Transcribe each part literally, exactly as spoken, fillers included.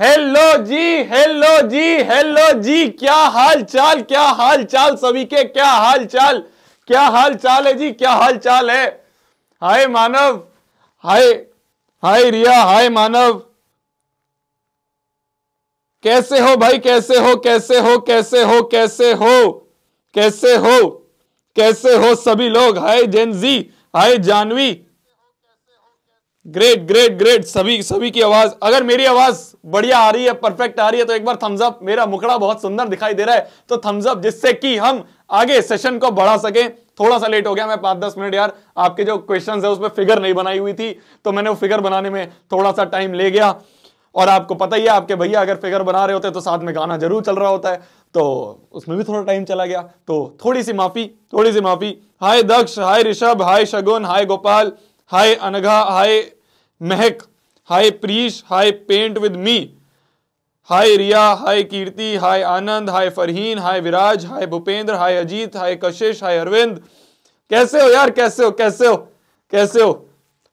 Hello ji hello ji hello ji क्या हाल चाल क्या हाल चाल सभी के क्या हाल चाल क्या हाल चाल है जी क्या हाल चाल है। हाय मानव, हाय हाय रिया, हाय मानव, कैसे हो भाई, कैसे हो कैसे हो कैसे हो कैसे हो कैसे हो कैसे हो सभी लोग। Hi Gen Z, hi Janvi, great great great. सभी सभी की आवाज, अगर मेरी आवाज बढ़िया आ रही है, परफेक्ट आ रही है तो एक बार थम्स अप। मेरा मुखड़ा बहुत सुंदर दिखाई दे रहा है तो थम्स अप, जिससे कि हम आगे सेशन को बढ़ा सकें। थोड़ा सा लेट हो गया मैं, पाँच दस मिनट यार आपके जो क्वेश्चंस है उसमें फिगर नहीं बनाई हुई थी तो मैंने वो फिगर बनाने में थोड़ा सा टाइम ले गया। और आपको पता ही है आपके भैया अगर फिगर बना रहे होते तो साथ में गाना जरूर चल रहा होता है, तो उसमें भी थोड़ा टाइम चला गया तो थोड़ी सी माफी, थोड़ी सी माफी। हाय दक्ष, हाय ऋषभ, हाय शगुन, हाय गोपाल, हाय Anagha, hi Mahak, hi Preesh, hi paint with me, hi Riya, hi Kirti, hi Anand, hi Farheen, hi Viraj, hi Bhupendra, hi Ajit, hi Kashish, hi Arvind. कैसे हो यार, कैसे हो कैसे हो कैसे हो।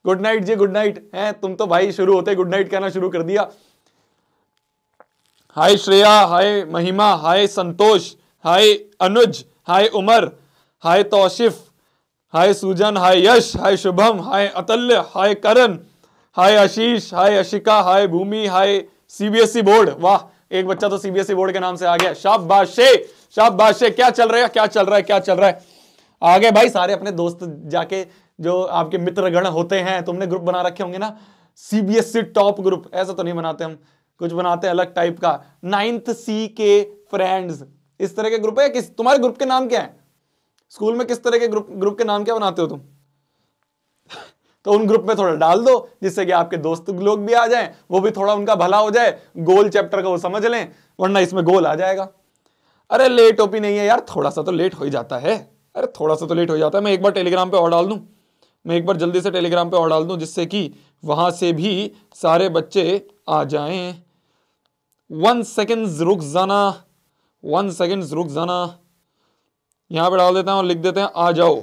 Good night ji, good night. हैं तुम तो भाई, शुरू होते गुड नाइट कहना शुरू कर दिया। हाय Shreya, hi Mahima, hi Santosh, hi Anuj, hi Umar, hi Taushif, hi Sujan, hi Yash, hi Shubham, hi Atalya, hi Karan, hi Ashish, hi Ashika, hi Bhumi, hi CBSE board. वाह, एक बच्चा तो सीबीएसई बोर्ड के नाम से आ गया। शाबाशे शाबाशे। क्या चल रहा है क्या चल रहा है क्या चल रहा है। आ गए भाई सारे अपने दोस्त, जाके जो आपके मित्रगण होते हैं, तुमने ग्रुप बना रखे होंगे ना, सीबीएसई टॉप ग्रुप। ऐसा तो नहीं बनाते हम, कुछ बनाते हैं अलग टाइप का, नाइन्थ सी के फ्रेंड्स, इस तरह के ग्रुप है। किस तुम्हारे ग्रुप के नाम क्या है, स्कूल में किस तरह के ग्रुप ग्रुप के नाम क्या बनाते हो तुम तो उन ग्रुप में थोड़ा डाल दो जिससे कि आपके दोस्त लोग भी आ जाएं, वो भी थोड़ा उनका भला हो जाए, गोल चैप्टर का वो समझ लें, वरना इसमें गोल आ जाएगा। अरे लेट ओपी नहीं है यार, थोड़ा सा तो लेट हो ही जाता है। अरे थोड़ा सा तो लेट हो जाता है। मैं एक बार टेलीग्राम पर और डाल दूँ, मैं एक बार जल्दी से टेलीग्राम पर और डाल दूँ जिससे कि वहाँ से भी सारे बच्चे आ जाएं। वन सेकेंड रुक जाना, वन सेकेंड रुक जाना, यहां पे डाल देता हूं और लिख देते हैं आ जाओ।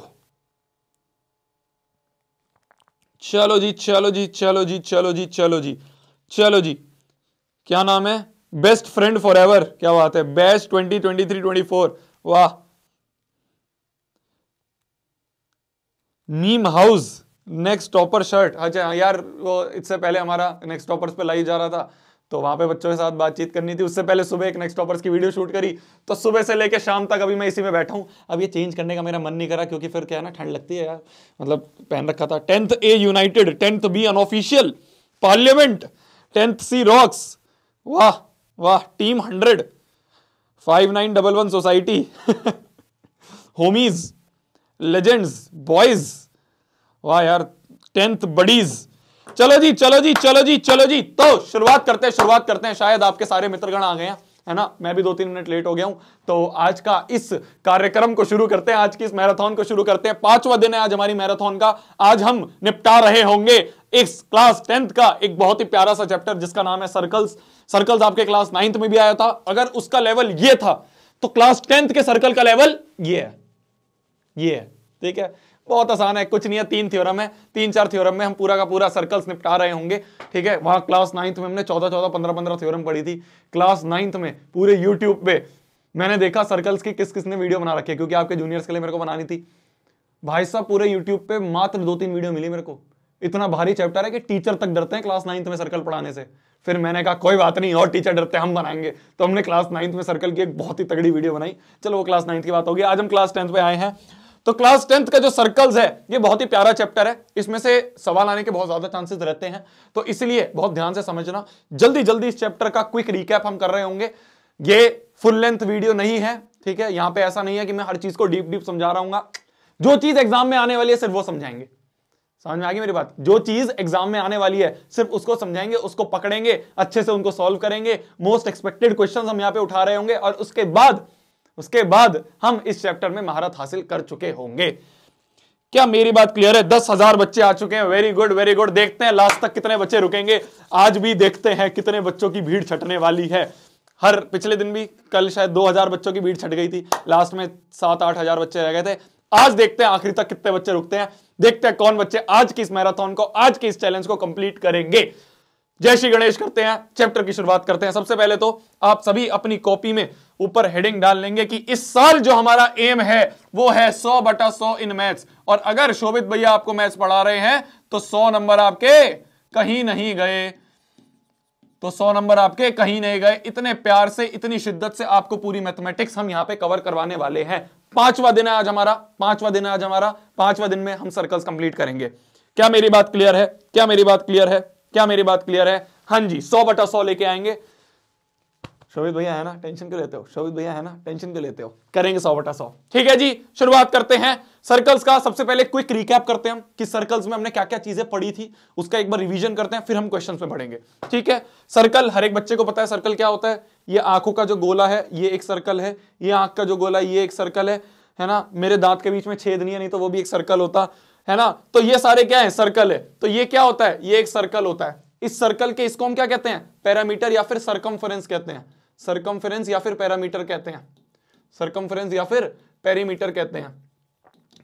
चलो जी चलो जी चलो जी चलो जी चलो जी चलो जी। क्या नाम है, बेस्ट फ्रेंड फॉर एवर। क्या बात है, best twenty twenty three twenty four. वाह। Meme house next topper shirt. अच्छा यार, वो इससे पहले हमारा नेक्स्ट टॉपर्स पे लाइव जा रहा था तो वहाँ पे बच्चों के साथ बातचीत करनी थी। उससे पहले सुबह एक नेक्स्ट टॉपर्स की वीडियो शूट करी, तो सुबह से लेकर शाम तक अभी मैं इसी में बैठा हूँ। अब ये चेंज करने का मेरा मन नहीं करा क्योंकि फिर क्या है ना, ठंड लगती है यार, मतलब पहन रखा था। Tenth A united, tenth B unofficial, parliament, tenth C rocks. वाह वाह। Team hundred, five nine double one society homies, legends, boys. वाह यार। Tenth buddies. चलो जी चलो जी चलो जी चलो जी। तो शुरुआत करते हैं शुरुआत करते हैं। शायद आपके सारे मित्रगण आ गए हैं, है ना। मैं भी दो तीन मिनट लेट हो गया हूं, तो आज का इस कार्यक्रम को शुरू करते हैं, आज की इस मैराथन को शुरू करते हैं। पांचवा दिन है आज हमारी मैराथन का। आज हम निपटा रहे होंगे इस क्लास टेंथ का एक बहुत ही प्यारा सा चैप्टर जिसका नाम है सर्कल्स। सर्कल्स आपके क्लास नाइन्थ में भी आया था। अगर उसका लेवल ये था तो क्लास टेंथ के सर्कल का लेवल ये है, ये है, ठीक है। बहुत आसान है, कुछ नहीं है। तीन थ्योरम है, तीन चार थ्योरम में हम पूरा का पूरा सर्कल्स निपटा रहे होंगे, ठीक है। वहां क्लास नाइन्थ में हमने चौदह चौदह पंद्रह पंद्रह थ्योरम पढ़ी थी। क्लास नाइन्थ में पूरे यूट्यूब पे मैंने देखा सर्कल्स की किस किसने वीडियो बना रखी है, क्योंकि आपके जूनियर्स के लिए मेरे को बनानी थी। भाई साहब पूरे यूट्यूब पे मात्र दो तीन वीडियो मिली मेरे को। इतना भारी चैप्टर है कि टीचर तक डरते हैं क्लास नाइन्थ में सर्कल पढ़ाने से। फिर मैंने कहा कोई बात नहीं, और टीचर डरते हैं, हम बनाएंगे। तो हमने क्लास नाइन्थ में सर्कल की एक बहुत ही तगड़ी वीडियो बनाई। चलो वो क्लास नाइन्थ की बात होगी, आज हम क्लास टेंथ पे आए हैं। तो क्लास टेंथ का जो सर्कल्स है ये बहुत ही प्यारा चैप्टर है, इसमें से सवाल आने के बहुत ज्यादा चांसेस रहते हैं, तो इसलिए बहुत ध्यान से समझना। जल्दी जल्दी इस चैप्टर का क्विक रिकैप हम कर रहे होंगे। ये फुल लेंथ वीडियो नहीं है, ठीक है। यहाँ पे ऐसा नहीं है कि मैं हर चीज को डीप डीप समझा रहा हूँ। जो चीज एग्जाम में आने वाली है सिर्फ वो समझाएंगे। समझ में आ गई मेरी बात। जो चीज एग्जाम में आने वाली है सिर्फ उसको समझाएंगे, उसको पकड़ेंगे, अच्छे से उनको सॉल्व करेंगे। मोस्ट एक्सपेक्टेड क्वेश्चन हम यहाँ पे उठा रहे होंगे और उसके बाद उसके बाद हम इस चैप्टर में महारत हासिल कर चुके होंगे। क्या मेरी बात क्लियर है। दस हजार बच्चे आ चुके हैं। Very good very good. देखते हैं लास्ट तक कितने बच्चे रुकेंगे। आज भी देखते हैं कितने बच्चों की भीड़ छटने वाली है। हर पिछले दिन भी, कल शायद दो हजार बच्चों की भीड़ छट गई थी, लास्ट में सात आठ हजार बच्चे रह गए थे। आज देखते हैं आखिरी तक कितने बच्चे रुकते हैं, देखते हैं कौन बच्चे आज की इस मैराथन को, आज के इस चैलेंज को कंप्लीट करेंगे। जय श्री गणेश करते हैं, चैप्टर की शुरुआत करते हैं। सबसे पहले तो आप सभी अपनी कॉपी में ऊपर हेडिंग डाल लेंगे कि इस साल जो हमारा एम है वो है सौ बटा सौ इन मैथ्स। और अगर शोभित भैया आपको मैथ्स पढ़ा रहे हैं तो सौ नंबर आपके कहीं नहीं गए, तो सौ नंबर आपके कहीं नहीं गए। इतने प्यार से, इतनी शिद्दत से आपको पूरी मैथमेटिक्स हम यहाँ पे कवर करवाने वाले हैं। पांचवा दिन है आज हमारा, पांचवा दिन है आज हमारा। पांचवा दिन में हम सर्कल्स कंप्लीट करेंगे। क्या मेरी बात क्लियर है? क्या मेरी बात क्लियर है? क्या मेरी बात क्लियर है? हाँ जी, सौ बटा सौ लेके आएंगे। शोभित भैया है ना, टेंशन क्यों लेते हो? शोभित भैया है ना, टेंशन क्यों लेते हो? करेंगे सौ बटा सौ। ठीक है जी, शुरुआत करते हैं सर्कल्स का। सबसे पहले क्विक रिकैप करते हैं हम कि सर्कल्स में हमने क्या क्या चीजें पढ़ी थी, उसका एक बार रिवीजन करते हैं, फिर हम क्वेश्चंस में पढ़ेंगे। ठीक है, सर्कल हर एक बच्चे को पता है सर्कल क्या होता है। ये आंखों का जो गोला है ये एक सर्कल है, ये आंख का जो गोला ये एक सर्कल है, है ना। मेरे दांत के बीच में छेद नहीं है, नहीं तो वो भी एक सर्कल होता है ना। तो ये सारे क्या है? सर्कल है। तो ये क्या होता है? ये एक सर्कल होता है। इस सर्कल के इसको हम क्या कहते हैं? पैरामीटर या फिर सरकमफेरेंस कहते हैं। सरकमफेरेंस या फिर पैरामीटर कहते हैं, सरकमफेरेंस या फिर पेरीमीटर कहते हैं,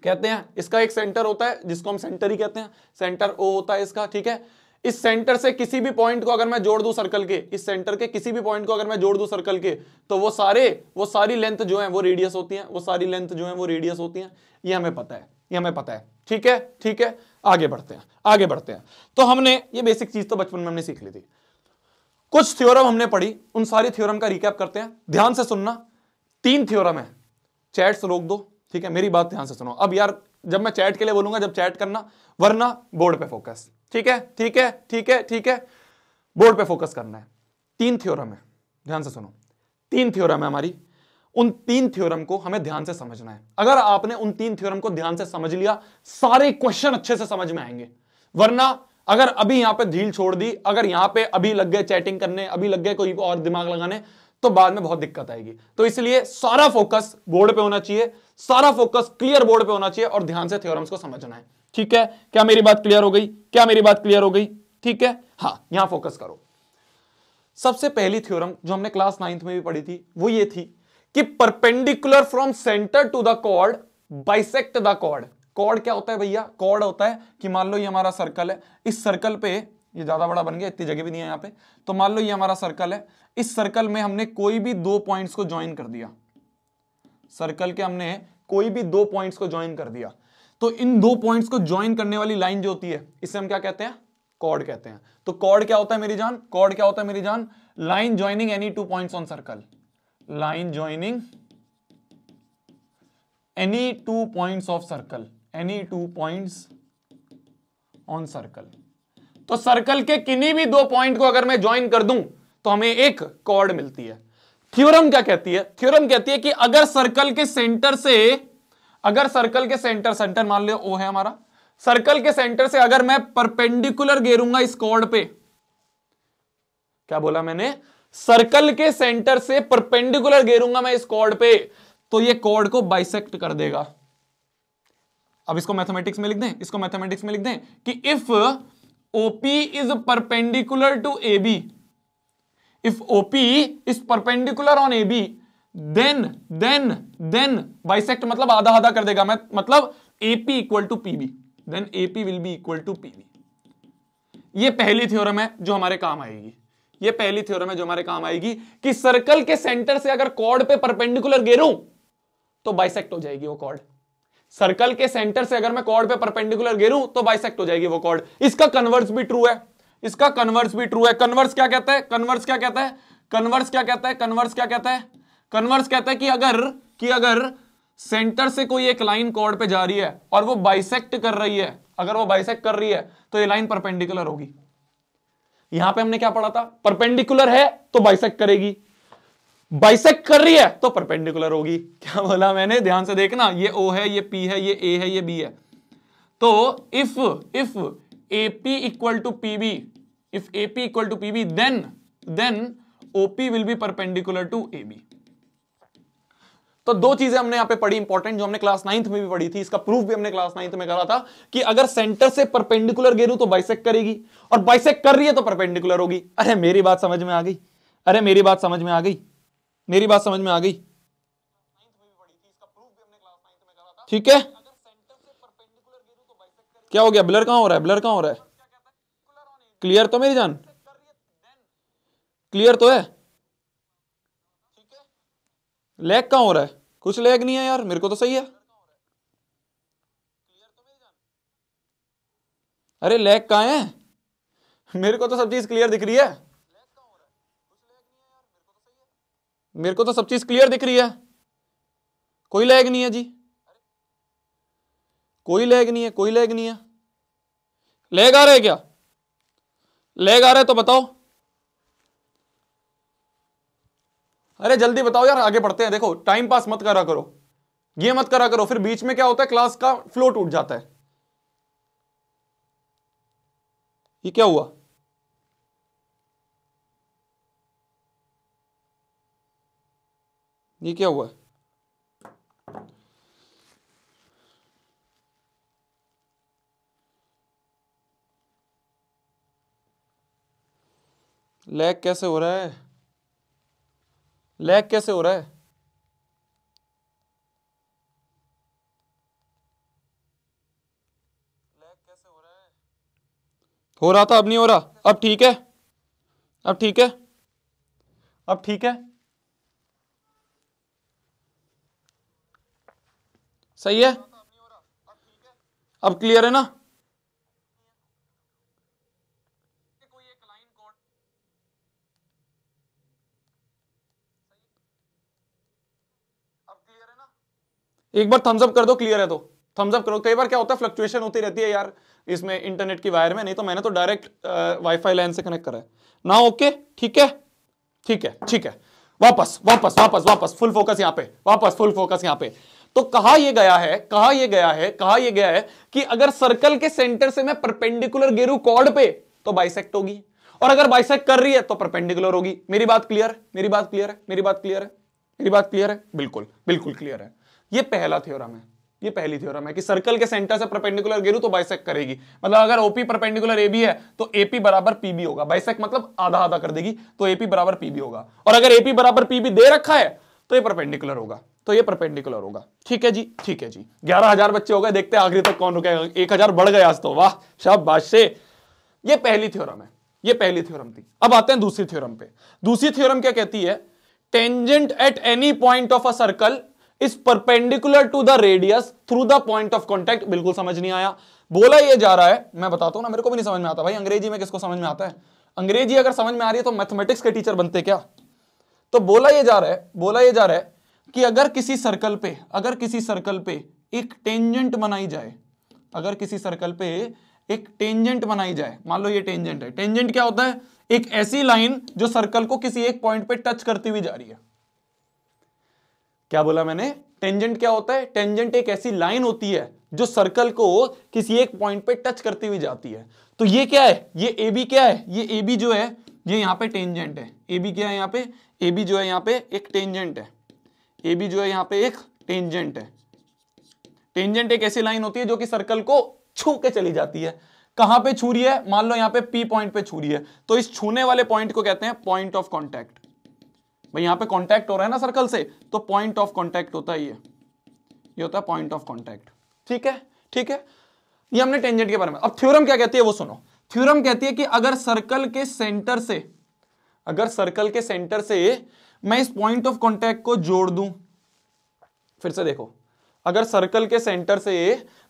कहते हैं। इसका एक सेंटर होता है जिसको हम सेंटर ही कहते हैं, सेंटर ओ होता है इसका। ठीक है, इस सेंटर से किसी भी पॉइंट को अगर मैं जोड़ दूं सर्कल के, इस सेंटर के किसी भी पॉइंट को अगर मैं जोड़ दूं सर्कल के, तो वो सारे वो सारी लेंथ जो है वो रेडियस होती है, वो सारी लेंथ जो है वो रेडियस होती है। ये हमें पता है, ये हमें पता है। ठीक है, ठीक है, आगे बढ़ते हैं, आगे बढ़ते हैं। तो हमने ये बेसिक चीज तो बचपन में हमने सीख ली थी, कुछ थ्योरम हमने पढ़ी, उन सारी थ्योरम का रिकैप करते हैं। ध्यान से सुनना, तीन थ्योरम है। चैट्स रोक दो, ठीक है, मेरी बात ध्यान से सुनो। अब यार जब मैं चैट के लिए बोलूंगा जब चैट करना, वरना बोर्ड पे फोकस। ठीक है, ठीक है, ठीक है, ठीक है, बोर्ड पे फोकस करना है। तीन थ्योरम है, ध्यान से सुनो। तीन थ्योरम है हमारी, उन तीन थ्योरम को हमें ध्यान से समझना है। अगर आपने उन तीन थ्योरम को ध्यान से समझ लिया, सारे क्वेश्चन अच्छे से समझ में आएंगे। वरना अगर अभी यहां पे ढील छोड़ दी, अगर यहां पे अभी लग गए चैटिंग करने, अभी लग गए कोई और दिमाग लगाने, तो बाद में बहुत दिक्कत आएगी। तो इसलिए सारा फोकस बोर्ड पे होना चाहिए, सारा फोकस क्लियर बोर्ड पे होना चाहिए और ध्यान से थ्योरम्स को समझना है। ठीक है, क्या मेरी बात क्लियर हो गई? क्या मेरी बात क्लियर हो गई? ठीक है, हाँ, यहां फोकस करो। सबसे पहली थ्योरम जो हमने क्लास नाइन्थ में भी पढ़ी थी वो ये थी कि perpendicular from centre to the chord bisect the chord. Chord क्या होता है भैया? कॉर्ड होता है कि मान लो ये हमारा सर्कल है, इस सर्कल पे, ये ज्यादा बड़ा बन गया, इतनी जगह भी नहीं है यहाँ पे, तो मान लो ये हमारा सर्कल है, इस सर्कल में हमने कोई भी दो पॉइंट्स को ज्वाइन कर दिया, सर्कल के हमने कोई भी दो पॉइंट्स को ज्वाइन कर दिया, तो इन दो पॉइंट्स को ज्वाइन करने वाली लाइन जो होती है इसे हम क्या कहते हैं? कॉर्ड कहते हैं। तो कॉर्ड क्या होता है मेरी जान? कॉर्ड क्या होता है मेरी जान? Line joining any two points on circle, line joining any two points of circle, any two points on circle. तो सर्कल के किन्हीं भी दो पॉइंट को अगर मैं ज्वाइन कर दूं तो हमें एक कॉर्ड मिलती है। थ्योरम क्या कहती है? थ्योरम कहती है कि अगर सर्कल के सेंटर से, अगर सर्कल के सेंटर, सेंटर मान लो ओ है हमारा, सर्कल के सेंटर से अगर मैं परपेंडिकुलर घेरूंगा इस कॉर्ड पे, क्या बोला मैंने? सर्कल के सेंटर से परपेंडिकुलर घेरूंगा मैं इस कॉर्ड पे, तो ये कॉर्ड को बाइसेक्ट कर देगा। अब इसको मैथमेटिक्स में लिख दें, इसको मैथमेटिक्स में लिख दें कि if O P is perpendicular to A B, if O P is perpendicular on A B, then then then bisect मतलब आधा आधा कर देगा, मैं मतलब A P equal to P B, then A P will be equal to P B। ये पहली theorem है जो हमारे काम आएगी, ये पहली थ्योरम है जो हमारे काम आएगी कि सर्कल के सेंटर से अगर कॉर्ड पे परपेंडिकुलर घेरूं तो बाइसेक्ट हो जाएगी वो कॉर्ड। सर्कल के सेंटर से अगर मैं कॉर्ड पे परपेंडिकुलर घेरूं तो बाइसेक्ट हो जाएगी वो कॉर्ड। इसका कन्वर्स भी ट्रू है, इसका कन्वर्स भी ट्रू है। कन्वर्स क्या कहता है? कन्वर्स क्या कहता है? कन्वर्स क्या कहता है? कन्वर्स क्या कहता है? कन्वर्स कहता है कि अगर कि अगर सेंटर से कोई एक लाइन कॉर्ड पे जा रही है और वो बाइसेक्ट कर रही है, अगर वो बाइसेक्ट कर रही है तो ये लाइन परपेंडिकुलर होगी। यहां पे हमने क्या पढ़ा था? परपेंडिकुलर है तो बाइसेक्ट करेगी, बाइसेक्ट कर रही है तो परपेंडिकुलर होगी। क्या बोला मैंने? ध्यान से देखना, ये O है, ये P है, ये A है, ये B है। तो if if A P equal to P B, if A P equal to P B, then then O P विल B perpendicular to A B। तो दो चीजें हमने यहाँ पे पढ़ी इंपॉर्टेंट, जो हमने क्लास नाइन्थ में भी पढ़ी थी। इसका प्रूफ भी हमने क्लास नाइन्थ में करा था कि अगर सेंटर से परपेंडिकुलर घेरू तो बाइसेक्ट करेगी, और बाइसेक्ट कर रही है तो परपेंडिकुलर होगी। अरे मेरी बात समझ में आ गई? अरे मेरी बात समझ में आ गई? मेरी बात समझ में आ गई? ठीक है, क्या हो गया? ब्लर कहां हो रहा है? ब्लर कहां हो रहा है? क्लियर तो मेरी जान? क्लियर तो है? लैग कहाँ हो रहा है? कुछ लैग नहीं है यार, मेरे को तो सही है। अरे लैग कहाँ है? मेरे को तो सब चीज क्लियर दिख रही है, मेरे को तो सब चीज क्लियर दिख रही है, कोई लैग नहीं है जी, कोई लैग नहीं है, कोई लैग नहीं है। लैग आ रहा है क्या? लैग आ रहा है तो बताओ, अरे जल्दी बताओ यार, आगे बढ़ते हैं। देखो टाइम पास मत करा करो, ये मत करा करो, फिर बीच में क्या होता है क्लास का फ्लो टूट जाता है। ये क्या हुआ? ये क्या हुआ? लैग कैसे हो रहा है? लैग कैसे हो रहा है? हो रहा था, अब नहीं हो रहा, अब ठीक है, अब ठीक है, अब ठीक है, सही है, अब क्लियर है ना? एक बार थम्स अप कर दो, क्लियर है तो थम्स अप करो। कई बार क्या होता है फ्लक्चुएशन होती रहती है यार इसमें इंटरनेट की वायर में, नहीं तो मैंने तो डायरेक्ट वाईफाई लाइन से कनेक्ट करा है ना। ओके ठीक है, ठीक है, ठीक है, वापस वापस वापस वापस फुल फोकस यहाँ पे, वापस फुल फोकस यहाँ पे। तो कहा यह गया है, कहा यह गया है, कहा यह गया है कि अगर सर्कल के सेंटर से मैं परपेंडिकुलर गिरू कॉर्ड पे तो बाइसेक्ट होगी, और अगर बाइसेक्ट कर रही है तो परपेंडिकुलर होगी। मेरी बात क्लियर? मेरी बात क्लियर है? मेरी बात क्लियर है? मेरी बात क्लियर है? बिल्कुल बिल्कुल क्लियर है। ये पहला थ्योरम है, ये पहली थ्योरम है कि सर्कल के सेंटर से परपेंडिकुलर गिरू तो बाइसेक्ट करेगी। मतलब अगर ओपी परपेंडिकुलर एबी है तो एपी बराबर पीबी होगा, बाइसेक्ट मतलब आधा आधा कर देगी तो एपी बराबर पीबी होगा, और अगर एपी बराबर पीबी दे रखा है तो ये परपेंडिकुलर होगा, तो ये परपेंडिकुलर होगा। ठीक है जी, ठीक है जी। ग्यारह हजार बच्चे हो गए, देखते हैं आखिरी तक कौन रुकेगा। एक हजार बढ़ गए आज तो, वाह शाबाश से। ये पहली थ्योरम है, ये पहली थ्योरम थी। अब आते हैं दूसरी थ्योरम पे। दूसरी थ्योरम क्या कहती है? Tangent at any point of a circle is perpendicular to the radius through the point of contact. बिल्कुल समझ नहीं आया, बोला ये जा रहा है, मैं बताता हूं ना, मेरे को भी नहीं समझ में आता भाई, अंग्रेजी में किसको समझ में आता है? अंग्रेजी अगर समझ में आ रही है तो मैथमेटिक्स के टीचर बनते क्या? तो बोला ये जा रहा है, बोला ये जा रहा है कि अगर किसी सर्कल पे, अगर किसी सर्कल पे एक टेंजेंट बनाई जाए, अगर किसी सर्कल पे एक टेंजेंट बनाई जाए, मान लो ये टेंजेंट है। टेंजेंट क्या होता है? एक ऐसी लाइन जो सर्कल को किसी एक पॉइंट पे टच करती हुई जा रही है। क्या बोला मैंने? टेंजेंट क्या होता है? टेंजेंट एक ऐसी लाइन होती है जो सर्कल को किसी एक पॉइंट पे टच करती हुई जाती है। तो ये क्या है? ये एबी क्या है? ये एबी जो है ये यहाँ पे टेंजेंट है। एबी क्या है यहाँ पे? एबी जो है यहाँ पे एक टेंजेंट है। एबी जो है यहाँ पे एक टेंजेंट है। टेंजेंट एक ऐसी लाइन होती है जो कि सर्कल को छू के चली जाती है। कहां पे छू रही है? मान लो यहाँ पे पी पॉइंट पे छू रही है, तो इस छूने वाले पॉइंट को कहते हैं पॉइंट ऑफ कॉन्टैक्ट। भाई यहाँ पे कांटेक्ट हो रहा है ना सर्कल से, तो पॉइंट ऑफ कांटेक्ट होता है ये, ये होता है पॉइंट ऑफ कांटेक्ट। ठीक है, ठीक है, ये हमने टेंजेंट के बारे में। अब थ्योरम क्या कहती है वो सुनो। थ्योरम कहती है कि अगर सर्कल के सेंटर से, अगर सर्कल के सेंटर से मैं इस पॉइंट ऑफ कांटेक्ट को जोड़ दूं, फिर से देखो, अगर सर्कल के सेंटर से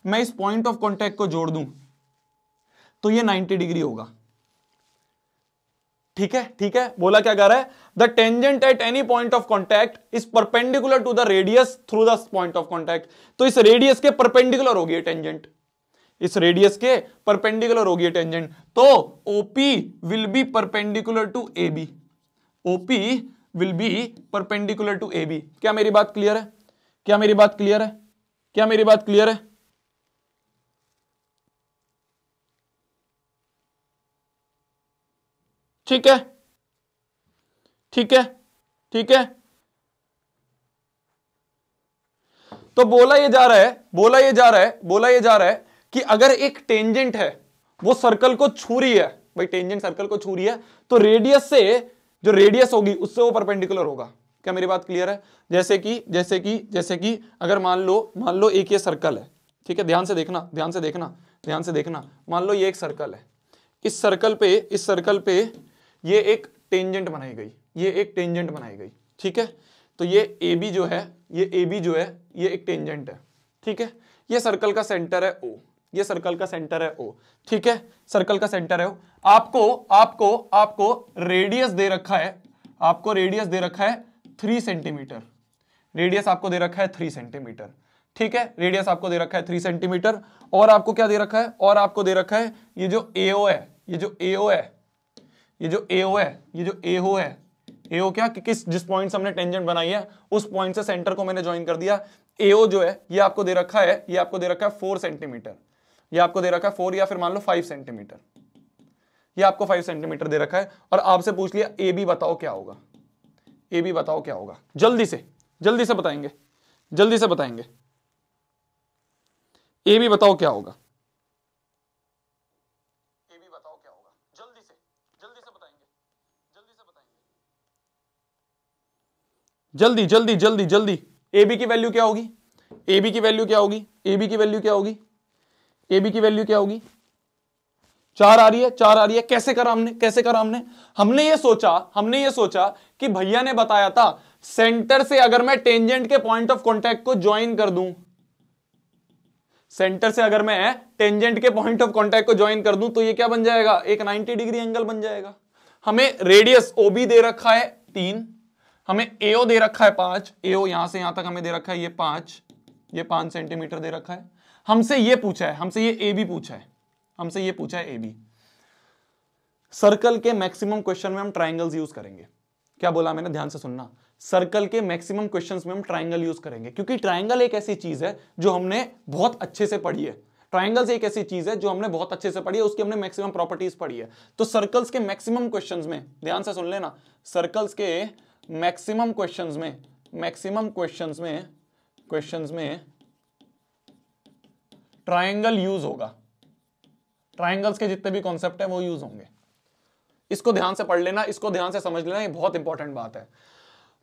मैं इस पॉइंट ऑफ कॉन्टेक्ट को जोड़ दूं तो ये नाइन्टी डिग्री होगा। ठीक है, ठीक है। बोला क्या कह रहा है? The tangent at any point of contact is perpendicular to the radius through the point of contact. तो इस रेडियस के परपेंडिकुलर होगी टेंजेंट, इस रेडियस के परपेंडिकुलर होगी टेंजेंट। तो OP will B perpendicular to AB, OP will B perpendicular to AB. क्या मेरी बात क्लियर है? क्या मेरी बात क्लियर है? क्या मेरी बात क्लियर है? ठीक है, ठीक है, ठीक है। तो बोला ये जा रहा है, बोला ये जा रहा है, बोला ये जा रहा है कि अगर एक टेंजेंट है वो सर्कल को छू रही है, भाई टेंजेंट सर्कल को छू रही है, तो रेडियस से जो रेडियस होगी उससे वो परपेंडिकुलर होगा। क्या मेरी बात क्लियर है? जैसे कि जैसे कि जैसे कि अगर मान लो, मान लो एक ये सर्कल है, ठीक है, ध्यान से देखना, ध्यान से देखना, ध्यान से देखना। मान लो ये एक सर्कल है, इस सर्कल पे, इस सर्कल पे ये एक टेंजेंट बनाई गई, ये एक टेंजेंट बनाई गई। ठीक है, तो ये ए बी जो है, ये ए बी जो है ये एक टेंजेंट है। ठीक है, ये सर्कल का सेंटर है ओ, ये सर्कल का सेंटर है ओ। ठीक है, सर्कल का सेंटर है ओ। आपको आपको आपको रेडियस दे रखा है, आपको रेडियस दे रखा है थ्री सेंटीमीटर, रेडियस आपको दे रखा है थ्री सेंटीमीटर। ठीक है, रेडियस आपको दे रखा है थ्री सेंटीमीटर और आपको क्या दे रखा है, और आपको दे रखा है ये जो एओ है, ये जो एओ है, ये जो एओ है, ये जो एओ है, एओ क्या कि किस जिस पॉइंट से हमने टेंजेंट बनाई है उस पॉइंट से सेंटर को मैंने ज्वाइन कर दिया। एओ जो है ये आपको दे रखा है, ये आपको दे रखा है फोर सेंटीमीटर, ये आपको दे रखा है फोर या फिर मान लो फाइव सेंटीमीटर, ये आपको फाइव सेंटीमीटर दे रखा है। और आपसे पूछ लिया ए बी बताओ क्या होगा, ए बी बताओ क्या होगा, जल्दी से जल्दी से बताएंगे, जल्दी से बताएंगे, ए बी बताओ क्या होगा, ए बी बताओ क्या होगा, जल्दी से जल्दी से बताएंगे, जल्दी से बताएंगे, जल्दी जल्दी जल्दी जल्दी। ए बी की वैल्यू क्या होगी, ए बी की वैल्यू क्या होगी, ए बी की वैल्यू क्या होगी, ए बी की वैल्यू क्या होगी? चार आ रही है, चार आ रही है। कैसे करा हमने, कैसे करा हमने हमने ये सोचा, हमने ये सोचा कि भैया ने बताया था सेंटर से अगर मैं टेंजेंट के पॉइंट ऑफ कांटेक्ट को ज्वाइन कर दूं, सेंटर से अगर मैं टेंजेंट के पॉइंट ऑफ कांटेक्ट को ज्वाइन कर दूं तो ये क्या बन जाएगा, एक नाइंटी डिग्री एंगल बन जाएगा। हमें रेडियस ओबी दे रखा है तीन, हमें एओ दे रखा है पांच, एओ यहां से यहां तक हमें दे रखा है ये पांच, ये पांच सेंटीमीटर दे रखा है। हमसे ये पूछा है, हमसे ये ए बी पूछा है, हमसे ये पूछा है ए बी। सर्कल के मैक्सिमम क्वेश्चन में हम ट्राइंगल्स यूज करेंगे। क्या बोला मैंने, ध्यान से सुनना, सर्कल के मैक्सिमम क्वेश्चंस में हम ट्राइंगल यूज करेंगे क्योंकि ट्राइंगल एक ऐसी चीज है जो हमने बहुत अच्छे से पढ़ी है। ट्राइंगल्स एक ऐसी चीज है जो हमने बहुत अच्छे से पढ़ी है, उसकी हमने मैक्सिमम प्रॉपर्टीज पढ़ी है। तो सर्कल्स के मैक्सिमम क्वेश्चंस में, ध्यान से सुन लेना, सर्कल्स के मैक्सिमम क्वेश्चंस में, मैक्सिमम क्वेश्चंस में, क्वेश्चंस में ट्राइंगल यूज होगा। ट्राइंगल्स के जितने भी कॉन्सेप्ट है वो यूज होंगे। इसको ध्यान से पढ़ लेना, इसको ध्यान से समझ लेना, ये बहुत इंपॉर्टेंट बात है।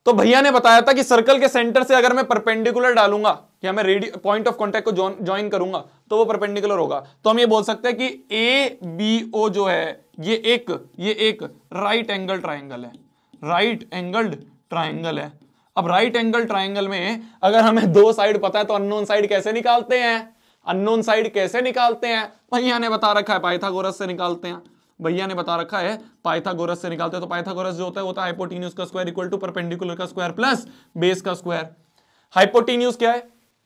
तो भैया ने बताया था कि सर्कल के सेंटर से अगर मैं परपेंडिकुलर डालूंगा या मैं रेडियस पॉइंट ऑफ कांटेक्ट को ज्वाइन करूंगा तो वो परपेंडिकुलर होगा। तो हम ये बोल सकते हैं कि ए बी ओ जो है ये एक ये एक राइट एंगल ट्राइंगल है, राइट एंगल्ड ट्राइंगल है। अब राइट एंगल ट्राइंगल में अगर हमें दो साइड पता है तो अननोन साइड कैसे निकालते हैं, अननोन साइड कैसे निकालते हैं, भैया ने बता रखा है पाइथागोरस से निकालते हैं, भैया ने बता रखा है पाइथागोरस से निकालते हैं। तो पाइथागोरस जो होता है वो होता है हाइपोटेन्यूज का स्क्वायर इक्वल टू परपेंडिकुलर का स्क्वायर प्लस बेस का स्क्वायर। हाइपोटेन्यूज क्या है,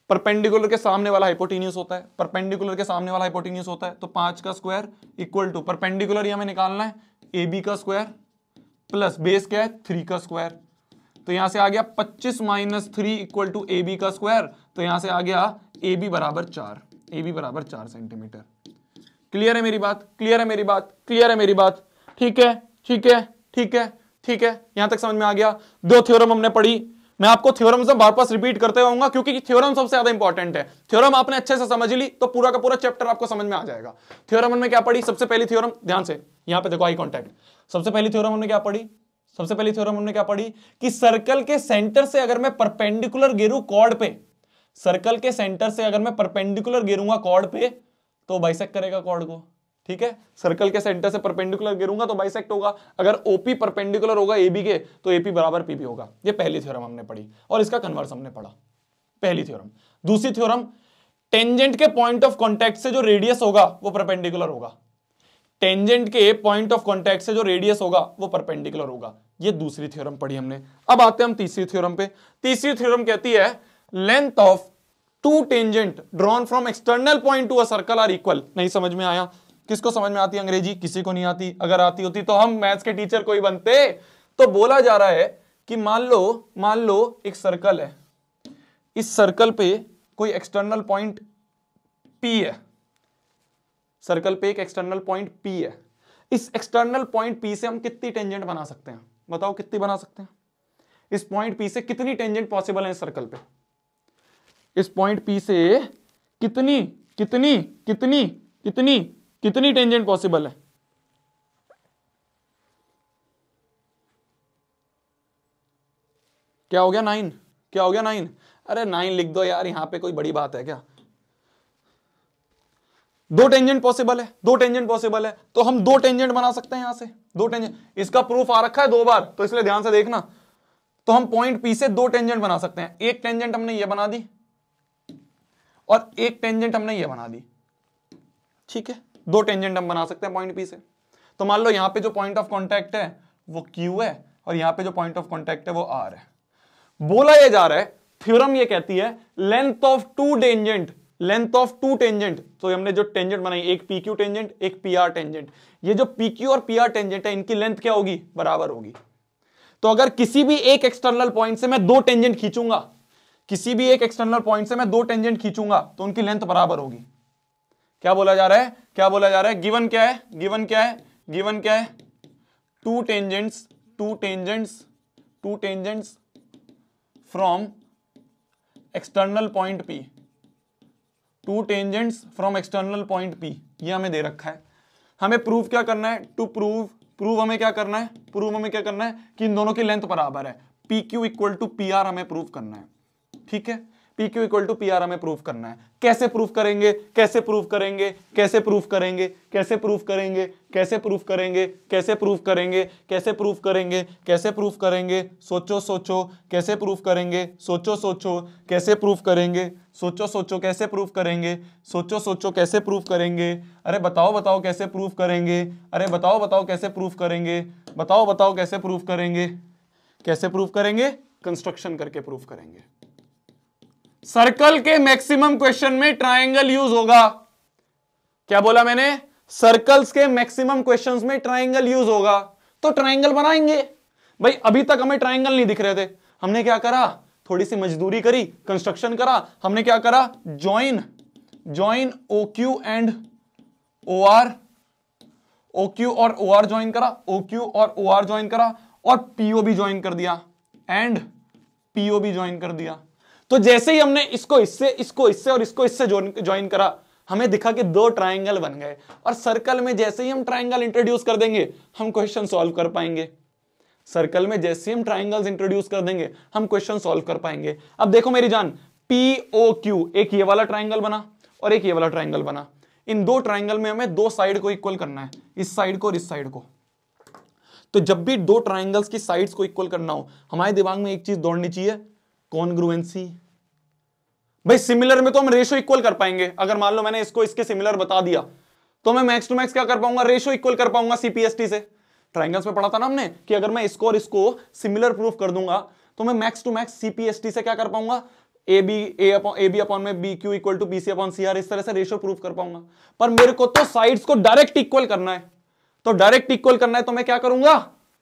परपेंडिकुलर के सामने वाला हाइपोटेन्यूज होता है, परपेंडिकुलर के सामने वाला हाइपोटेन्यूज होता है। तो पांच का स्क्वायर इक्वल टू परपेंडिकुलर हमें निकालना है ए बी का स्क्वायर प्लस बेस क्या है थ्री का स्क्वायर। तो यहां से आ गया पच्चीस minus three equal to A B का स्क्वायर। तो यहां से आ गया ए बी बराबर चार, ए बी बराबर चार सेंटीमीटर। क्लियर है मेरी बात, क्लियर है मेरी बात, क्लियर है मेरी बात। ठीक है, ठीक है, ठीक है, ठीक है, यहां तक समझ में आ गया। दो थ्योरम हमने पढ़ी, मैं आपको थ्योरम्स में वापस रिपीट करते रहूंगा क्योंकि थ्योरम सबसे ज्यादा इंपॉर्टेंट है। थ्योरम आपने अच्छे से समझ ली तो पूरा का पूरा चैप्टर आपको समझ में आ जाएगा। थ्योरम हमने क्या पढ़ी, सबसे पहली थ्योरम, ध्यान से यहां पे देखो आई कॉन्टैक्ट, सबसे पहली थ्योरम हमने क्या पढ़ी, सबसे पहली थ्योरम हमने क्या पढ़ी कि सर्कल के सेंटर से अगर मैं परपेंडिकुलर गिरूं कॉर्ड पे, सर्कल के सेंटर से अगर मैं परपेंडिकुलर गिरूंगा कॉर्ड पे तो बाइसेक्ट करेगा कॉर्ड को। ठीक है, सर्कल के सेंटर से परपेंडिकुलर गिरूंगा तो बाइसेक्ट होगा। अगर ओपी परपेंडिकुलर होगा एबी के तो एपी बराबर पीबी होगा। ये पहली थ्योरम हमने पढ़ी और इसका कन्वर्स हमने पढ़ा, पहली थ्योरम। दूसरी थ्योरम, टेंजेंट के पॉइंट ऑफ कॉन्टैक्ट से जो रेडियस होगा वो परपेंडिकुलर होगा, टेंजेंट के पॉइंट ऑफ कॉन्टैक्ट से जो रेडियस होगा वो परपेंडिकुलर होगा। ये दूसरी थ्योरम पढ़ी हमने। अब आते हैं हम तीसरी थ्योरम पे। तीसरी थ्योरम कहती है length of two tangent drawn from external point to a circle are equal. नहीं समझ में आया, किसको समझ में आती है अंग्रेजी, किसी को नहीं आती। अगर आती होती तो हम मैथ्स के टीचर को ही बनते। तो बोला जा रहा है कि मान लो, मान लो एक सर्कल है, इस सर्कल पे कोई एक्सटर्नल पॉइंट पी है, सर्कल पे एक एक्सटर्नल पॉइंट पी है। इस एक्सटर्नल पॉइंट पी से हम कितनी टेंजेंट बना सकते हैं, बताओ कितनी बना सकते हैं। इस पॉइंट पी से कितनी टेंजेंट पॉसिबल है इस सर्कल पे, इस पॉइंट पी से कितनी कितनी कितनी कितनी कितनी टेंजेंट पॉसिबल है। क्या हो गया नाइन, क्या हो गया नाइन, अरे नाइन लिख दो यार, यहां पे कोई बड़ी बात है क्या। दो टेंजेंट पॉसिबल है, दो टेंजेंट पॉसिबल है तो हम दो टेंजेंट बना सकते हैं यहां से, दो टेंजेंट। इसका प्रूफ आ रखा है दो बार तो इसलिए ध्यान से देखना। तो हम पॉइंट पी से दो टेंजेंट बना सकते हैं, एक टेंजेंट हमने ये बना दी और एक टेंजेंट हमने ये बना दी, ठीक है। दो टेंजेंट हम बना सकते हैं पॉइंट पी से। तो मान लो यहाँ पे जो पॉइंट ऑफ कॉन्टैक्ट है वो क्यू है और यहाँ पे जो पॉइंट ऑफ कॉन्टैक्ट है वो आर है। बोला ये जा रहा है, थ्योरम ये कहती है length of two tangent, length of two tangent, तो हमने जो टेंजेंट बनाई एक पी क्यू टेंजेंट एक पी आर टेंजेंट, ये जो पी क्यू और पी आर टेंजेंट है इनकी लेंथ क्या होगी, बराबर होगी। तो अगर किसी भी एक एक्सटर्नल पॉइंट से मैं दो टेंजेंट खींचूंगा, किसी भी एक एक्सटर्नल पॉइंट से मैं दो टेंजेंट खींचूंगा तो उनकी लेंथ बराबर होगी। क्या बोला जा रहा है, क्या बोला जा रहा है, गिवन क्या है, गिवन क्या है, गिवन क्या है, two tangents two tangents two tangents from external point P, two tangents from external point P, ये हमें दे रखा है। हमें प्रूव क्या करना है, टू प्रूव, प्रूव हमें क्या करना है, प्रूव हमें क्या करना है कि इन दोनों की लेंथ बराबर है। P Q equal to P R हमें प्रूव करना है, ठीक है। P Q equal to P R हमें प्रूव करना है। कैसे प्रूव करेंगे, कैसे प्रूव करेंगे, कैसे प्रूव करेंगे, कैसे प्रूव करेंगे, कैसे प्रूव करेंगे, कैसे प्रूव करेंगे, कैसे प्रूव करेंगे, कैसे प्रूव करेंगे, सोचो सोचो, कैसे प्रूव करेंगे, सोचो सोचो, कैसे प्रूव करेंगे, सोचो सोचो, कैसे प्रूव करेंगे, सोचो सोचो, कैसे प्रूव करेंगे, अरे बताओ बताओ कैसे प्रूव करेंगे, अरे बताओ बताओ कैसे प्रूव करेंगे, बताओ बताओ कैसे प्रूव करेंगे, कैसे प्रूव करेंगे, कंस्ट्रक्शन करके प्रूव करेंगे। सर्कल के मैक्सिमम क्वेश्चन में ट्रायंगल यूज होगा। क्या बोला मैंने, सर्कल्स के मैक्सिमम क्वेश्चंस में ट्रायंगल यूज होगा, तो ट्रायंगल बनाएंगे। भाई अभी तक हमें ट्रायंगल नहीं दिख रहे थे, हमने क्या करा, थोड़ी सी मजदूरी करी, कंस्ट्रक्शन करा, हमने क्या करा, join join O Q and O R, O Q और ओ आर ज्वाइन करा, ओ क्यू और ओ आर ज्वाइन करा और पीओ भी ज्वाइन कर दिया, एंड पीओ भी ज्वाइन कर दिया। तो जैसे ही हमने इसको इससे, इसको इससे और इसको इससे ज्वाइन करा, हमें दिखा कि दो ट्रायंगल बन गए। और सर्कल में जैसे ही हम ट्रायंगल इंट्रोड्यूस कर देंगे हम क्वेश्चन सॉल्व कर पाएंगे। सर्कल में जैसे ही हम ट्रायंगल्स इंट्रोड्यूस कर देंगे हम क्वेश्चन सॉल्व कर पाएंगे। अब देखो मेरी जान, पी ओ क्यू, एक ये वाला ट्रायंगल बना और एक ये वाला ट्रायंगल बना। इन दो ट्रायंगल में हमें दो साइड को इक्वल करना है, इस साइड को और इस साइड को। तो जब भी दो ट्रायंगल्स की साइड्स को इक्वल करना हो, हमारे दिमाग में एक चीज दौड़नी चाहिए, कॉन्ग्रुएंसी। भाई सिमिलर में तो हम रेशो इक्वल कर पाएंगे। अगर मान लो मैंने इसको इसके सिमिलर बता दिया तो मैं मैक्स टू मैक्स क्या कर पाऊंगा, रेशो इक्वल कर पाऊंगा। सीपीएसटी से ट्रायंगल्स में पढ़ा था ना हमने कि अगर मैं इसको और इसको सिमिलर प्रूफ कर दूंगा तो मैं मैक्स टू मैक्स सीपीएसटी से क्या कर पाऊंगा, A B A upon A B upon में B Q equal to B C upon C R, इस तरह से रेशो प्रूफ कर पाऊंगा। पर मेरे को तो साइड्स को डायरेक्ट इक्वल करना है, तो डायरेक्ट इक्वल करना है तो मैं क्या करूंगा,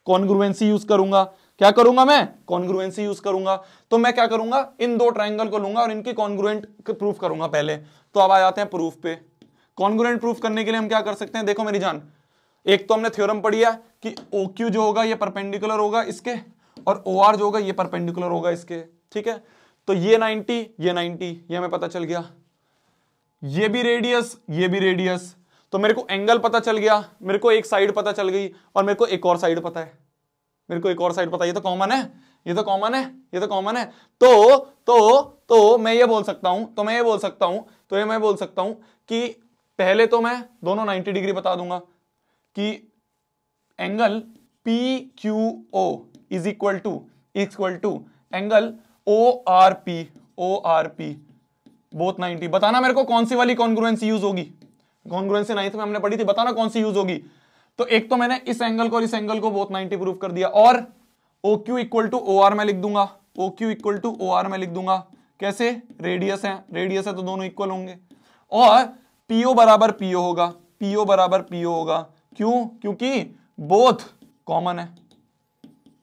कॉन्ग्रुएंसी यूज करूंगा। क्या करूंगा मैं, कॉन्ग्रुएंसी यूज करूंगा। तो मैं क्या करूंगा, इन दो ट्रायंगल को लूंगा और इनकी कॉन्ग्रुएंट प्रूफ करूंगा पहले। तो अब आ जाते हैं प्रूफ पे। कॉन्ग्रुएंट प्रूफ करने के लिए हम क्या कर सकते हैं, देखो मेरी जान, एक तो हमने थ्योरम पढ़ी है कि O Q जो होगा ये परपेंडिकुलर होगा इसके और O R जो होगा ये परपेंडिकुलर होगा इसके, ठीक है। तो ये नाइनटी, ये नाइनटी, ये हमें पता चल गया। ये भी रेडियस, ये भी रेडियस, तो मेरे को एंगल पता चल गया, मेरे को एक साइड पता चल गई और मेरे को एक और साइड पता है, मेरे को एक और साइड पता है। ये तो कॉमन है, ये तो कॉमन है, ये तो कॉमन है। तो तो तो मैं ये बोल सकता हूं, तो मैं ये बोल सकता हूं, तो ये मैं बोल सकता हूं कि पहले तो मैं दोनों नब्बे डिग्री बता दूंगा कि angle P Q O is equal to equal to angle O R P, O R P both ninety. बताना मेरे को कौन सी वाली कॉन्ग्रुएंसी यूज होगी, कॉन्ग्रुएंसी नाइन्थ में हमने पढ़ी थी, बताना कौन सी यूज होगी। तो एक तो मैंने इस एंगल को और इस एंगल को बोथ नाइनटी प्रूव कर दिया और O Q equal to O R मैं लिख दूंगा, O Q equal to O R मैं लिख दूंगा। कैसे, रेडियस है, रेडियस है तो दोनों इक्वल होंगे। और पीओ बराबर पीओ होगा, पीओ बराबर पीओ होगा, क्यों, क्योंकि बोथ कॉमन है,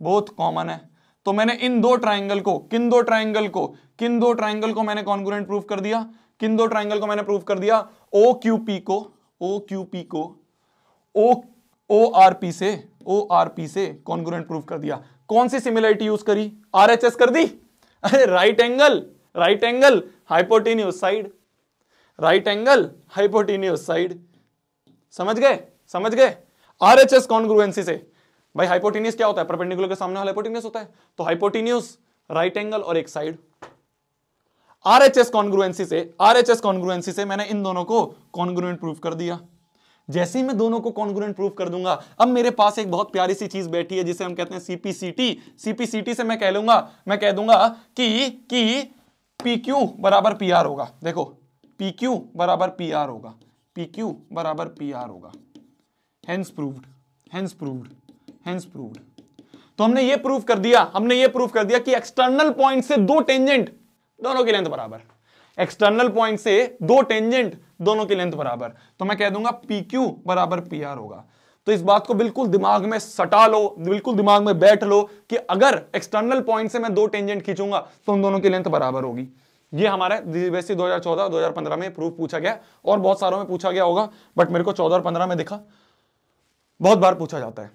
बोथ कॉमन है। तो मैंने इन दो ट्राइंगल को, किन दो ट्राइंगल को, किन दो ट्राइंगल को मैंने कॉन्ग्रुएंट प्रूव कर दिया, किन दो ट्राइंगल को मैंने प्रूव कर दिया, ओ क्यू पी को, ओ क्यू पी को ओ ओ आर पी से, ओ आर पी से कॉन्ग्रुएंट प्रूव कर दिया। कौन सी सिमिलरिटी यूज करी, आर एच एस कर दी, अरे right angle, right angle hypotenuse side, right angle hypotenuse side. समझ गए, समझ गए, आर एच एस कॉन्ग्रुएंसी से। भाई हाइपोटेन्यूज क्या होता है, परपेंडिकुलर के सामने वाला हाइपोटेन्यूज होता है, तो हाइपोटेन्यूज, राइट एंगल और एक साइड। आरएचएस कॉन्ग्रुएंसी से आरएचएस कॉन्ग्रुएंसी से मैंने इन दोनों को कॉन्ग्रुएंट प्रूफ कर दिया। जैसे ही मैं दोनों को कॉन्ग्रुएंट प्रूफ कर दूंगा, अब मेरे पास एक बहुत प्यारी सी चीज बैठी है जिसे हम कहते हैं सीपीसीटी। सीपीसीटी से मैं कह लूंगा, मैं कह दूंगा कि कि पीक्यू बराबर पीआर होगा। देखो पीक्यू बराबर पीआर होगा, पीक्यू बराबर पीआर होगा। Hence proved, hence proved, hence proved. तो हमने ये प्रूफ कर दिया, हमने ये प्रूफ कर दिया कि एक्सटर्नल पॉइंट से दो टेंजेंट दोनों की लेंथ बराबर, एक्सटर्नल पॉइंट से दो टेंजेंट दोनों की लेंथ बराबर। तो मैं कह दूंगा P Q बराबर P R होगा। तो इस बात को बिल्कुल दिमाग में सटा लो, बिल्कुल दिमाग में बैठ लो कि अगर एक्सटर्नल पॉइंट से मैं दो टेंजेंट खींचूंगा तो उन दोनों की लेंथ बराबर होगी। ये हमारे सीबीएसई दो हज़ार चौदह दो हज़ार पंद्रह में प्रूफ पूछा गया और बहुत सारों में पूछा गया होगा, बट मेरे को चौदह और पंद्रह में देखा बहुत बार पूछा जाता है।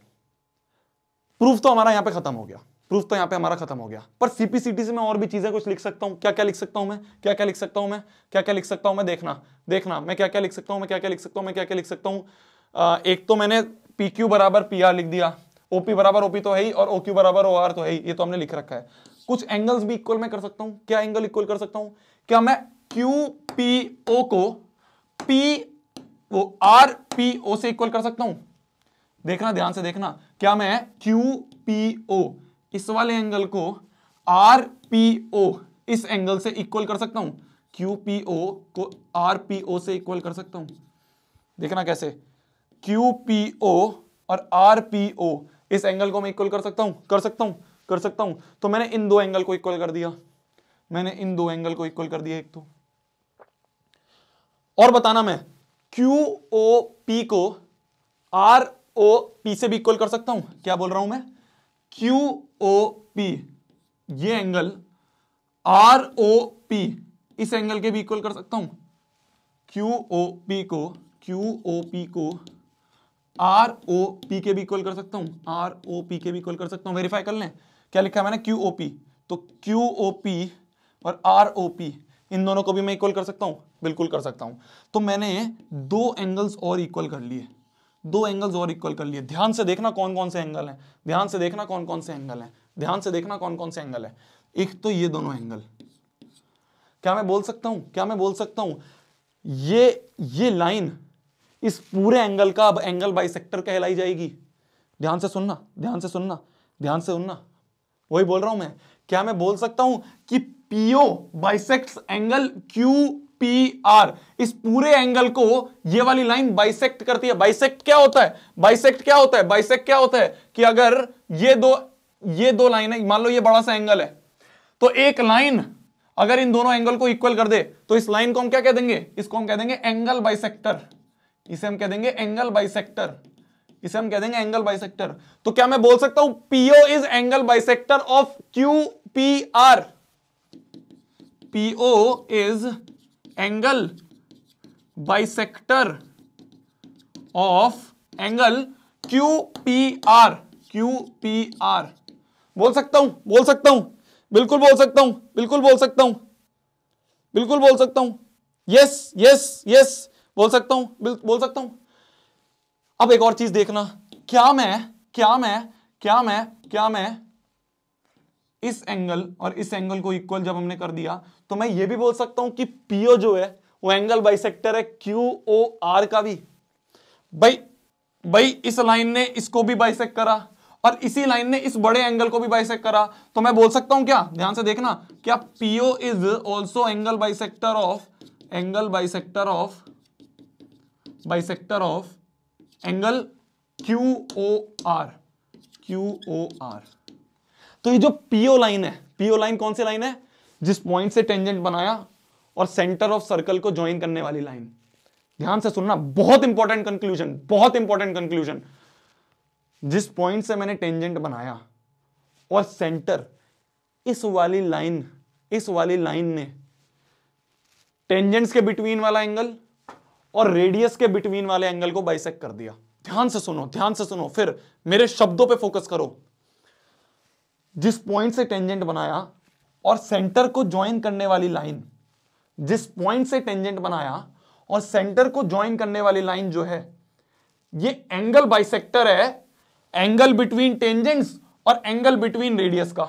प्रूफ तो हमारा यहां पर खत्म हो गया, प्रूफ तो यहाँ पे हमारा खत्म हो गया। पर सीपीसीटी से मैं और भी चीजें कुछ लिख सकता हूँ। क्या क्या लिख सकता हूँ मैं, क्या क्या लिख सकता हूँ मैं, क्या क्या लिख सकता हूँ मैं, देखना देखना मैं क्या क्या लिख सकता हूँ, मैं क्या क्या लिख सकता हूँ, मैं क्या क्या लिख सकता हूँ। एक तो मैंने पी क्यू बराबर पी आर लिख दिया, ओपी बराबर ओपी तो है ही, और ओ क्यू बराबर ओ आर तो है ही, ये तो हमने लिख रखा है। कुछ एंगल्स भी इक्वल मैं कर सकता हूँ। क्या एंगल इक्वल कर सकता हूँ? क्या मैं क्यू पी ओ को P O R P O से इक्वल कर सकता हूँ? देखना, ध्यान से देखना, क्या मैं क्यू पी ओ इस वाले एंगल को आर पी ओ इस एंगल से इक्वल कर सकता हूं? क्यू पी ओ को आर पी ओ से इक्वल कर सकता हूं। देखना कैसे, क्यू पी ओ और आर पी ओ इस एंगल को मैं इक्वल कर सकता हूं, कर सकता हूं, कर सकता हूं। तो मैंने इन दो एंगल को इक्वल कर दिया, मैंने इन दो एंगल को इक्वल कर दिया। एक तो और बताना, मैं क्यू ओ पी को आर ओ पी से भी इक्वल कर सकता हूं। क्या बोल रहा हूं मैं? क्यू ओ पी ये एंगल आर ओ पी इस एंगल के भी इक्वल कर सकता हूं। क्यू ओ पी को क्यू ओ पी को आर ओ पी के भी इक्वल कर सकता हूं, आर ओ पी के भी इक्वल कर सकता हूं। वेरीफाई कर लें, क्या लिखा है मैंने? Q O P. तो क्यू ओ पी और आर ओ पी इन दोनों को भी मैं इक्वल कर सकता हूं, बिल्कुल कर सकता हूं। तो मैंने दो एंगल्स और इक्वल कर लिए, दो एंगल्स और इक्वल कर लिए। ध्यान से देखना कौन कौन से एंगल हैं, ध्यान से देखना कौन कौन से एंगल हैं, ध्यान से देखना कौन कौन से एंगल हैं। एक तो ये दोनों एंगल, क्या मैं बोल सकता हूं, क्या मैं बोल सकता हूं ये ये लाइन इस पूरे एंगल का अब एंगल बाइसेक्टर कहलाई जाएगी। ध्यान से सुनना, ध्यान से सुनना, ध्यान से सुनना, वही बोल रहा हूं मैं। क्या मैं बोल सकता हूं कि PO bisects angle Q P R, इस पूरे एंगल को ये वाली लाइन बाइसेक्ट करती है। बाइसेक्ट क्या होता है? बाइसेक्ट क्या होता है? बाइसेक्ट क्या होता है कि अगर ये दो ये दो लाइन है, मान लो ये बड़ा सा एंगल है, तो एक लाइन अगर इन दोनों एंगल को इक्वल कर दे तो इस लाइन को हम क्या कह देंगे? इसको हम कह देंगे एंगल बाइसेक्टर, इसे हम कह देंगे एंगल बाइसेक्टर, इसे हम कह देंगे एंगल बाइसेक्टर। तो क्या मैं बोल सकता हूं PO is angle bisector of Q P R? PO is angle bisector of angle Q P R, Q P R. बोल सकता हूं, बोल सकता हूं, बिल्कुल बोल सकता हूं, बिल्कुल बोल सकता हूं, बिल्कुल बोल सकता हूं। यस यस यस बोल सकता हूं, बोल सकता हूं। अब एक और चीज देखना, क्या मैं क्या मैं क्या मैं क्या मैं इस एंगल और इस एंगल को इक्वल जब हमने कर दिया तो मैं ये भी बोल सकता हूं कि पीओ जो है वो एंगल बाइसेक्टर है क्यू ओ आर का भी। भाई भाई इस लाइन ने इसको भी बाइसेक्ट करा और इसी लाइन ने इस बड़े एंगल को भी बाइसेक्ट करा, तो मैं बोल सकता हूं क्या? ध्यान से देखना, क्या PO is also angle bisector of angle bisector of bisector of angle Q O R, Q O R. तो ये जो पीओ लाइन है, पीओ लाइन कौन सी लाइन है? जिस पॉइंट से टेंजेंट बनाया और सेंटर ऑफ सर्कल को ज्वाइन करने वाली लाइन। ध्यान से सुनना, बहुत इंपॉर्टेंट कंक्लूजन, बहुत इंपॉर्टेंट कंक्लूजन। जिस पॉइंट से मैंने टेंजेंट बनाया और सेंटर इस वाली लाइन, इस वाली लाइन ने टेंजेंट्स के बिटवीन वाला एंगल और रेडियस के बिटवीन वाले एंगल को बाइसेक्ट कर दिया। ध्यान से सुनो, ध्यान से सुनो, फिर मेरे शब्दों पर फोकस करो। जिस पॉइंट से टेंजेंट बनाया और सेंटर को ज्वाइन करने वाली लाइन, जिस पॉइंट से टेंजेंट बनाया और सेंटर को ज्वाइन करने वाली लाइन जो है ये एंगल बाइसेक्टर है एंगल बिटवीन टेंजेंट्स और एंगल बिटवीन रेडियस का।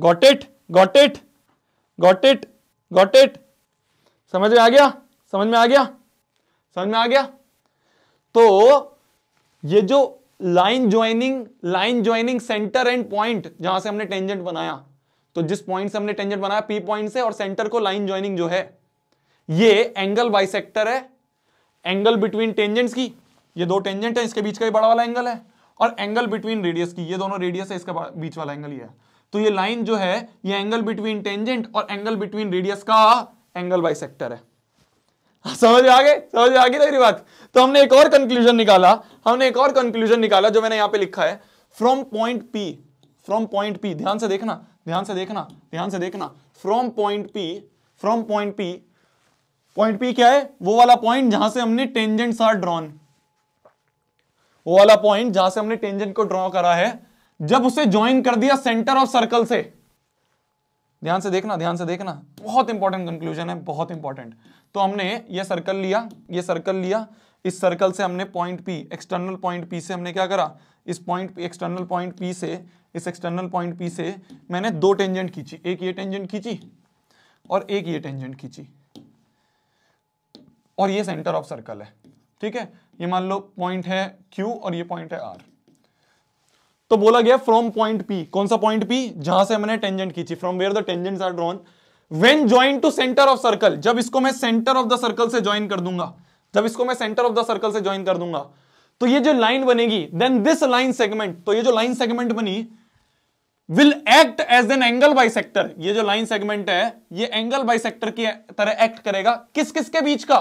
Got it, got it, got it got it समझ में आ गया समझ में आ गया समझ में आ गया तो ये जो line joining line joining centre and point जहां से हमने टेंजेंट बनाया, तो जिस पॉइंट से हमने टेंजेंट बनाया पी पॉइंट से और सेंटर को लाइन ज्वाइनिंग जो है ये एंगल बाइसेक्टर है, एंगल बिटवीन टेंजेंट्स की, ये दो टेंजेंट है इसके बीच का ही बड़ा वाला एंगल है, और एंगल बिटवीन रेडियस की, ये दोनों रेडियस है इसका बीच वाला एंगल ही है। तो ये लाइन जो है ये एंगल बिटवीन टेंजेंट और एंगल बिटवीन रेडियस का एंगल बाइसेक्टर है। समझ में आ गए समझ में आ गई मेरी बात। तो हमने एक और कंक्लूजन निकाला हमने एक और कंक्लूजन निकाला जो मैंने यहां पे लिखा है, from point P from point P ध्यान से देखना ध्यान से देखना ध्यान से देखना from point P from point P point P क्या है? वो वाला पॉइंट जहां से हमने टेंजेंट्स आर ड्रॉन, वो वाला पॉइंट जहां से हमने टेंजेंट को ड्रॉ करा है, जब उसे ज्वाइन कर दिया सेंटर ऑफ सर्कल से। ध्यान से देखना ध्यान से देखना बहुत इंपॉर्टेंट कंक्लूजन है, बहुत इंपॉर्टेंट। तो हमने ये सर्कल लिया ये सर्कल लिया इस सर्कल से हमने point P, external point P से हमने क्या करा, इस पॉइंट एक्सटर्नल पॉइंट पी से इस एक्सटर्नल पॉइंट पी से मैंने दो टेंजेंट खींची, एक ये टेंजेंट खींची और एक ये टेंजेंट खींची, और ये सेंटर ऑफ सर्कल है। ठीक है, ये मान लो पॉइंट है क्यू और ये पॉइंट है आर। तो बोला गया फ्रॉम पॉइंट पी, कौन सा पॉइंट पी? जहां से मैंने टेंजेंट खींची, from where the tangents are drawn, when join to centre of circle, जब इसको मैं सेंटर ऑफ द सर्कल से ज्वाइन कर दूंगा जब इसको मैं सेंटर ऑफ द सर्कल से ज्वाइन कर दूंगा तो ये जो लाइन बनेगी, देन दिस लाइन सेगमेंट, तो ये जो लाइन सेगमेंट बनी will act as an angle bisector. ये जो लाइन सेगमेंट है ये एंगल बाइसेक्टर की तरह एक्ट करेगा, किस किस के बीच का?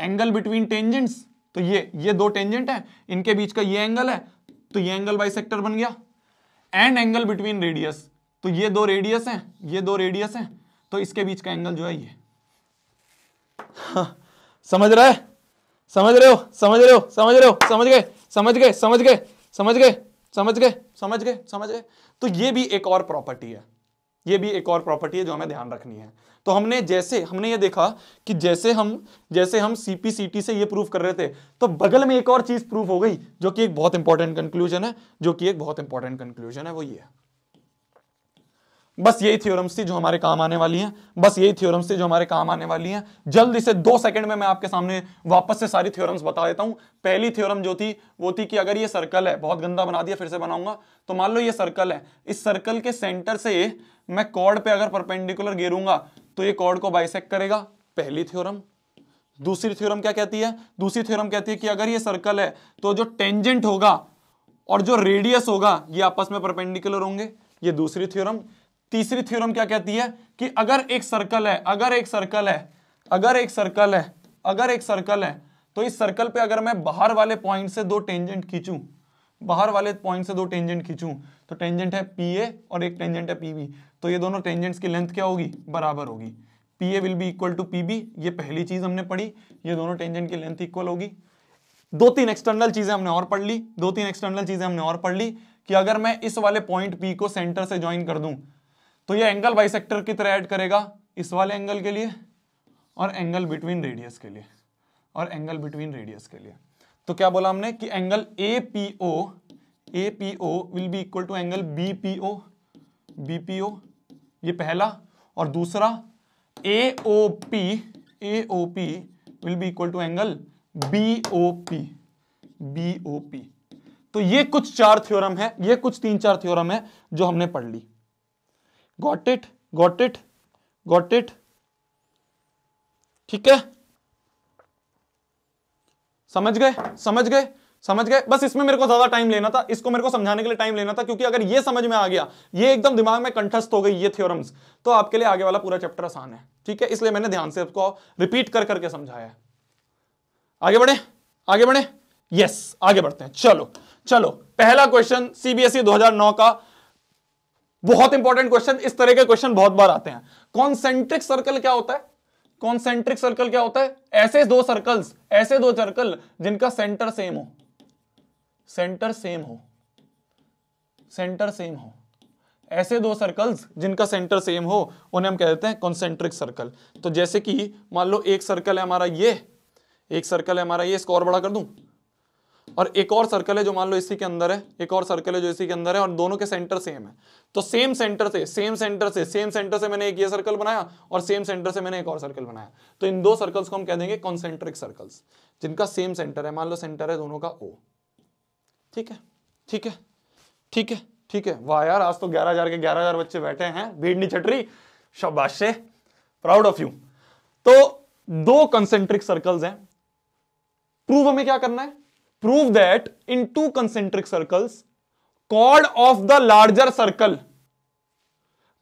एंगल बिटवीन टेंजेंट्स, तो ये ये दो टेंजेंट है, इनके बीच का ये एंगल है तो ये एंगल बाइसेक्टर बन गया, एंड एंगल बिटवीन रेडियस, तो ये दो रेडियस हैं ये दो रेडियस हैं तो इसके बीच का एंगल जो है ये। हाँ, समझ रहा है समझ रहे हो समझ रहे हो समझ रहे हो समझ गए समझ गए समझ गए समझ गए समझ गए समझ गए समझ गए तो ये भी एक और प्रॉपर्टी है ये भी एक और प्रॉपर्टी है जो हमें ध्यान रखनी है। तो हमने जैसे हमने ये देखा कि जैसे हम जैसे हम सीपीसीटी से ये प्रूफ कर रहे थे तो बगल में एक और चीज प्रूफ हो गई जो कि एक बहुत इंपॉर्टेंट कंक्लूजन है जो कि एक बहुत इंपॉर्टेंट कंक्लूजन है वो ये है। बस यही थ्योरम्स थी जो हमारे काम आने वाली हैं बस यही थ्योरम्स थी जो हमारे काम आने वाली हैं जल्दी से दो सेकंड में मैं आपके सामने वापस से सारी थ्योरम्स बता देता हूं। पहली थ्योरम जो थी वो थी कि अगर ये सर्कल है, बहुत गंदा बना दिया, फिर से बनाऊंगा। तो मान लो ये सर्कल है, इस सर्कल के सेंटर से मैं कॉर्ड पे अगर परपेंडिकुलर घेरूंगा तो ये कॉर्ड को बाइसेक्ट करेगा, पहली थ्योरम। दूसरी थ्योरम क्या कहती है? दूसरी थ्योरम कहती है कि अगर ये सर्कल है तो जो टेंजेंट होगा और जो रेडियस होगा ये आपस में परपेंडिकुलर होंगे, ये दूसरी थ्योरम। तीसरी थ्योरम क्या कहती है कि अगर एक सर्कल है अगर एक सर्कल है अगर एक सर्कल है अगर एक सर्कल है तो इस सर्कल पे अगर मैं बाहर वाले पॉइंट से दो टेंजेंट खींचूं बाहर वाले पॉइंट से दो टेंजेंट खींचूं तो टेंजेंट है पी ए और एक टेंजेंट है पी बी, तो ये दोनों टेंजेंट्स की लेंथ क्या होगी? बराबर होगी। P A will be equal to P B, ये पहली चीज हमने पढ़ी, ये दोनों टेंजेंट की लेंथ इक्वल होगी। दो तीन एक्सटर्नल चीजें हमने और पढ़ ली दो तीन एक्सटर्नल चीजें हमने और पढ़ ली कि अगर मैं इस वाले पॉइंट पी को सेंटर से ज्वाइन कर दूं तो ये एंगल बाइसेक्टर की तरह ऐड करेगा इस वाले एंगल के लिए और एंगल बिटवीन रेडियस के लिए और एंगल बिटवीन रेडियस के लिए। तो क्या बोला हमने कि angle A P O A P O will be equal to angle B P O B P O, ये पहला। और दूसरा A O P A O P will be equal to angle B O P B O P. तो ये कुछ चार theorem है ये कुछ तीन चार थ्योरम है जो हमने पढ़ ली। Got it got it got it ठीक है, समझ गए समझ गए समझ गए बस इसमें मेरे को ज्यादा टाइम लेना था, इसको मेरे को समझाने के लिए टाइम लेना था, क्योंकि अगर ये समझ में आ गया, ये एकदम दिमाग में कंठस्थ हो गई ये थ्योरम्स, तो आपके लिए आगे वाला पूरा चैप्टर आसान है। ठीक है, इसलिए मैंने ध्यान से आपको रिपीट कर करके समझाया। आगे बढ़े आगे बढ़े यस आगे बढ़ते हैं। चलो चलो पहला क्वेश्चन सीबीएसई दो हजार नौ का बहुत इंपॉर्टेंट क्वेश्चन, इस तरह के क्वेश्चन बहुत बार आते हैं। कॉन्सेंट्रिक सर्कल क्या होता है? कॉन्सेंट्रिक सर्कल क्या होता है? ऐसे दो सर्कल्स ऐसे दो सर्कल जिनका सेंटर सेम हो सेंटर सेम हो सेंटर सेम हो ऐसे दो सर्कल्स जिनका सेंटर सेम हो उन्हें हम कह देते हैं कॉन्सेंट्रिक सर्कल। तो जैसे कि मान लो एक सर्कल है हमारा ये एक सर्कल है हमारा ये इसको और बड़ा कर दूं और एक और सर्कल है जो मान लो इसी के अंदर है, एक और सर्कल है जो इसी के अंदर है, और दोनों के सेंटर सेम है। तो सेम सेंटर से सेम सेंटर से सेम सेंटर से मैंने एक ये सर्कल बनाया और सेम सेंटर से मैंने एक और सर्कल बनाया। तो इन दो सर्कल्स को हम कह देंगे कॉन्सेंट्रिक सर्कल्स, जिनका सेम सेंटर है। मान लो सेंटर है दोनों का ओ। ठीक है ठीक है ठीक है ठीक है। वाह यार, आज तो ग्यारह हजार के ग्यारह हजार बच्चे बैठे हैं, भीड़ नहीं छट रही, शाबाश, प्राउड ऑफ यू। तो दो कंसेंट्रिक सर्कल्स हैं। प्रूव हमें क्या करना है? Prove that in two concentric circles chord of the larger circle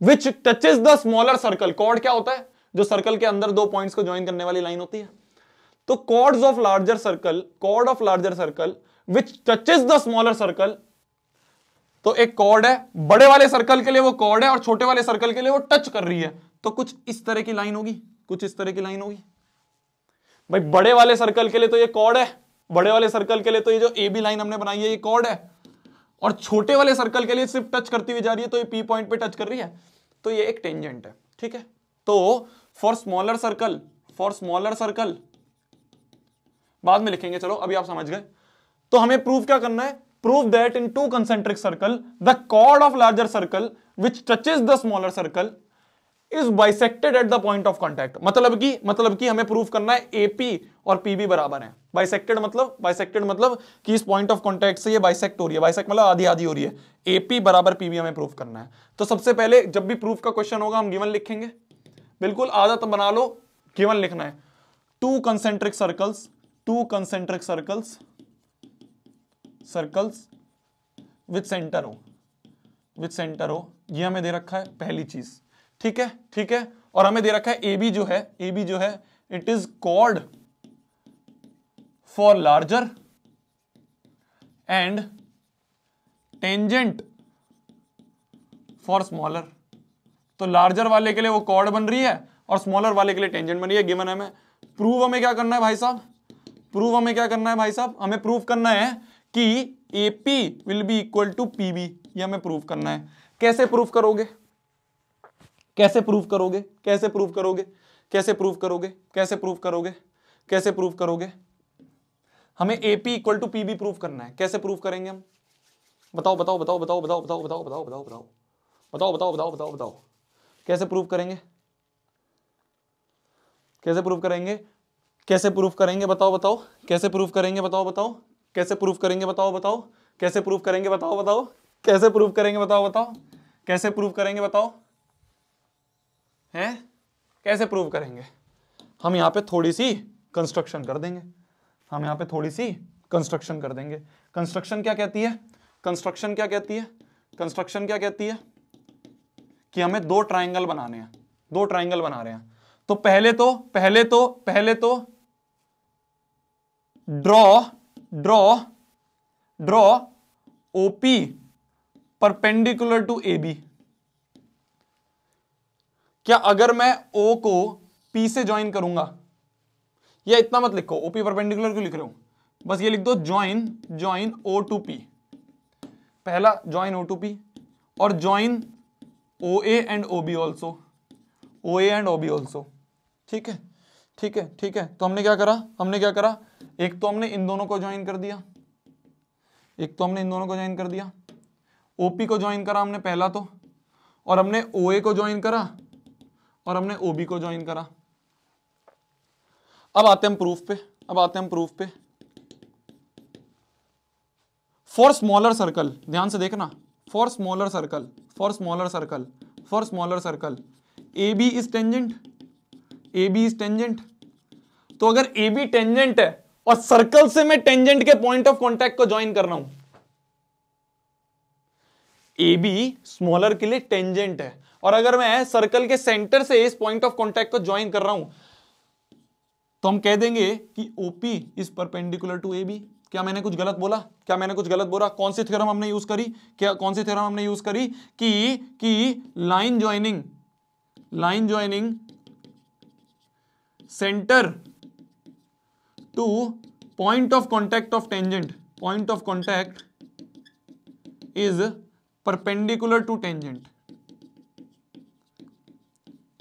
which touches the smaller circle. Chord क्या होता है? जो सर्कल के अंदर दो पॉइंट्स को ज्वाइन करने वाली लाइन होती है। तो chords of larger circle, chord of larger circle which touches the smaller circle. तो एक कॉर्ड है, बड़े वाले सर्कल के लिए वो कॉर्ड है और छोटे वाले सर्कल के लिए वो टच कर रही है। तो कुछ इस तरह की लाइन होगी, कुछ इस तरह की लाइन होगी। भाई बड़े वाले सर्कल के लिए तो ये कॉर्ड है, बड़े वाले सर्कल के लिए तो ये जो ए बी लाइन हमने बनाई है ये कॉर्ड है, और छोटे वाले सर्कल के लिए सिर्फ टच करती हुई जा रही है, तो ये पी पॉइंट पे टच कर रही है, तो ये एक टेंजेंट है। ठीक है। तो for smaller circle, for smaller circle बाद में लिखेंगे, चलो अभी आप समझ गए। तो हमें प्रूव क्या करना है? Prove that in two concentric circle the chord of larger circle which touches the smaller circle is bisected at the point of contact. मतलब कि मतलब कि हमें प्रूफ करना है एपी और पीबी बराबर हैं। बाइसेक्टेड मतलब बाइसेक्टेड मतलब कि इस पॉइंट ऑफ कॉन्टैक्ट से ये बाइसेक्ट हो रही है। बाइसेक्ट मतलब आधी आधी हो रही है। एपी बराबर पीबी हमें प्रूफ करना है। तो सबसे पहले जब भी प्रूफ का क्वेश्चन होगा हम गिवन लिखेंगे, बिल्कुल आदत बना लो, गिवन लिखना है। Two concentric circles, two concentric circles circles with centre O, with centre O, यह हमें दे रखा है पहली चीज। ठीक है ठीक है। और हमें दे रखा है ए बी जो है, ए बी जो है it is chord for larger and tangent for smaller. तो लार्जर वाले के लिए वो कॉर्ड बन रही है और स्मॉलर वाले के लिए टेंजेंट बन रही है। गिवन हमें प्रूव हमें क्या करना है भाई साहब? प्रूव हमें क्या करना है भाई साहब? हमें प्रूव करना है कि A P will be equal to P B. यह हमें प्रूव करना है। कैसे प्रूव करोगे? कैसे प्रूव करोगे? कैसे प्रूव करोगे? कैसे प्रूव करोगे? कैसे प्रूव करोगे? कैसे प्रूव करोगे? हमें AP equal to PB prove करना है। कैसे प्रूव करेंगे हम? बताओ बताओ बताओ बताओ बताओ बताओ बताओ बताओ बताओ बताओ बताओ बताओ बताओ बताओ बताओ कैसे प्रूव करेंगे? कैसे प्रूव करेंगे? कैसे प्रूव करेंगे? बताओ बताओ कैसे प्रूव करेंगे? बताओ बताओ कैसे प्रूव करेंगे? बताओ बताओ कैसे प्रूव करेंगे? बताओ बताओ कैसे प्रूव करेंगे? बताओ बताओ कैसे प्रूव करेंगे? बताओ हैं कैसे प्रूव करेंगे? हम यहाँ पे थोड़ी सी कंस्ट्रक्शन कर देंगे, हम यहाँ पे थोड़ी सी कंस्ट्रक्शन कर देंगे। कंस्ट्रक्शन क्या कहती है? कंस्ट्रक्शन क्या कहती है? कंस्ट्रक्शन क्या कहती है? कि हमें दो ट्रायंगल बनाने हैं, दो ट्रायंगल बना रहे हैं। तो पहले तो पहले तो पहले तो draw draw draw OP perpendicular to AB. क्या अगर मैं O को P से ज्वाइन करूंगा, या इतना मत लिखो O P परपेंडिकुलर क्यों लिख रहे हो, बस ये लिख दो join join O to P। पहला ज्वाइन O टू P और join O A and O B also, O A and O B also. ठीक है ठीक है ठीक है। तो हमने क्या करा? हमने क्या करा? एक तो हमने इन दोनों को ज्वाइन कर दिया, एक तो हमने इन दोनों को ज्वाइन कर दिया, O P को ज्वाइन करा हमने पहला तो, और हमने O A को ज्वाइन करा और हमने O B को ज्वाइन करा। अब आते हम प्रूफ पे, अब आते हम प्रूफ पे। फॉर स्मॉलर सर्कल, ध्यान से देखना, for smaller circle, for smaller circle, for smaller circle A B is tangent, A B is tangent. तो अगर A B टेंजेंट है और सर्कल से मैं टेंजेंट के पॉइंट ऑफ कॉन्टैक्ट को ज्वाइन कर रहा हूं, A B स्मॉलर के लिए टेंजेंट है, और अगर मैं सर्कल के सेंटर से इस पॉइंट ऑफ कांटेक्ट को ज्वाइन कर रहा हूं, तो हम कह देंगे कि O P is perpendicular to A B। क्या मैंने कुछ गलत बोला? क्या मैंने कुछ गलत बोला? कौन सी थ्योरम हमने यूज करी? क्या कौन सी थ्योरम हमने यूज करी? कि कि line joining, line joining centre to point of contact of tangent, point of contact is perpendicular to tangent.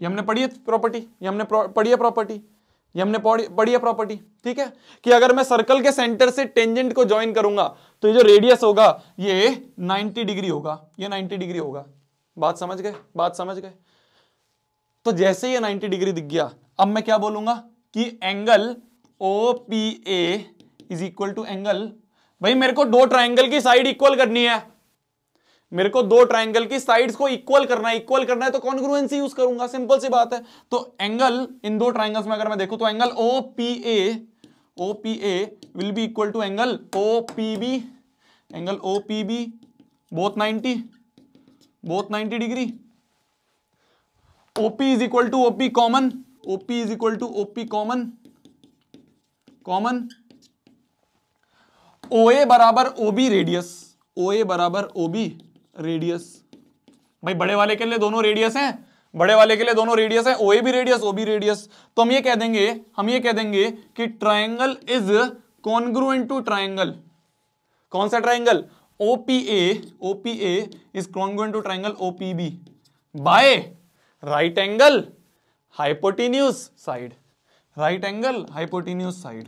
ये हमने पढ़ी है प्रॉपर्टी, ये हमने पढ़ी है प्रॉपर्टी। ये हमने पढ़ी है प्रॉपर्टी, ठीक है, कि अगर मैं सर्कल के सेंटर से टेंजेंट को ज्वाइन करूंगा तो ये जो रेडियस होगा ये नाइंटी डिग्री होगा, ये नाइंटी डिग्री होगा। बात समझ गए, बात समझ गए। तो जैसे ये नाइंटी डिग्री दिख गया, अब मैं क्या बोलूंगा कि angle O P A is equal to angle, भाई मेरे को दो ट्राइंगल की साइड इक्वल करनी है, मेरे को दो ट्राइंगल की साइड्स को इक्वल करना है, इक्वल करना है तो कॉन्ग्रुएंसी यूज करूंगा, सिंपल सी बात है। तो एंगल इन दो ट्राइंगल्स में अगर मैं देखूं तो angle O P A O P A will be equal to angle O P B, angle O P B both ninety, both ninety degree. OP is equal to OP common, OP is equal to OP common common. OA बराबर ओबी radius, ओए बराबर ओबी radius, भाई बड़े वाले के लिए दोनों radius हैं, बड़े वाले के लिए दोनों रेडियस हैं, ओए भी रेडियस ओबी रेडियस। तो हम ये कह देंगे, हम ये कह देंगे कि triangle is congruent to triangle. कौन सा triangle? OPA, OPA is congruent to triangle OPB by right angle hypotenuse side, right angle hypotenuse side.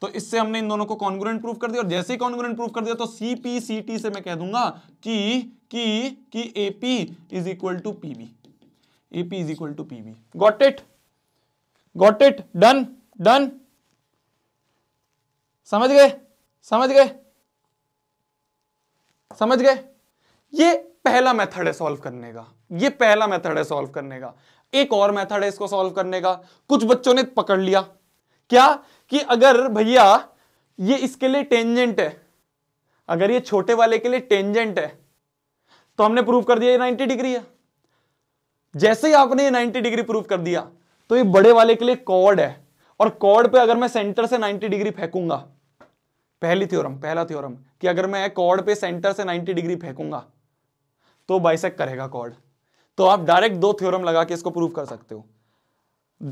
तो इससे हमने इन दोनों को कॉन्ग्रुएंट प्रूफ कर दिया, और जैसे ही कॉन्ग्रुएंट प्रूफ कर दिया तो सीपीसीटी से मैं कह दूंगा कि कि कि AP is equal to PB, AP is equal to PB. Got it, got it, done done, समझ गए समझ गए समझ गए। ये पहला मेथड है सॉल्व करने का, ये पहला मेथड है सॉल्व करने का। एक और मेथड है इसको सॉल्व करने का, कुछ बच्चों ने पकड़ लिया क्या कि अगर भैया ये इसके लिए टेंजेंट है, अगर ये छोटे वाले के लिए टेंजेंट है तो हमने प्रूव कर दिया ये नाइंटी डिग्री है। जैसे ही आपने ये नाइंटी डिग्री प्रूव कर दिया तो ये बड़े वाले के लिए कॉर्ड है, और कॉर्ड पे अगर मैं सेंटर से नाइंटी डिग्री फेंकूंगा, पहली थ्योरम, पहला थ्योरम कि अगर मैं कॉर्ड पे सेंटर से नाइंटी डिग्री फेंकूंगा तो बाइसेक्ट करेगा कॉर्ड। तो आप डायरेक्ट दो थ्योरम लगा के इसको प्रूव कर सकते हो,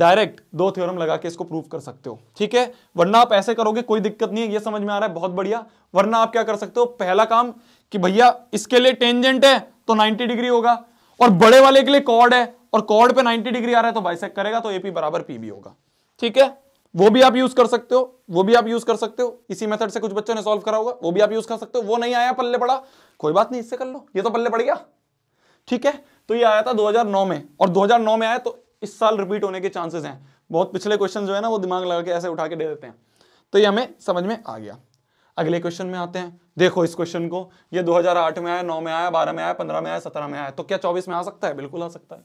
डायरेक्ट दो थ्योरम लगा के इसको प्रूव कर सकते हो, ठीक है। वरना आप ऐसे करोगे, कोई दिक्कत नहीं है, ये समझ में आ रहा है, बहुत बढ़िया। वरना आप क्या कर सकते हो, पहला काम कि भैया इसके लिए टेंजेंट है तो नाइंटी डिग्री होगा, और बड़े वाले के लिए कॉर्ड है और कॉर्ड पे नाइंटी डिग्री आ रहा है तो बाइसेक्ट करेगा तो एपी बराबर पीबी होगा, ठीक है। वो भी आप यूज कर सकते हो, वो भी आप यूज कर सकते हो, इसी मेथड से कुछ बच्चों ने सॉल्व करा होगा, वो भी आप यूज कर सकते हो। वो नहीं आया पल्ले पड़ा, कोई बात नहीं, इससे कर लो, ये तो पल्ले पड़ गया, ठीक है। तो ये आया था दो हजार नौ में, और दो हजार नौ में आया तो इस साल रिपीट होने के चांसेस हैं, बहुत पिछले क्वेश्चन जो है ना वो दिमाग लगा के ऐसे उठा के दे देते हैं। तो ये हमें समझ में आ गया। अगले क्वेश्चन में आते हैं, देखो इस क्वेश्चन को, ये दो हजार आठ में आया, नौ में आया, बारह में आया, पंद्रह में आया, सत्रह में आया, तो क्या चौबीस में आ सकता है? बिल्कुल आ सकता है,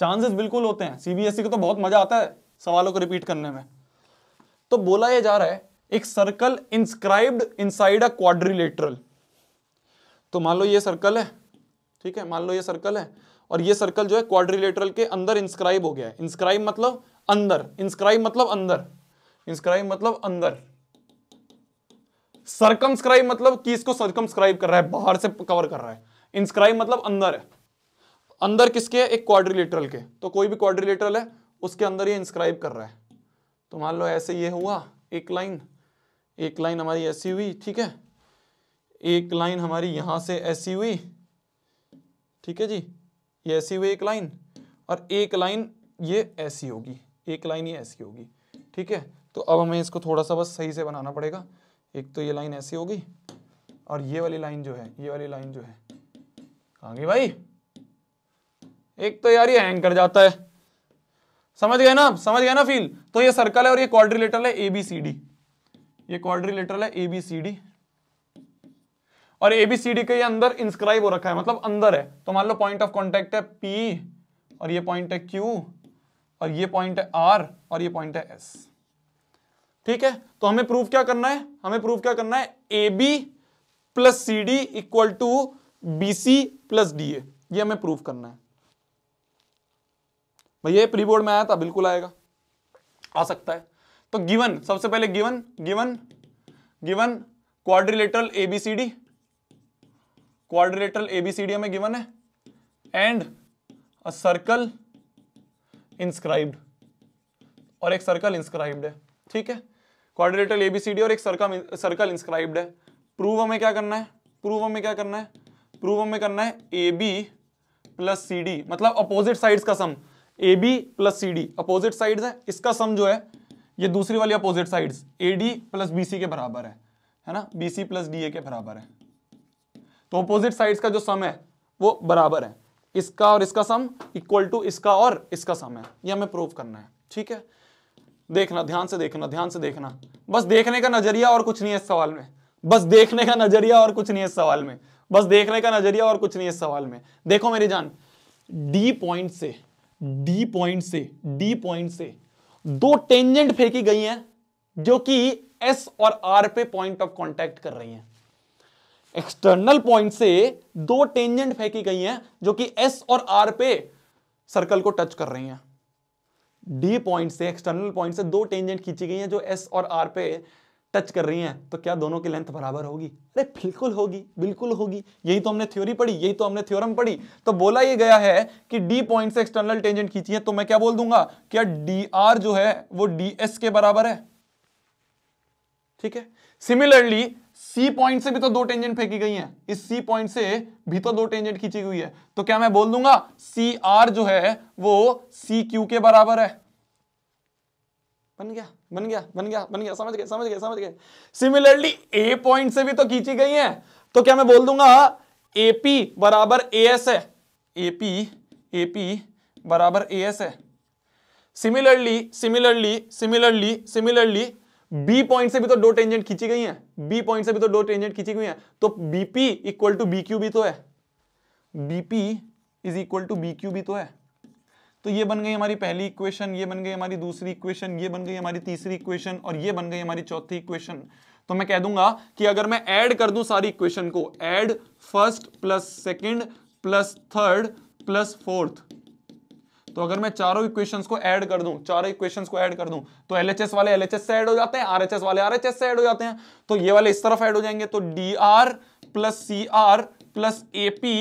चांसेस बिल्कुल होते हैं। सीबीएसई को तो बहुत मजा आता है सवालों को रिपीट करने में। तो बोला यह जा रहा है एक circle inscribed inside a quadrilateral, तो मान लो ये सर्कल है, ठीक है, मान लो ये सर्कल है, और ये सर्कल जो है क्वाड्रिलेटरल के अंदर इंस्क्राइब हो गया है। इंस्क्राइब मतलब अंदर, इंस्क्राइब मतलब अंदर, इंस्क्राइब मतलब अंदर, सर्कमस्क्राइब मतलब कि इसको सर्कमस्क्राइब कर रहा है, बाहर से कवर कर रहा है, इंस्क्राइब मतलब अंदर है। अंदर किसके है? एक क्वाड्रिलेटरल के। तो कोई भी क्वाड्रिलेटरल है उसके अंदर ये इंस्क्राइब कर रहा है। तो मान लो ऐसे ये हुआ, एक लाइन, एक लाइन हमारी ऐसी हुई, ठीक है, एक लाइन हमारी यहां से ऐसी हुई, ठीक है जी, ये ऐसी हुई एक लाइन, और एक लाइन ये ऐसी होगी, एक लाइन ये ऐसी होगी, ठीक है। तो अब हमें इसको थोड़ा सा बस सही से बनाना पड़ेगा। एक तो ये लाइन ऐसी होगी, और ये वाली लाइन जो है, ये वाली लाइन जो है आगे भाई, एक तो यार ये हैंग कर जाता है, समझ गए ना, समझ गए ना फील। तो ये सर्कल है और ये क्वाड्रिलेटरल है एबीसीडी, ये क्वाड्रिलेटरल है एबीसीडी, और एबीसीडी के अंदर इंस्क्राइब हो रखा है मतलब अंदर है। तो मान लो पॉइंट ऑफ कांटेक्ट है P, और ये पॉइंट है Q, और ये पॉइंट है R, और ये पॉइंट है S, ठीक है। तो हमें प्रूव क्या करना है, हमें प्रूव क्या करना है, A B plus C D equal to B C plus D A, ये हमें प्रूव करना है। भैया प्री बोर्ड में आया था, बिल्कुल आएगा, आ सकता है। तो गिवन, सबसे पहले given given given quadrilateral ABCD, quadrilateral ABCD हमें गिवन है, एंड अ सर्कल इंस्क्राइब्ड, और एक सर्कल इंस्क्राइब्ड है, ठीक है। क्वाड्रिलेटरल एबीसीडी और एक सर्कल सर्कल इंस्क्राइब्ड है। प्रूव हमें क्या करना है, प्रूव हमें क्या करना है, प्रूव हमें करना है A B plus C D मतलब अपोजिट साइड्स का sum, A B plus C D opposite side है, इसका सम जो है ये दूसरी वाली opposite side A D plus B C के बराबर है, है ना, B C plus D A के बराबर है। तो अपोजिट साइड्स का जो सम है वो बराबर है, इसका और इसका सम इक्वल टू इसका और इसका सम है, ये हमें प्रूव करना है। ठीक है, देखना ध्यान से, देखना ध्यान से, देखना, बस देखने का नजरिया और कुछ नहीं है इस सवाल में, बस देखने का नजरिया और कुछ नहीं है इस सवाल में, बस देखने का नजरिया और कुछ नहीं है इस सवाल में। देखो मेरी जान, डी पॉइंट से डी पॉइंट से डी पॉइंट से दो टेंजेंट फेंकी गई हैं जो कि एस और आर पे पॉइंट ऑफ कॉन्टैक्ट कर रही हैं। एक्सटर्नल पॉइंट से दो टेंजेंट फेंकी गई हैं जो कि एस और आर पे सर्कल को टच कर रही हैं। डी पॉइंट से, एक्सटर्नल पॉइंट से दो टेंजेंट खींची गई हैं जो एस और आर पे टच कर रही हैं, तो क्या दोनों की लेंथ बराबर होगी? अरे बिल्कुल होगी, बिल्कुल होगी, यही तो हमने थ्योरी पढ़ी, यही तो हमने थ्योरम पढ़ी। तो बोला ये गया है कि डी पॉइंट से एक्सटर्नल टेंजेंट खींची है, तो मैं क्या बोल दूंगा, क्या डी आर जो है वो डी एस के बराबर है। ठीक है, सिमिलरली सी पॉइंट से भी तो दो टेंजेंट फेंकी गई हैं, इस सी पॉइंट से भी तो दो टेंजेंट खींची हुई है, तो क्या मैं बोल दूंगा सी आर जो है वो सी क्यू के बराबर है। बन गया बन गया बन गया बन गया समझ गए समझ गए समझ गए। सिमिलरली ए पॉइंट से भी तो खींची गई हैं, तो क्या मैं बोल दूंगा एपी बराबर ए एस है, एपी एपी बराबर ए एस है। Similarly similarly similarly similarly B point से भी तो दो टेंजेंट खींची गई हैं, बी पॉइंट से भी तो दो टेंजेंट खींची गई हैं, तो BP equal to B Q भी तो है, BP is equal to B Q भी तो है। तो ये बन गई हमारी पहली इक्वेशन, ये बन गई हमारी दूसरी इक्वेशन, ये बन गई हमारी तीसरी इक्वेशन और ये बन गई हमारी चौथी इक्वेशन। तो मैं कह दूंगा कि अगर मैं ऐड कर दूं सारी इक्वेशन को, add first plus second plus third plus fourth, तो अगर मैं चारों इक्वेशंस को ऐड कर दूं, चारों इक्वेशंस को ऐड कर दूं, तो एलएचएस वाले एलएचएस से ऐड हो जाते हैं, आरएचएस वाले आरएचएस से ऐड हो जाते हैं, तो ये वाले इस तरफ ऐड हो जाएंगे, तो D R plus C R plus A P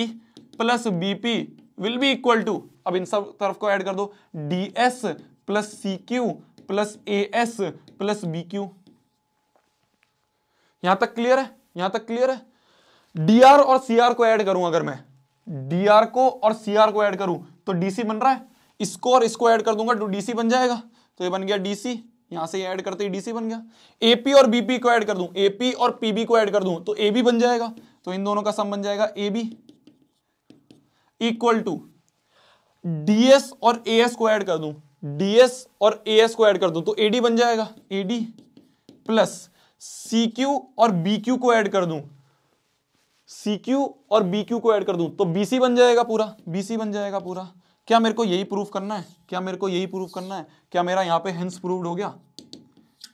plus B P will be equal to, अब इन सब तरफ को ऐड कर दो, D S plus C Q plus A S plus B Q. यहां तक क्लियर है, यहां तक क्लियर है। डी आर और सी आर को ऐड करूं, अगर मैं डी आर को और सी आर को ऐड करूं तो डीसी बन रहा है, इसको और इसको ऐड कर दूंगा तो डीसी बन जाएगा, तो ये बन गया डीसी, यहां से ऐड करते ही डीसी बन गया। एपी और बीपी को ऐड कर दूं, एपी और पीबी को ऐड कर दूं तो एबी बन जाएगा, तो इन दोनों का सम बन जाएगा एबी इक्वल टू डीएस और एएस को ऐड कर दूं, डीएस और एएस को ऐड कर दूं तो एडी बन जाएगा, एडी प्लस सीक्यू और बीक्यू को ऐड कर दूं, सीक्यू और बीक्यू को ऐड कर दूं तो बीसी बन जाएगा पूरा, बीसी बन जाएगा पूरा। क्या मेरे को यही प्रूफ करना है? क्या मेरे को यही प्रूफ करना है? क्या मेरा यहाँ पे हिंस प्रूव्ड हो गया?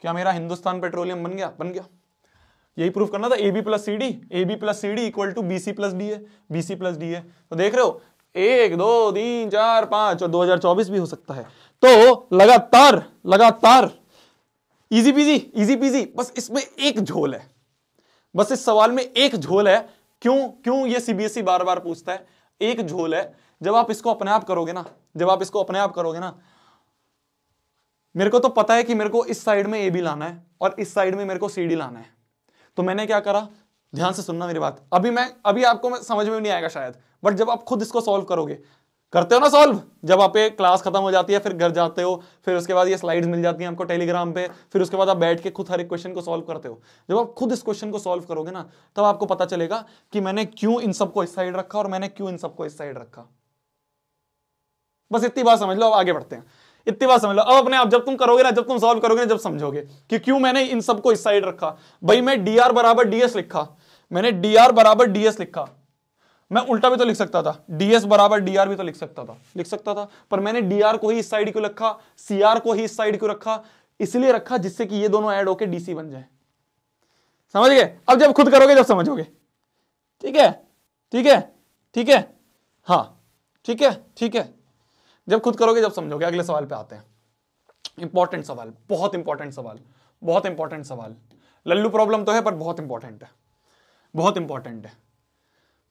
क्या मेरा हिंदुस्तान पेट्रोलियम बन गया? बन गया। यही प्रूफ करना था, A B plus C D, A B plus C D equal to B C plus D A, B C plus D A. तो देख रहे हो, एक दो तीन चार पांच और दो हज़ार चौबीस भी हो सकता है। तो लगातार लगातार इजी पीजी इजी पीजी, बस इसमें एक झोल है, बस इस सवाल में एक झोल है। क्यों क्यों ये सीबीएसई बार बार पूछता है? एक झोल है। जब आप इसको अपने आप करोगे ना, जब आप इसको अपने आप करोगे ना, मेरे को तो पता है कि मेरे को इस साइड में ए बी लाना है और इस साइड में मेरे को सी डी लाना है, तो मैंने क्या करा, ध्यान से सुनना मेरी बात, अभी मैं अभी आपको समझ में नहीं आएगा शायद, बट जब आप खुद इसको सॉल्व करोगे, करते हो ना सॉल्व, जब आप पे क्लास खत्म हो जाती है फिर घर जाते हो, फिर उसके बाद ये स्लाइड्स मिल जाती हैं आपको टेलीग्राम पे, फिर उसके बाद आप बैठ के खुद हर एक क्वेश्चन को सॉल्व करते हो। जब आप खुद इस क्वेश्चन को सॉल्व करोगे ना, तब तो आपको पता चलेगा कि मैंने क्यों इन सबको इस साइड रखा और मैंने क्यों इन सबको इस साइड रखा। बस इतनी बात समझ लो, अब आगे बढ़ते हैं। इतनी बात समझ लो अब अपने आप, जब तुम करोगे ना, जब तुम सॉल्व करोगे ना, जब समझोगे कि क्यों मैंने इन सबको इस साइड रखा। भाई मैं डी आर बराबर डी एस लिखा, मैंने डी आर बराबर डी एस लिखा, मैं उल्टा भी तो लिख सकता था, डीएस बराबर डीआर भी तो लिख सकता था, लिख सकता था, पर मैंने डीआर को ही इस साइड क्यों रखा, सीआर को ही इस साइड क्यों रखा? इसलिए रखा जिससे कि ये दोनों ऐड होके डीसी बन जाए। समझ गए? अब जब खुद करोगे जब समझोगे। ठीक है ठीक है ठीक है, हाँ ठीक है ठीक है, जब खुद करोगे जब समझोगे। अगले सवाल पे आते हैं, इंपॉर्टेंट सवाल, बहुत इंपॉर्टेंट सवाल, बहुत इंपॉर्टेंट सवाल, लल्लू प्रॉब्लम तो है पर बहुत इंपॉर्टेंट है, बहुत इंपॉर्टेंट है।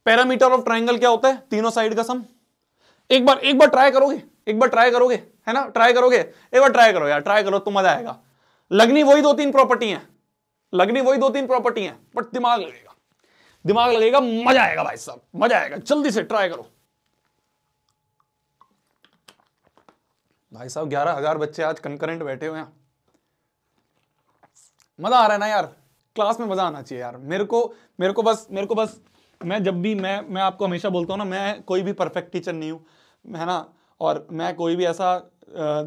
पैरामीटर ऑफ ट्राइंगल क्या होता है? तीनों साइड का सम। एक बार एक बार ट्राई करोगे, एक बार ट्राई करोगे, है ना, ट्राई करोगे, एक बार ट्राई करो यार, ट्राई करो तो मजा आएगा। लगनी वही दो तीन प्रॉपर्टी हैं, लगनी वही दो तीन प्रॉपर्टी हैं, बट दिमाग लगेगा, दिमाग लगेगा, मजा आएगा भाई साहब, मजा आएगा। जल्दी से ट्राई करो। भाई साहब ग्यारह हजार बच्चे आज कंकरेंट बैठे हुए हैं, मजा आ रहा है ना यार, क्लास में मजा आना चाहिए यार। मेरे को मेरे को बस मेरे को बस मैं जब भी मैं मैं आपको हमेशा बोलता हूँ ना, मैं कोई भी परफेक्ट टीचर नहीं हूँ, है ना, और मैं कोई भी ऐसा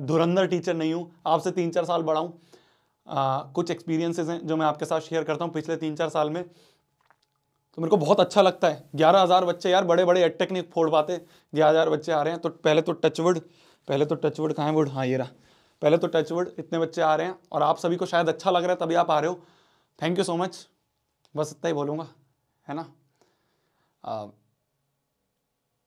धुरंधर टीचर नहीं हूँ, आपसे तीन चार साल बड़ा हूँ। कुछ एक्सपीरियंसेस हैं जो मैं आपके साथ शेयर करता हूँ पिछले तीन चार साल में, तो मेरे को बहुत अच्छा लगता है। ग्यारह हज़ार बच्चे यार, बड़े बड़े एडटेक नहीं फोड़ पाते, ग्यारह हज़ार बच्चे आ रहे हैं। तो पहले तो टचवुड पहले तो टचवुड कहाँ है वुड, हाँ ये रहा, पहले तो टचवुड इतने बच्चे आ रहे हैं और आप सभी को शायद अच्छा लग रहा है तभी आप आ रहे हो। थैंक यू सो मच, बस इतना ही बोलूँगा, है ना।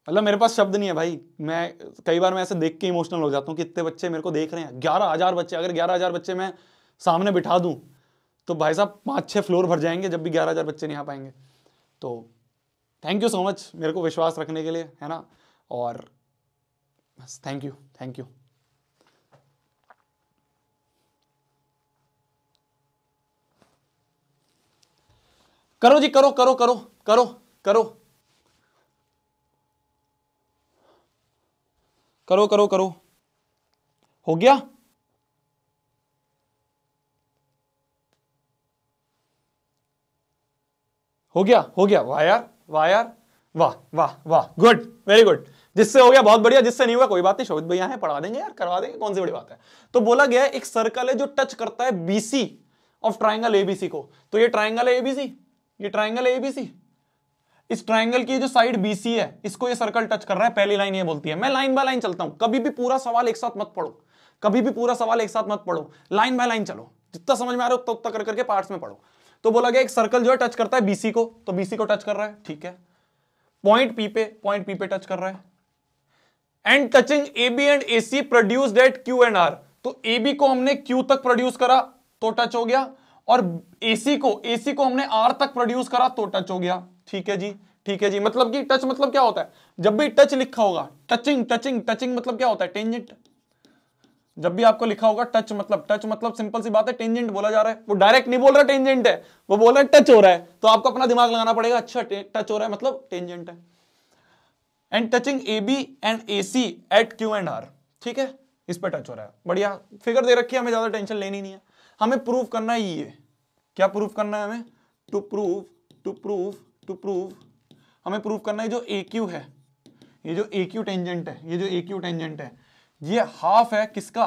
मतलब मेरे पास शब्द नहीं है भाई, मैं कई बार मैं ऐसे देख के इमोशनल हो जाता हूँ कि इतने बच्चे मेरे को देख रहे हैं। ग्यारह हज़ार बच्चे, अगर ग्यारह हज़ार बच्चे मैं सामने बिठा दूँ तो भाई साहब पाँच छः फ्लोर भर जाएंगे जब भी ग्यारह हज़ार बच्चे नहीं आ पाएंगे। तो थैंक यू सो मच मेरे को विश्वास रखने के लिए, है ना, और बस थैंक यू थैंक यू। करो जी, करो करो करो करो करो करो करो करो हो गया। हो गया हो गया वाह यार, वाह यार, वाह वाह वाह, गुड, वेरी गुड। जिससे हो गया बहुत बढ़िया, जिससे नहीं हुआ कोई बात नहीं, शोभित भैया हैं, पढ़ा देंगे यार, करवा देंगे, कौन सी बड़ी बात है। तो बोला गया है एक सर्कल है जो टच करता है बीसी ऑफ ट्राइंगल एबीसी को। तो ये ट्राइंगल है एबीसी, ये ट्राइंगल है एबीसी, इस ट्राइंगल की जो साइड बीसी है इसको ये सर्कल टच कर रहा है। पहली लाइन ये बोलती है, मैं लाइन बाय लाइन चलता हूं, कभी भी पूरा सवाल एक साथ मत पढ़ो, कभी भी पूरा सवाल एक साथ मत पढ़ो, लाइन बाय लाइन चलो, जितना समझ में आ रहा है उतना उतना कर करके पार्ट्स में पढ़ो। तो बोला गया एक सर्कल जो है टच करता है बीसी को, तो बीसी को टच कर रहा है, ठीक है, पॉइंट पी पे पॉइंट पी पे टच कर रहा है, and touching AB and AC produced at Q and R. तो एबी को हमने क्यू तक प्रोड्यूस करा तो टच हो गया, और एसी को एसी को हमने आर तक प्रोड्यूस करा तो टच हो गया। ठीक है जी, ठीक है जी। मतलब कि टच मतलब क्या होता है, जब भी टच लिखा होगा, टचिंग टचिंग टचिंग मतलब क्या होता है, टेंजेंट। जब भी आपको लिखा होगा टच मतलब टच मतलब सिंपल सी बात है टेंजेंट बोला जा रहा है। वो डायरेक्ट नहीं बोल रहा टेंजेंट है, वो बोल रहा है टच हो रहा है, तो आपको अपना दिमाग लगाना पड़ेगा, अच्छा टच हो रहा है मतलब टेंजेंट है। And touching A B and A C at Q and R, ठीक है, इस पे टच हो रहा है। बढ़िया फिगर दे रखी है, हमें ज्यादा टेंशन लेनी नहीं है, हमें प्रूव करना है ये। क्या प्रूव करना है हमें, to prove to prove to prove हमें प्रूव करना है जो ए क्यू है, ये जो ए क्यू टेंजेंट है, ये जो ए क्यू टेंजेंट है, ये हाफ है किसका,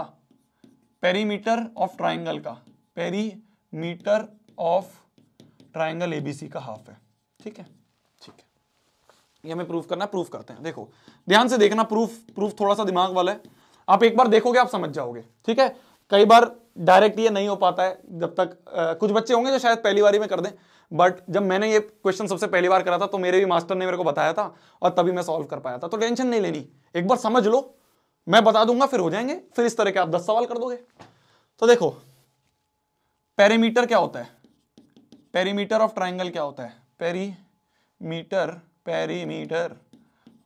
पेरीमीटर ऑफ ट्राइंगल का, पेरीमीटर ऑफ ट्राइंगल एबीसी का हाफ है। ठीक है ठीक है, ये हमें प्रूफ करना है, प्रूफ करते हैं। देखो ध्यान से देखना, प्रूफ प्रूफ थोड़ा सा दिमाग वाला है, आप एक बार देखोगे आप समझ जाओगे। ठीक है, कई बार डायरेक्ट ये नहीं हो पाता है, जब तक आ, कुछ बच्चे होंगे जो शायद पहली बार ही में कर दें, बट जब मैंने ये क्वेश्चन सबसे पहली बार करा था तो मेरे भी मास्टर ने मेरे को बताया था और तभी मैं सॉल्व कर पाया था। तो टेंशन नहीं लेनी, एक बार समझ लो, मैं बता दूंगा, फिर हो जाएंगे, फिर इस तरह के आप दस सवाल कर दोगे। तो देखो पेरीमीटर क्या होता है, पेरीमीटर ऑफ ट्राइंगल क्या होता है, पेरीमीटर पेरीमीटर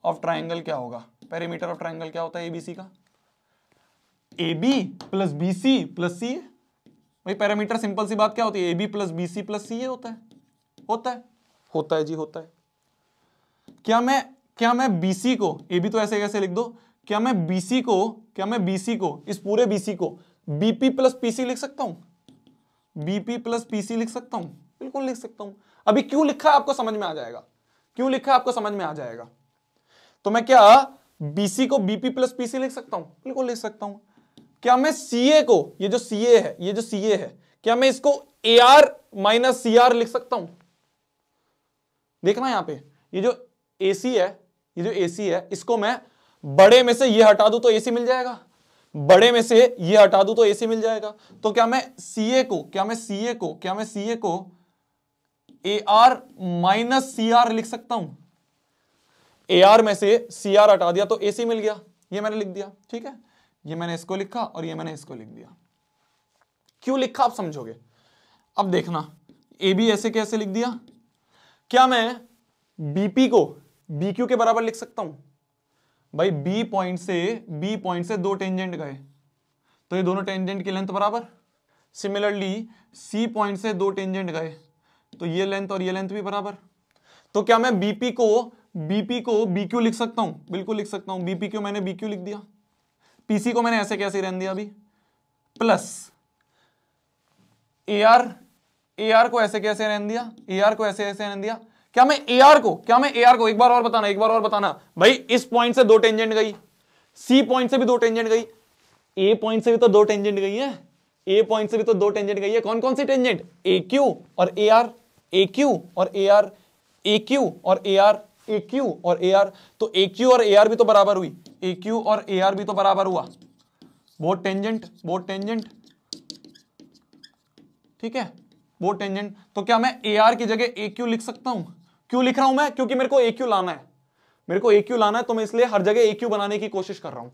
ऑफ ट्राइंगल क्या होगा, पेरीमीटर ऑफ ट्राइंगल क्या होता है एबीसी का, AB plus BC plus C. भाई पेरीमीटर सिंपल सी बात क्या होती है, AB plus BC plus C होता है, होता है होता है जी होता है। क्या मैं क्या मैं बीसी को, एबी तो ऐसे कैसे लिख दो, क्या मैं बीसी को क्या मैं बीसी को इस पूरे बीसी को बीपी प्लस पीसी लिख सकता हूं, बीपी प्लस पीसी लिख सकता हूं, बिल्कुल लिख सकता हूं। अभी क्यों लिखा है आपको समझ में आ जाएगा, क्यों लिखा है आपको समझ में आ जाएगा। तो मैं क्या बीसी को बीपी प्लस पीसी लिख सकता हूं, बिल्कुल लिख सकता हूं। क्या मैं सीए को, ये जो सीए है ये जो सीए है क्या मैं इसको A R minus C R लिख सकता हूं। देखना यहां पे, ये जो एसी है ये जो एसी है इसको मैं बड़े में से ये हटा दूं तो एसी मिल जाएगा, बड़े में से ये हटा दूं तो एसी मिल जाएगा। तो क्या मैं सीए को क्या मैं सीए को क्या मैं सीए को A R minus C R लिख सकता हूं, ए आर में से सी आर हटा दिया तो एसी मिल गया, ये मैंने लिख दिया। ठीक है, ये मैंने इसको लिखा और ये मैंने इसको लिख दिया। क्यों लिखा आप समझोगे। अब देखना ए बी ऐसे कैसे लिख दिया, क्या मैं बीपी को बी क्यू के बराबर लिख सकता हूं। भाई B पॉइंट से B पॉइंट से दो टेंजेंट गए तो ये दोनों टेंजेंट की लेंथ बराबर। सिमिलरली C पॉइंट से दो टेंजेंट गए तो ये लेंथ और ये लेंथ भी बराबर। तो क्या मैं B P को B P को B Q लिख सकता हूं, बिल्कुल लिख सकता हूं। B P Q मैंने B Q लिख दिया। पीसी को मैंने ऐसे कैसे रहने दिया अभी, प्लस एआर, एआर को ऐसे कैसे रहने दिया, एआर को ऐसे ऐसे रहने दिया। क्या मैं एआर को, क्या मैं एआर को एक बार और बताना, एक बार और बताना भाई, इस पॉइंट से दो टेंजेंट गई, सी पॉइंट से भी दो टेंजेंट गई, ए पॉइंट से भी तो दो टेंजेंट गई है, ए पॉइंट से भी तो दो टेंजेंट गई है। कौन कौन सी टेंजेंट, ए क्यू और ए आर, ए क्यू और ए आर, ए क्यू और ए आर, ए क्यू और ए आर। तो ए क्यू और ए आर भी तो बराबर हुई, ए क्यू और ए आर भी तो बराबर हुआ, वो टेंजेंट, वो टेंजेंट, ठीक है, वो टेंजेंट। तो क्या मैं ए आर की जगह ए क्यू लिख सकता हूं? क्यों लिख रहा हूं मैं? क्योंकि मेरे को ए क्यू लाना है, मेरे को ए क्यू लाना है, तो मैं इसलिए हर जगह ए क्यू बनाने की कोशिश कर रहा हूं।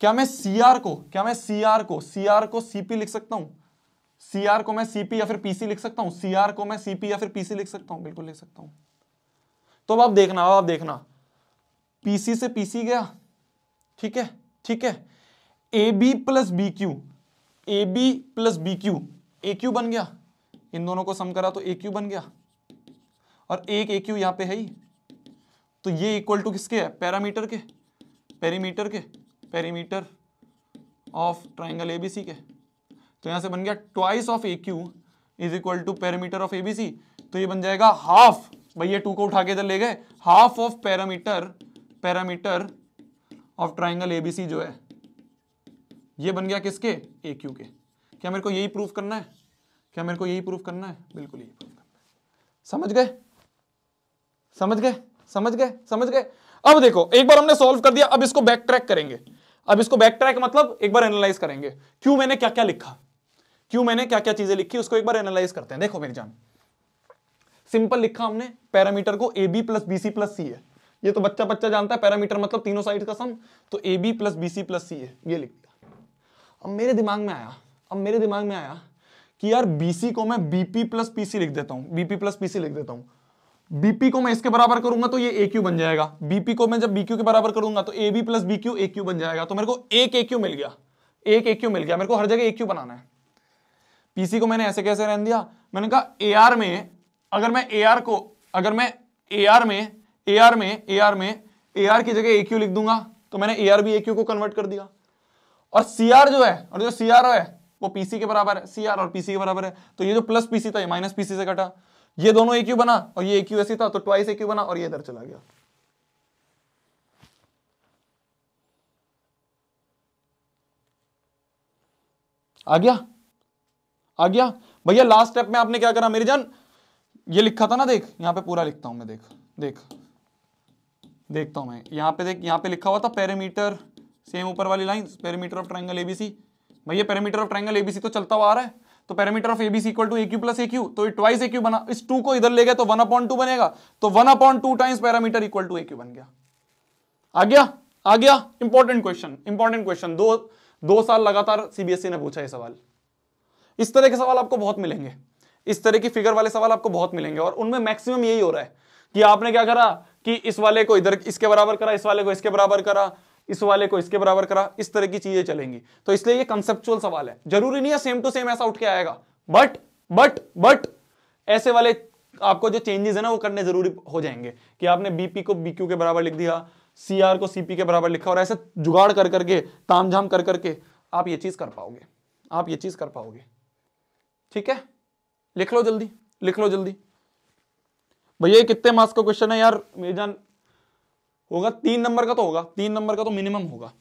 क्या मैं सीआर को, क्या मैं सीआर को, सीआर को सीपी लिख सकता हूं? सीआर को मैं सीपी या फिर पीसी लिख सकता हूं, सीआर को मैं सीपी या फिर पीसी लिख सकता हूं, बिल्कुल लिख सकता हूं। तो अब आप देखना, अब आप देखना, पीसी से पीसी गया, ठीक है, ठीक है, A B plus B Q, A B plus B Q, A Q बन गया, इन दोनों को सम करा तो ए क्यू बन गया, और एक ए क्यू यहां पे है ही, तो ये इक्वल टू किसके है, पैरामीटर के, पेरीमीटर के, पेरीमीटर ऑफ ट्राइंगल एबीसी के। तो यहां से बन गया twice of A Q is equal to perimeter of ABC, तो ये बन जाएगा हाफ, भाई ये टू को उठा के इधर ले गए, half of parameter, parameter of triangle ABC जो है ये बन गया किसके, ए क्यू के। क्या मेरे को यही प्रूफ करना है, क्या मेरे को यही प्रूफ करना है, बिल्कुल यही प्रूफ करना है। समझ गए, समझ गए, समझ गए, समझ गए। अब देखो, एक बार हमने सॉल्व कर दिया, अब इसको बैक ट्रैक करेंगे, अब इसको बैक ट्रैक मतलब एक बार एनालाइज करेंगे, क्यों मैंने क्या क्या लिखा, क्यों मैंने क्या क्या चीजें लिखी, उसको एक बार एनालाइज करते हैं। देखो मेरी जान, सिंपल लिखा हमने, पैरामीटर को A B plus B C plus C है, ये तो बच्चा बच्चा जानता है, पैरामीटर मतलब तीनों साइड का सम, तो A B plus B C plus C है, ये लिख दिया। अब मेरे दिमाग में आया, अब मेरे दिमाग में आया कि यार बीसी को मैं बीपी प्लस पीसी लिख देता हूं, बीपी प्लस पीसी लिख देता हूं, बीपी को मैं इसके बराबर करूंगा तो ये ए क्यू बन जाएगा, बीपी को मैं जब बीक्यू के बराबर करूंगा तो A B plus B Q A Q बन जाएगा। तो मेरे को एक ए क्यू मिल गया, एक ए क्यू मिल गया, मेरे को हर जगह ए क्यू बनाना है। पीसी को मैंने ऐसे कैसे रहने दिया, मैंने कहा ए आर में, अगर मैं ए आर को, अगर मैं ए आर में, ए आर में, ए आर में ए आर की जगह ए क्यू लिख दूंगा, तो मैंने ए आर भी ए क्यू को कन्वर्ट कर दिया, और सी आर जो है, और जो सी आर है वो पीसी के बराबर है, सी आर और पीसी के बराबर है, तो ये जो प्लस पीसी था ये माइनस पीसी से कटा, ये दोनों ए क्यू बना और ये ए क्यू ऐसी था, तो ट्वाइस ए क्यू बना और ये इधर चला गया। आ गया, आ गया भैया। लास्ट स्टेप में आपने क्या करा मेरी जान, ये लिखा था ना, देख यहां पे पूरा लिखता हूं मैं, देख देख देखता हूं मैं यहां पे, देख यहां पे लिखा हुआ था पैरामीटर, सेम ऊपर वाली line, parameter of triangle ABC, भैया पैरामीटर ऑफ ट्राइंगल एबीसी तो चलता हुआ आ रहा है, तो parameter of ABC equal to A Q plus A Q, तो ट्वाइस ए क्यू बना, इस टू को इधर ले गए तो वन अपॉन टू बनेगा, तो one upon two times parameter equal to A Q बन गया। आ गया, आ गया। इंपॉर्टेंट क्वेश्चन, इंपॉर्टेंट क्वेश्चन, दो दो साल लगातार सीबीएसई ने पूछा ये सवाल। इस तरह के सवाल आपको बहुत मिलेंगे, इस तरह की फिगर वाले सवाल आपको बहुत मिलेंगे, और उनमें मैक्सिमम यही हो रहा है कि आपने क्या करा कि इस वाले को इधर इसके बराबर करा, इस वाले को इसके बराबर करा, इस वाले को इसके बराबर करा, इस तरह की चीजें चलेंगी। तो इसलिए ये कंसेप्चुअल सवाल है, जरूरी नहीं है सेम टू सेम ऐसा उठ के आएगा, बट बट बट ऐसे वाले आपको जो चेंजेस है ना वो करने जरूरी हो जाएंगे, कि आपने बीपी को बीक्यू के बराबर लिख दिया, सीआर को सीपी के बराबर लिखा, और ऐसे जुगाड़ कर करके, तामझाम कर करके आप ये चीज कर पाओगे, आप ये चीज कर पाओगे, ठीक है। लिख लो जल्दी, लिख लो जल्दी भैया। कितने मार्क्स का क्वेश्चन है यार मेरी जान, होगा तीन नंबर का तो होगा, तीन नंबर का तो मिनिमम होगा,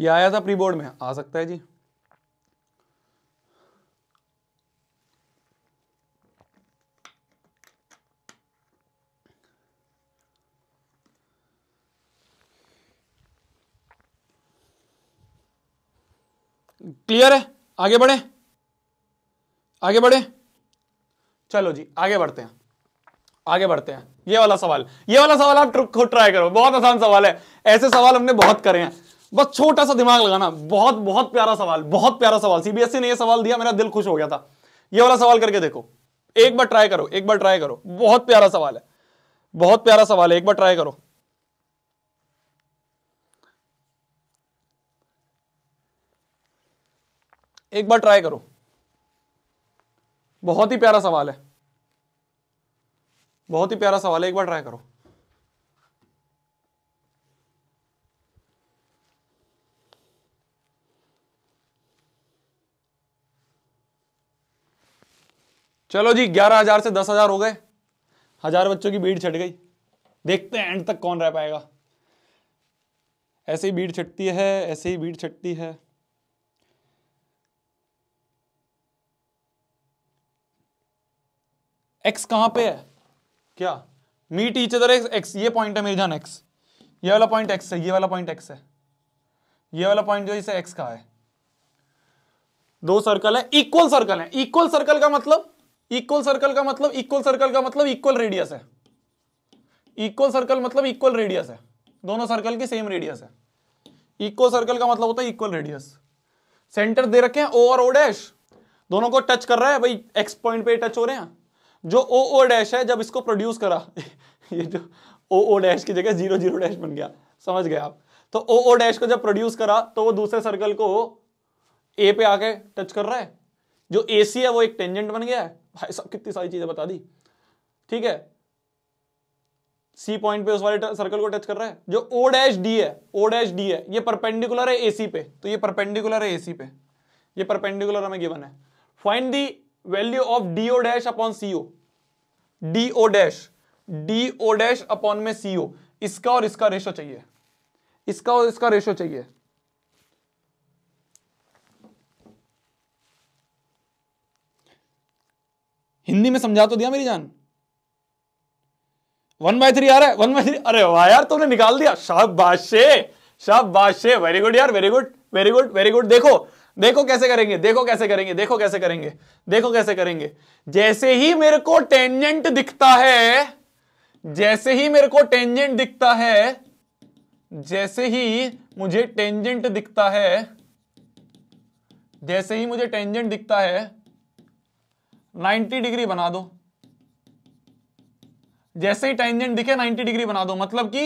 ये आया था प्री बोर्ड में, आ सकता है जी। क्लियर है, आगे बढ़े, आगे बढ़े, चलो जी आगे बढ़ते हैं, आगे बढ़ते हैं। ये वाला सवाल, ये वाला सवाल आप खुद ट्राई करो, बहुत आसान सवाल है, ऐसे सवाल हमने बहुत करे हैं, बस छोटा सा दिमाग लगाना। बहुत बहुत प्यारा सवाल, बहुत प्यारा सवाल, सीबीएसई ने ये सवाल दिया, मेरा दिल खुश हो गया था। ये वाला सवाल करके देखो, एक बार ट्राई करो, एक बार ट्राई करो, बहुत प्यारा सवाल है, बहुत प्यारा सवाल है, एक बार ट्राई करो। एक बार ट्राई करो, बहुत ही प्यारा सवाल है, बहुत ही प्यारा सवाल है, एक बार ट्राई करो। चलो जी, ग्यारह हजार से दस हजार हो गए, हजार बच्चों की भीड़ छट गई। देखते हैं एंड तक कौन रह पाएगा। ऐसे ही भीड़ छटती है, ऐसे ही भीड़ छटती है। एक्स कहां पे है? क्या मीट ईच अदर एक्स, ये पॉइंट है मेरे जान एक्स, ये वाला पॉइंट एक्स है, ये वाला पॉइंट एक्स है, ये वाला पॉइंट जो इसे एक्स कहा है। दो सर्कल है, इक्वल सर्कल है। इक्वल सर्कल का मतलब इक्वल सर्कल का मतलब इक्वल सर्कल का मतलब इक्वल रेडियस है। इक्वल सर्कल मतलब इक्वल रेडियस है, दोनों सर्कल की सेम रेडियस है। इक्वल सर्कल का मतलब होता है इक्वल रेडियस। सेंटर दे रखे हैं ओ और ओ डैश, दोनों को टच कर रहा है भाई, एक्स पॉइंट पे टच हो रहे हैं। जो ओ ओ डैश है, जब इसको प्रोड्यूस करा ये जो ओ ओ डैश की जगह जीरो जीरो डैश बन गया, समझ गए आप? तो ओ ओ डैश को जब प्रोड्यूस करा तो वो दूसरे सर्कल को ए पे आके टच कर रहा है। जो ए सी है वो एक टेंजेंट बन गया है। भाई साहब कितनी सारी चीजें बता दी। ठीक है, सी पॉइंट पे उस वाले सर्कल को टच कर रहा है। जो ओ डैश डी है, ओ डैश डी है, ये परपेंडिकुलर है ए सी पे, तो ये परपेंडिकुलर है ए सी पे, ये परपेंडिकुलर हमें गिवन है। Find the value of D O dash upon C O. D O dash, D O dash upon में सी ओ, इसका और इसका रेशो चाहिए, इसका और इसका रेशो चाहिए। हिंदी में समझा तो दिया मेरी जान। वन बाय थ्री आ रहा है, वन बाय थ्री। अरे वाह यार, तुमने निकाल दिया, शाबाशे शाबाशे, वेरी गुड यार, very good very good very good. देखो देखो कैसे करेंगे, देखो कैसे करेंगे, देखो कैसे करेंगे, देखो कैसे करेंगे। जैसे ही मेरे को टेंजेंट दिखता है, जैसे ही मेरे को टेंजेंट दिखता है, जैसे ही मुझे टेंजेंट दिखता है, जैसे ही मुझे टेंजेंट दिखता है, नाइन्टी डिग्री बना दो। जैसे ही टेंजेंट दिखे नाइन्टी डिग्री बना दो। मतलब कि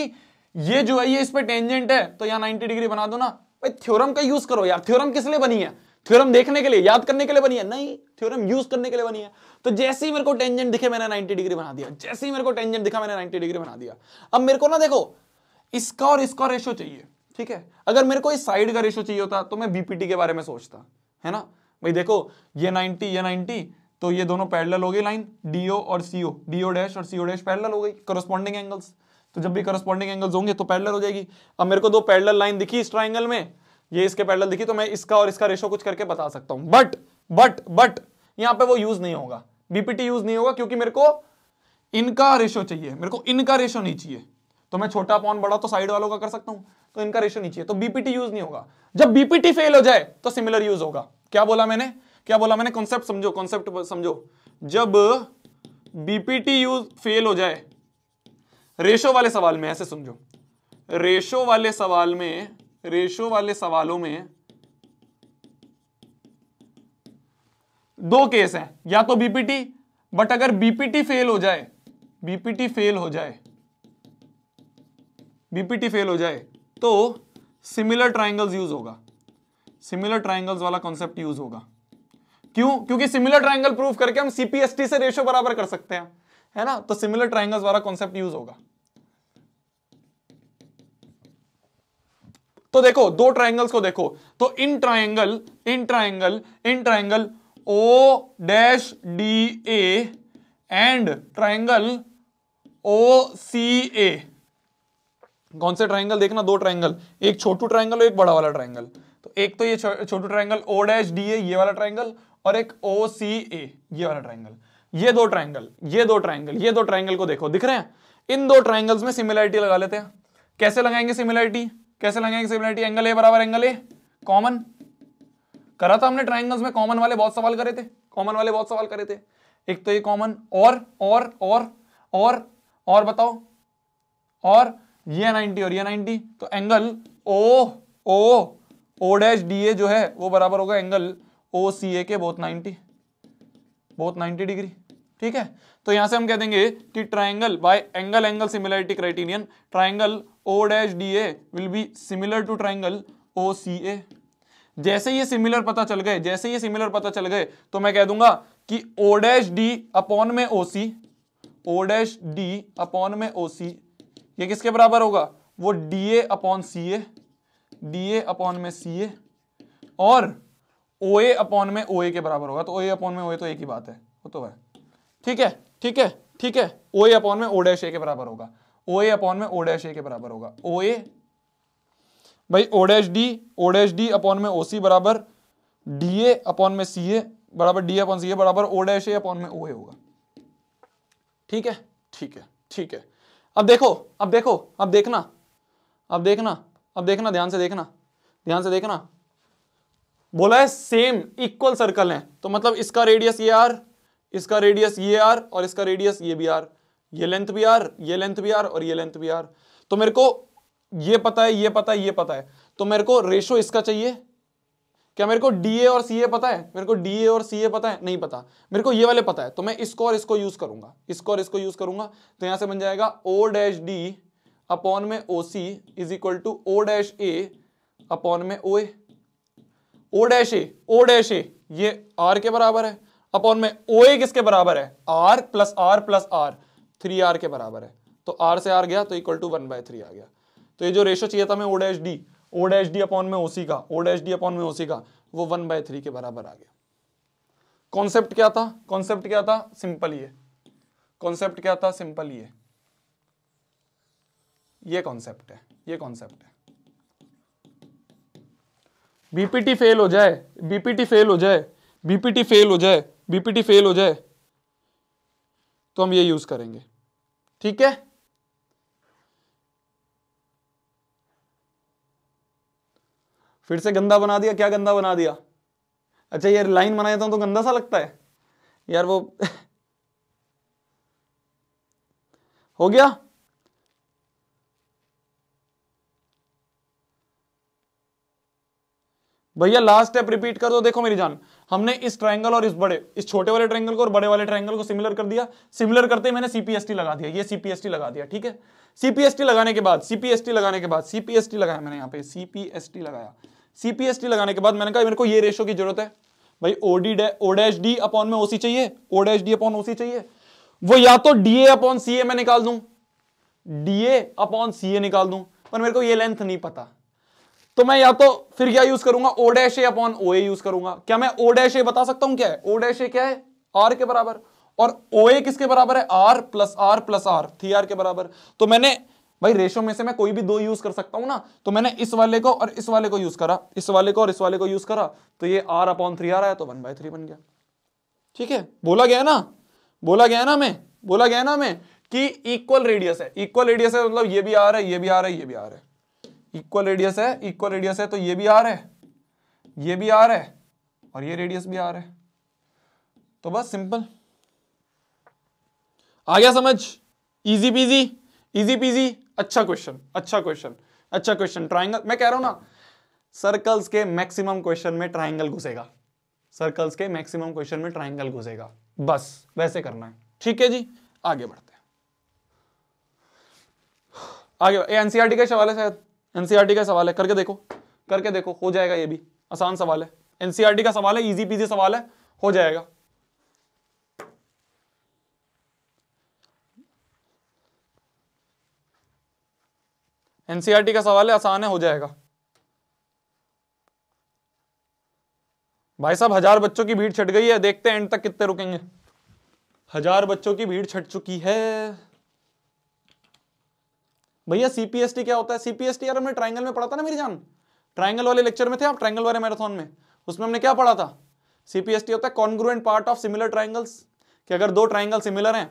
ये जो है, ये इस पे टेंजेंट है तो यहाँ नाइन्टी डिग्री बना दो ना भाई। थ्योरम का यूज करो यार, थ्योरम किस लिए बनी है? थ्योरम देखने के लिए, याद करने के लिए बनी है? नहीं, थ्योरम यूज करने के लिए बनी है। तो जैसे ही मेरे को टेंजेंट दिखे मैंने नाइन्टी डिग्री बना दिया, जैसे ही मेरे को टेंजेंट दिखा मैंने नाइन्टी डिग्री बना दिया। अब मेरे को ना देखो, इसका और इसका रेशो चाहिए। ठीक है, अगर मेरे को इस साइड का रेशो चाहिए होता तो मैं बीपीटी के बारे में सोचता, है ना भाई? देखो ये नाइन्टी, ये नाइन्टी, तो ये दोनों पैरेलल हो गई लाइन, डीओ और सीओ, डीओ डैश और सीओ डैश पैरेलल हो गई, करस्पॉन्डिंग एंगल्स। तो जब भी करस्पॉन्डिंग एंगल्स होंगे तो पैरेलल हो जाएगी। अब मेरे को दो पैरेलल लाइन दिखी इस ट्राइंगल में, ये इसके पैरेलल दिखी, तो मैं इसका और इसका रेशो कुछ करके बता सकता हूं। बट बट बट यहाँ पे वो यूज नहीं होगा, बीपीटी यूज नहीं होगा, क्योंकि मेरे को इनका रेशो चाहिए, मेरे को इनका रेशो नहीं चाहिए। तो मैं छोटा अपॉन बड़ा तो साइड वालों का कर सकता हूँ, तो इनका रेशो नहीं चाहिए, तो बीपीटी यूज नहीं होगा। जब बीपीटी फेल हो जाए तो सिमिलर यूज होगा। क्या बोला मैंने, क्या बोला मैंने? कॉन्सेप्ट समझो, कॉन्सेप्ट समझो। जब बीपीटी यूज फेल हो जाए रेशो वाले सवाल में, ऐसे समझो, रेशो वाले सवाल में, रेशो वाले सवालों में दो केस हैं, या तो बीपीटी, बट अगर बीपीटी फेल हो जाए, बीपीटी फेल हो जाए, बीपीटी फेल हो जाए तो सिमिलर ट्राइंगल्स यूज होगा, सिमिलर ट्राइंगल्स वाला कॉन्सेप्ट यूज होगा। क्यों? क्योंकि सिमिलर ट्राइंगल प्रूव करके हम सीपीएसटी से रेशो बराबर कर सकते हैं, है ना? तो सिमिलर ट्राइंगल्स वाला कॉन्सेप्ट यूज होगा। तो देखो दो ट्राइंगल्स को देखो, तो इन triangle in triangle in triangle O dash D A and triangle O C A, कौन से ट्राइंगल देखना? दो ट्राइंगल, एक छोटू ट्राइंगल और एक बड़ा वाला ट्राइंगल। तो एक तो ये छोटू triangle O dash D A, ये वाला ट्राइंगल, और एक ओ सी ए, ये वाला ट्राइंगल। ये दो ट्राइंगल, ये दो ट्राइंगल, ये दो ट्राइंगल को देखो, दिख रहे हैं? इन दो ट्राइंगल्स में सिमिलरिटी लगा लेते हैं। कैसे लगाएंगे सिमिलरिटी, कैसे लगाएंगे सिमिलरिटी? एंगल ए बराबर एंगल ए कॉमन करा था हमने ट्राइंगल्स में, कॉमन वाले बहुत सवाल करे थे, कॉमन वाले बहुत सवाल करे थे। एक तो ये कॉमन, और और और और और बताओ, और ये नाइन्टी और ये नाइन्टी, तो angle O O O dash D A जो है वो बराबर होगा एंगल ओ सी ए के, both ninety, both ninety degree. ठीक है, तो यहां से हम कह देंगे कि triangle by angle angle similarity criterion, triangle O dash D A will be similar to triangle O C A. जैसे ये सिमिलर पता चल गए जैसे ये सिमिलर पता चल गए तो मैं कह दूंगा कि ओ डैश डी अपॉन में O C O dash D upon में ओ सी ये किसके बराबर होगा, वो D A upon C A D A upon में सी ए और ओ ए अपॉन में ओ ए के बराबर होगा। तो ओ ए अपॉन में ओ ए तो एक ही बात है, वो तो है ठीक है ठीक है ठीक है। ओ ए अपॉन में ओ डैश ए के बराबर होगा, ओ ए अपॉन में ओ डैश ए के बराबर होगा। ओ ए भाई O dash D O dash D upon में ओ सी बराबर डी ए अपॉन में सी ए बराबर डी अपॉन सी ए बराबर ओ डैश ए अपॉन में ओ ए होगा। ठीक है ठीक है ठीक है। अब देखो अब देखो अब देखना अब देखना अब देखना ध्यान से देखना ध्यान से देखना बोला है सेम इक्वल सर्कल है, तो मतलब इसका रेडियस ये आर, इसका रेडियस ये आर और इसका रेडियस ये भी आर, ये लेंथ भी आर, ये लेंथ भी आर और ये लेंथ भी आर। तो मेरे को ये पता है ये पता है ये पता है, तो मेरे को रेशो इसका चाहिए क्या? मेरे को डी ए और सी ए पता है, मेरे को डी ए और सी ए पता है नहीं पता, मेरे को ये वाले पता है, तो मैं इसको और इसको यूज करूंगा इसको और इसको यूज करूंगा। तो यहां से बन जाएगा ओ डैश डी अपॉन में O C is equal to O dash A upon में ओ ए ओ डैश ए ओ डैश ए ये आर के बराबर है अपॉन में ओ ए किसके बराबर है, R plus R plus R three R के बराबर है। तो आर से आर गया तो equal to one by three आ गया। तो ये जो रेशो चाहिए था मैं O dash D O dash D upon में ओसी का ओ डैश डी अपॉन में ओसी का वो वन बाय थ्री के बराबर आ गया। कॉन्सेप्ट क्या था कॉन्सेप्ट क्या था सिंपल ये कॉन्सेप्ट क्या था सिंपल ये ये कॉन्सेप्ट है ये कॉन्सेप्ट है बीपीटी फेल हो जाए बीपीटी फेल हो जाए बीपीटी फेल हो जाए बीपीटी फेल हो जाए तो हम ये यूज करेंगे। ठीक है फिर से गंदा बना दिया, क्या गंदा बना दिया? अच्छा ये लाइन बना देता हूं तो गंदा सा लगता है यार वो हो गया। भैया लास्ट स्टेप रिपीट कर दो। देखो मेरी जान, हमने इस ट्रायंगल और इस बड़े इस छोटे वाले ट्रायंगल को और बड़े वाले ट्रायंगल को सिमिलर कर दिया। सिमिलर करते मैंने सीपीएसटी लगा दिया, ये सीपीएसटी लगा दिया। ठीक है सीपीएसटी लगाने के बाद सीपीएसटी लगाने के बाद सीपीएसटी लगाया मैंने, यहाँ पे सीपीएसटी लगाया। सीपीएसटी लगाने के बाद मैंने कहा मेरे को ये रेशो की जरूरत है भाई, OD O dash D upon में ओसी चाहिए O dash D upon OC चाहिए। वो या तो डी ए अपॉन सी ए में निकाल दूं डी ए अपॉन सी ए निकाल दूं पर मेरे को ये लेंथ नहीं पता, तो मैं या तो फिर क्या यूज करूंगा O dash A upon O A use करूंगा। क्या मैं ओ डैश ए बता सकता हूं क्या है? ओ डैश ए क्या है? आर के बराबर। और ओ ए किसके बराबर है? R plus R plus R three R के बराबर। तो मैंने भाई रेशो में से मैं कोई भी दो यूज कर सकता हूं ना, तो मैंने इस वाले को और इस वाले को यूज करा इस वाले को और इस वाले को यूज करा तो ये आर अपॉन थ्री आर आया तो वन बाय थ्री बन गया। ठीक है बोला गया ना बोला गया ना मैं बोला गया ना मैं कि इक्वल रेडियस है इक्वल रेडियस है मतलब ये भी आर है ये भी आर है ये भी आर है इक्वल रेडियस है इक्वल रेडियस है तो ये भी आर है ये भी आर है और ये रेडियस भी आर है। तो बस सिंपल आ गया समझ। Easy peasy easy peasy. अच्छा क्वेश्चन अच्छा क्वेश्चन अच्छा क्वेश्चन ट्रायंगल, मैं कह रहा हूं ना सर्कल्स के मैक्सिमम क्वेश्चन में ट्रायंगल घुसेगा सर्कल्स के मैक्सिमम क्वेश्चन में ट्रायंगल घुसेगा बस वैसे करना है। ठीक है जी आगे बढ़ते हैं आगे। एनसीईआरटी के सवाल है शायद एनसीईआरटी का सवाल है, करके देखो करके देखो हो जाएगा। ये भी आसान सवाल है, एनसीईआरटी का सवाल है, इजी पीजी सवाल है, हो जाएगा। एनसीईआरटी का सवाल है, आसान है, हो जाएगा। भाई साहब हजार बच्चों की भीड़ छट गई है, देखते हैं एंड तक कितने रुकेंगे। हजार बच्चों की भीड़ छट चुकी है। भैया सीपीएसटी क्या होता है? सीपीएसटी यार हमने ट्रायंगल में पढ़ा था ना मेरी जान, ट्रायंगल वाले लेक्चर में थे आप, ट्रायंगल वाले मैराथन में, उसमें हमने क्या पढ़ा था? सीपीएसटी होता है congruent part of similar triangles, कि अगर दो ट्रायंगल सिमिलर हैं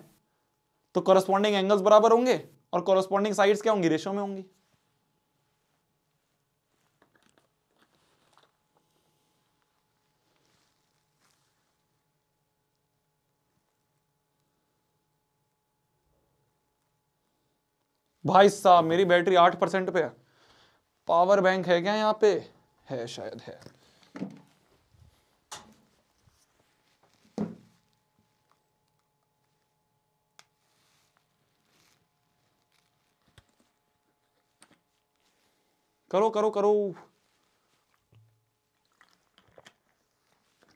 तो कॉरस्पॉन्डिंग एंगल्स बराबर होंगे और कॉरस्पॉन्डिंग साइड्स क्या होंगी? रेशो में होंगी। भाई साहब मेरी बैटरी आठ परसेंट पे है, पावर बैंक है क्या यहाँ पे? है शायद है। करो करो करो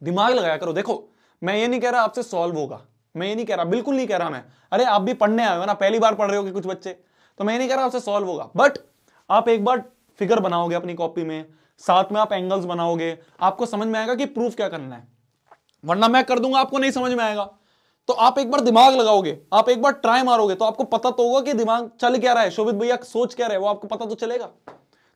दिमाग लगाया करो। देखो मैं ये नहीं कह रहा आपसे सॉल्व होगा, मैं ये नहीं कह रहा, बिल्कुल नहीं कह रहा मैं। अरे आप भी पढ़ने आए हो ना, पहली बार पढ़ रहे हो कुछ बच्चे, तो मैं ये नहीं कह रहा आपसे सॉल्व होगा, बट आप एक बार फिगर बनाओगे अपनी कॉपी में, साथ में आप एंगल्स बनाओगे, आपको समझ में आएगा कि प्रूफ क्या करना है। वरना मैं कर दूंगा आपको नहीं समझ में आएगा। तो आप एक बार दिमाग लगाओगे, आप एक बार ट्राई मारोगे तो आपको पता तो होगा कि दिमाग चल क्या रहा है, शोभित भैया सोच क्या रहे हैं, वो आपको पता तो चलेगा।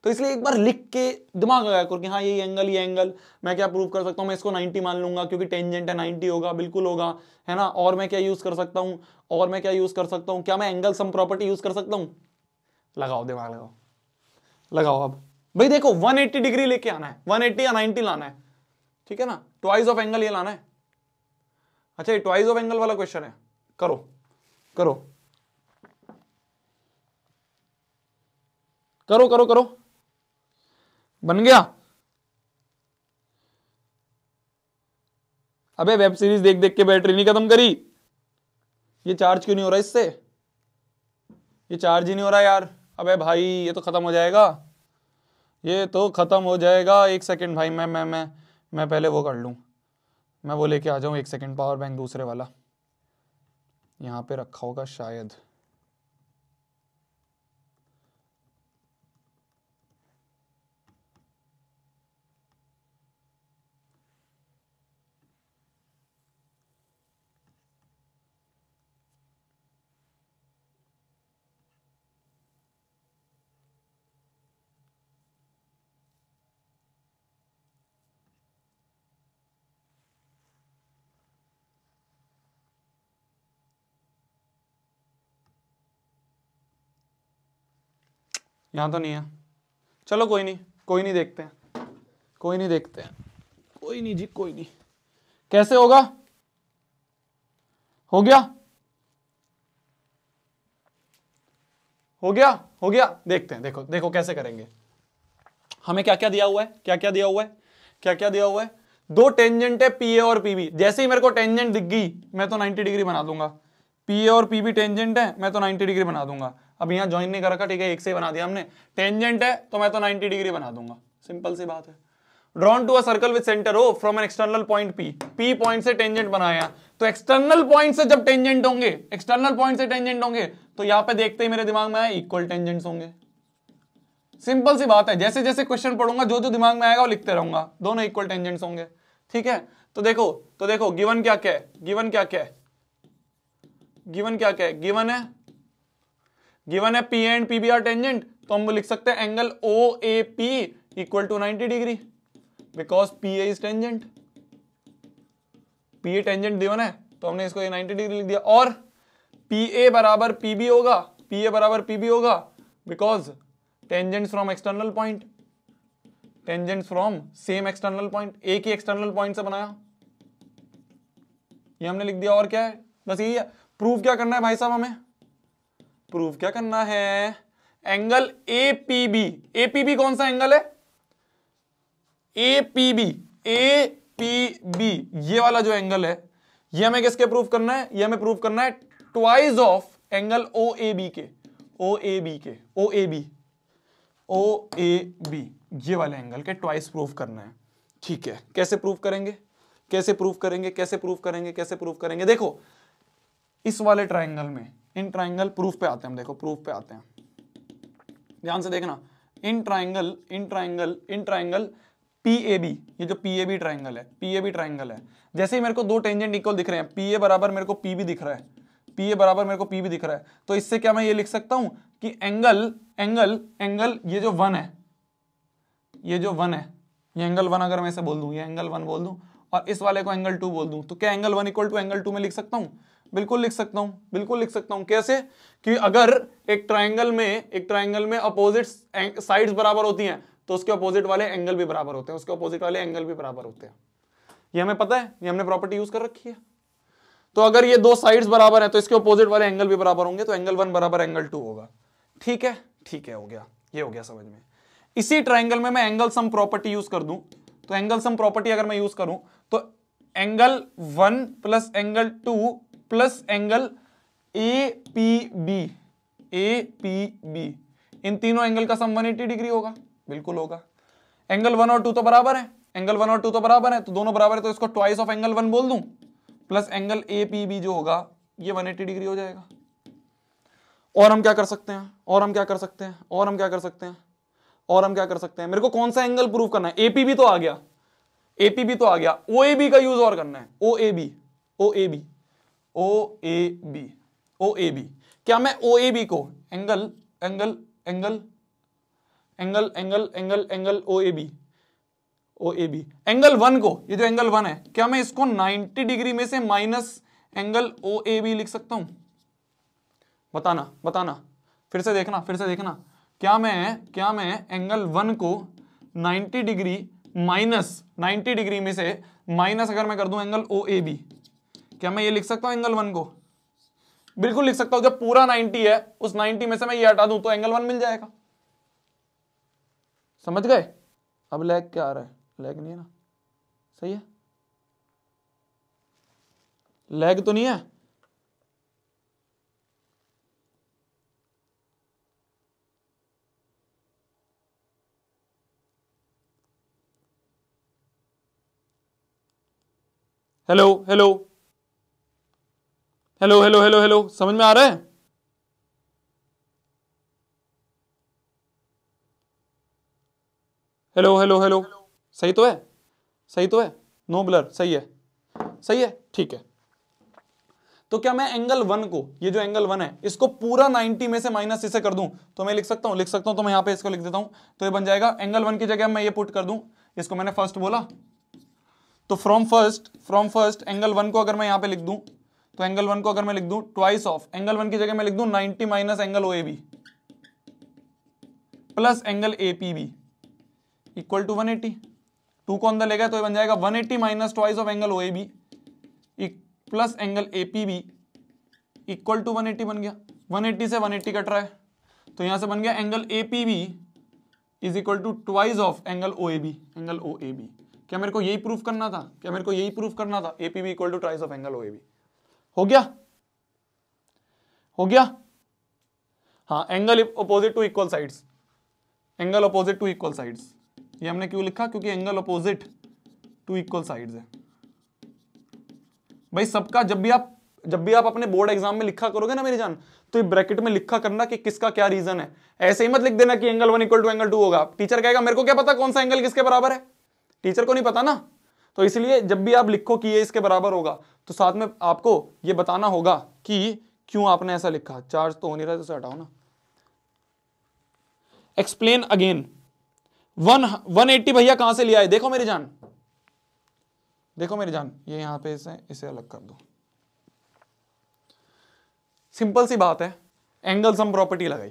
तो इसलिए एक बार लिख के दिमाग लगाया करो कि हाँ ये एंगल ये एंगल मैं क्या प्रूव कर सकता हूँ। मैं इसको नब्बे मान लूंगा क्योंकि टेंजेंट है, नब्बे होगा, बिल्कुल होगा, है ना। और मैं क्या यूज कर सकता हूँ, और मैं क्या यूज कर सकता हूँ, क्या मैं एंगल सम प्रॉपर्टी यूज कर सकता हूँ। लगाओ दिमाग, लगाओ लगाओ। अब भाई देखो एक सौ अस्सी डिग्री लेके आना है, एक सौ अस्सी या नब्बे लाना है, ठीक है ना। ट्वाइस ऑफ एंगल ये लाना है। अच्छा ये ट्वाइस ऑफ एंगल वाला क्वेश्चन है, करो करो करो करो करो। बन गया? अबे वेब सीरीज देख देख के बैटरी नहीं खत्म करी। ये चार्ज क्यों नहीं हो रहा इससे, ये चार्ज ही नहीं हो रहा यार। अबे भाई ये तो खत्म हो जाएगा, ये तो खत्म हो जाएगा। एक सेकंड भाई, मैं मैं मैं मैं पहले वो कर लूं, मैं वो लेके आ जाऊं। एक सेकंड, पावर बैंक दूसरे वाला यहाँ पे रखा होगा शायद। यहाँ तो नहीं है, चलो कोई नहीं, कोई नहीं देखते हैं, कोई नहीं देखते हैं, कोई नहीं जी, कोई नहीं। कैसे होगा? हो गया हो गया हो गया। देखते हैं, देखो देखो कैसे करेंगे। हमें क्या क्या दिया हुआ है, क्या क्या दिया हुआ है, क्या क्या दिया हुआ है। दो टेंजेंट है पीए और पीबी। जैसे ही मेरे को टेंजेंट दिख गई मैं तो नाइन्टी डिग्री बना दूंगा। पीए और पीबी टेंजेंट है, मैं तो नाइन्टी डिग्री बना दूंगा। अब यहाँ ज्वाइन नहीं कर रखा, ठीक है, एक से ही बना दिया हमने। टेंजेंट है तो मैं तो नाइन्टी डिग्री बना दूंगा, सिंपल सी बात है। Drawn to a circle with centre O from an external point P. P point से टेंजेंट बनाया, तो एक्सटर्नल पॉइंट से जब टेंजेंट होंगे, एक्सटर्नल पॉइंट से टेंजेंट होंगे तो यहाँ पे देखते ही मेरे दिमाग में आया इक्वल टेंजेंट्स होंगे। सिंपल सी बात है, जैसे जैसे क्वेश्चन पढ़ूंगा जो जो दिमाग में आएगा वो लिखते रहूंगा, दोनों इक्वल टेंजेंट्स होंगे, ठीक है। तो देखो तो देखो गिवन क्या क्या है, गिवन क्या क्या है, गिवन क्या क्या है। गिवन है गिवन है P and P B are tangent, तो हम लिख सकते हैं angle O A P equal to ninety degree because P A is tangent. P A tangent given है तो हमने इसको ये नाइन्टी डिग्री लिख दिया। और पी ए बराबर पी बी होगा, पी ए बराबर पी बी होगा because tangent from external point, tangent from same external point, एक ही एक्सटर्नल पॉइंट से बनाया, ये हमने लिख दिया। और क्या है, बस यही है। प्रूव क्या करना है भाई साहब, हमें प्रूव क्या करना है, एंगल एपीबी। एपीबी कौन सा एंगल है? एपीबी, एपीबी ये वाला जो एंगल है, ये हमें किसके प्रूव करना है, ये हमें प्रूव करना है ट्वाइस ऑफ एंगल ओएबी के, ओएबी के, ओएबी, ओएबी ये वाले एंगल के ट्वाइस प्रूव करना है, ठीक है। कैसे प्रूव करेंगे, कैसे प्रूव करेंगे, कैसे प्रूव करेंगे, कैसे प्रूव करेंगे। देखो इस वाले ट्राइंगल में, इन ट्राइंगल प्रूफ पे आते हैं हम, देखो प्रूफ पे आते हैं, ध्यान से देखना। इन ट्राइंगल इन ट्राइंगल इन ट्राइंगल पीएबी, ये जो पीएबी ट्राइंगल है, पीएबी ट्राइंगल है, जैसे ही मेरे को दो टेंजेंट इक्वल दिख रहे हैं, पीए बराबर मेरे को पीबी दिख रहा है, पीए बराबर मेरे को पीबी दिख रहा है, तो इससे क्या मैं ये लिख सकता हूं कि एंगल एंगल एंगल ये जो वन है, ये जो वन है, ये एंगल वन अगर मैं ऐसे बोल दूं, ये एंगल वन बोल दूं और इस वाले को एंगल टू बोल दूं, तो क्या angle one equal to angle two में लिख सकता हूं? बिल्कुल लिख सकता हूं, बिल्कुल लिख सकता हूं। कैसे कि अगर एक ट्राइंगल में एक ट्राइंगल में अपोजिट साइड्स बराबर होती हैं तो उसके अपोजिट वाले एंगल भी बराबर होते हैं, उसके अपोजिट वाले एंगल भी बराबर होते हैं, ये हमें पता है, ये हमने प्रॉपर्टी यूज कर रखी है। तो अगर ये दो साइड्स बराबर है तो इसके अपोजिट वाले एंगल भी बराबर होंगे, तो एंगल वन बराबर एंगल टू होगा, ठीक है, ठीक है, हो गया, ये हो गया समझ में। इसी ट्राइंगल में मैं एंगल सम प्रॉपर्टी यूज कर दूं, तो एंगल सम प्रॉपर्टी अगर मैं यूज करूं तो angle one plus angle two plus angle APB, APB इन तीनों एंगल का सम एक सौ अस्सी डिग्री होगा, बिल्कुल होगा। एंगल वन और टू तो बराबर है, एंगल वन और टू तो बराबर है, तो दोनों बराबर है तो इसको ट्वाइस ऑफ एंगल वन बोल दूं plus angle A P B जो होगा ये एक सौ अस्सी डिग्री हो जाएगा। और हम क्या कर सकते हैं और हम क्या कर सकते हैं और हम क्या कर सकते हैं और हम क्या कर सकते हैं मेरे को कौन सा एंगल प्रूव करना है? एपी भी तो आ गया, एपी भी तो आ गया, ओ ए बी का यूज और करना है। O A B O A B O A B O A B क्या मैं ओ ए बी को angle angle angle angle angle angle angle O A B O A B angle one को, ये जो angle one है क्या मैं इसको नाइंटी डिग्री में से minus angle O A B लिख सकता हूं? बताना बताना फिर से देखना फिर से देखना क्या मैं क्या मैं एंगल वन को ninety degree minus ninety degree में से माइनस अगर मैं कर दूं एंगल ओ ए बी क्या मैं ये लिख सकता हूं एंगल वन को? बिल्कुल लिख सकता हूं। जब पूरा नाइंटी है उस नाइंटी में से मैं ये हटा दूं तो एंगल वन मिल जाएगा। समझ गए? अब लैग क्या आ रहा है? लैग नहीं है ना? सही है, लैग तो नहीं है? Hello hello hello hello hello hello समझ में आ रहा है? हेलो हेलो हेलो सही तो है? सही तो है? नो ब्लर, सही है सही है ठीक है। तो क्या मैं एंगल वन को, ये जो एंगल वन है इसको पूरा नाइंटी में से माइनस इसे कर दूं तो मैं लिख सकता हूं लिख सकता हूं तो मैं यहां पे इसको लिख देता हूं तो ये बन जाएगा एंगल वन की जगह मैं ये पुट कर दूं, इसको मैंने फर्स्ट बोला तो from first from first angle one को अगर मैं यहां पे लिख दूं तो एंगल वन को अगर मैं लिख दूं ट्वाइस ऑफ एंगल वन की जगह मैं लिख दूं ninety minus angle O A B plus angle A P B equal to one eighty. Two को अंदर ले गए तो ये बन जाएगा one eighty minus twice of angle O A B plus angle A P B equal to one eighty बन गया। वन एटी से वन एटी कट रहा है तो यहां से बन गया angle A P B is equal to twice of angle O A B angle O A B. क्या मेरे को यही प्रूफ करना था? क्या मेरे को यही प्रूफ करना था? APB equal to thrice of angle OAB. हो गया हो गया हाँ, angle opposite to equal sides, angle opposite to equal sides ये हमने क्यों लिखा? क्योंकि angle opposite to equal sides है। भाई सबका जब भी आप जब भी आप अपने बोर्ड एग्जाम में लिखा करोगे ना मेरी जान, तो ये ब्रैकेट में लिखा करना कि किसका क्या रीजन है। ऐसे ही मत लिख देना कि angle one equal to angle two होगा। टीचर कहेगा मेरे को क्या पता कौन सा एंगल किसके बराबर है, टीचर को नहीं पता ना। तो इसलिए जब भी आप लिखो कि ये इसके बराबर होगा तो साथ में आपको ये बताना होगा कि क्यों आपने ऐसा लिखा। चार्ज तो हो नहीं रहा तो हटाओ ना। Explain again. One one eighty भैया कहां से लिया है? देखो मेरी जान देखो मेरी जान ये यहां पे इसे इसे अलग कर दो। सिंपल सी बात है, एंगल सम प्रॉपर्टी लगाई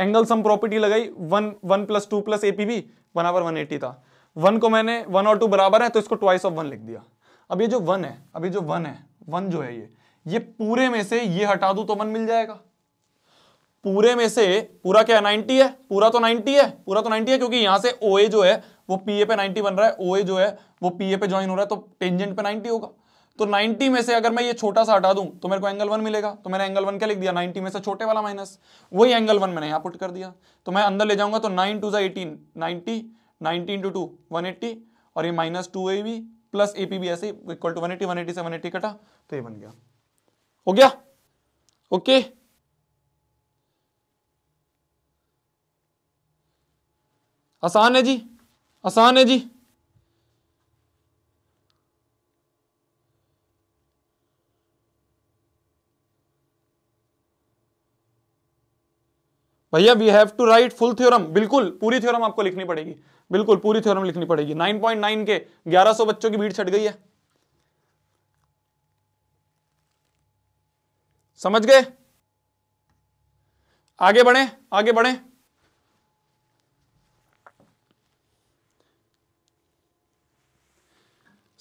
एंगल सम प्रॉपर्टी लगाई one one plus two plus APB बराबर वन एट्टी था। वन को मैंने वन और टू बराबर है तो इसको ट्वाइस ऑफ वन लिख दिया। अब ये जो वन है अभी जो वन है वन जो है ये ये पूरे में से ये हटा दूं तो वन मिल जाएगा। पूरे में से पूरा क्या है? नाइंटी है। पूरा तो नाइंटी है पूरा तो नाइंटी है क्योंकि यहां से ओ ए जो है वो पी ए पे नाइंटी बन रहा है, ओ ए जो है वो पी ए पे ज्वाइन हो रहा है तो टेंजेंट पे नाइंटी होगा। तो नाइंटी में से अगर मैं ये छोटा सा हटा दूं तो मेरे को एंगल वन मिलेगा। तो मैंने एंगल वन क्या लिख दिया? नाइंटी में से छोटे वाला माइनस, वही एंगल वन मैंने यहाँ पुट कर दिया। तो मैं अंदर ले जाऊंगा तो nine two eighteen, ninety ninety into two one eighty और ये minus two A B plus A P B ऐसे equal to one eighty. One eighty से वन एट्टी कटा तो ये बन गया। हो गया ओके। आसान है जी, आसान है जी। भैया we have to write full theorem. बिल्कुल पूरी थ्योरम आपको लिखनी पड़ेगी, बिल्कुल पूरी थ्योरम लिखनी पड़ेगी। नाइन पॉइंट नाइन के ग्यारह सौ बच्चों की भीड़ छट गई है। समझ गए? आगे बढ़े आगे बढ़े।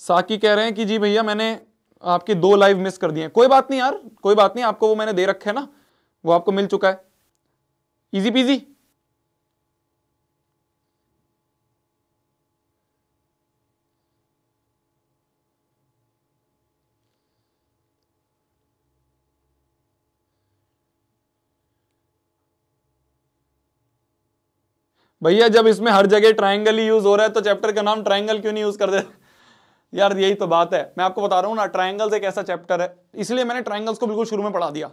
साकी कह रहे हैं कि जी भैया मैंने आपकी दो लाइव मिस कर दी है। कोई बात नहीं यार, कोई बात नहीं। आपको वो मैंने दे रखे है ना, वो आपको मिल चुका है। Easy peasy. भैया जब इसमें हर जगह ट्राइंगल ही यूज हो रहा है तो चैप्टर का नाम ट्राइंगल क्यों नहीं यूज कर दे यार, यही तो बात है। मैं आपको बता रहा हूँ ना, ट्राइंगल्स एक ऐसा चैप्टर है, इसलिए मैंने ट्राइंगल्स को बिल्कुल शुरू में पढ़ा दिया।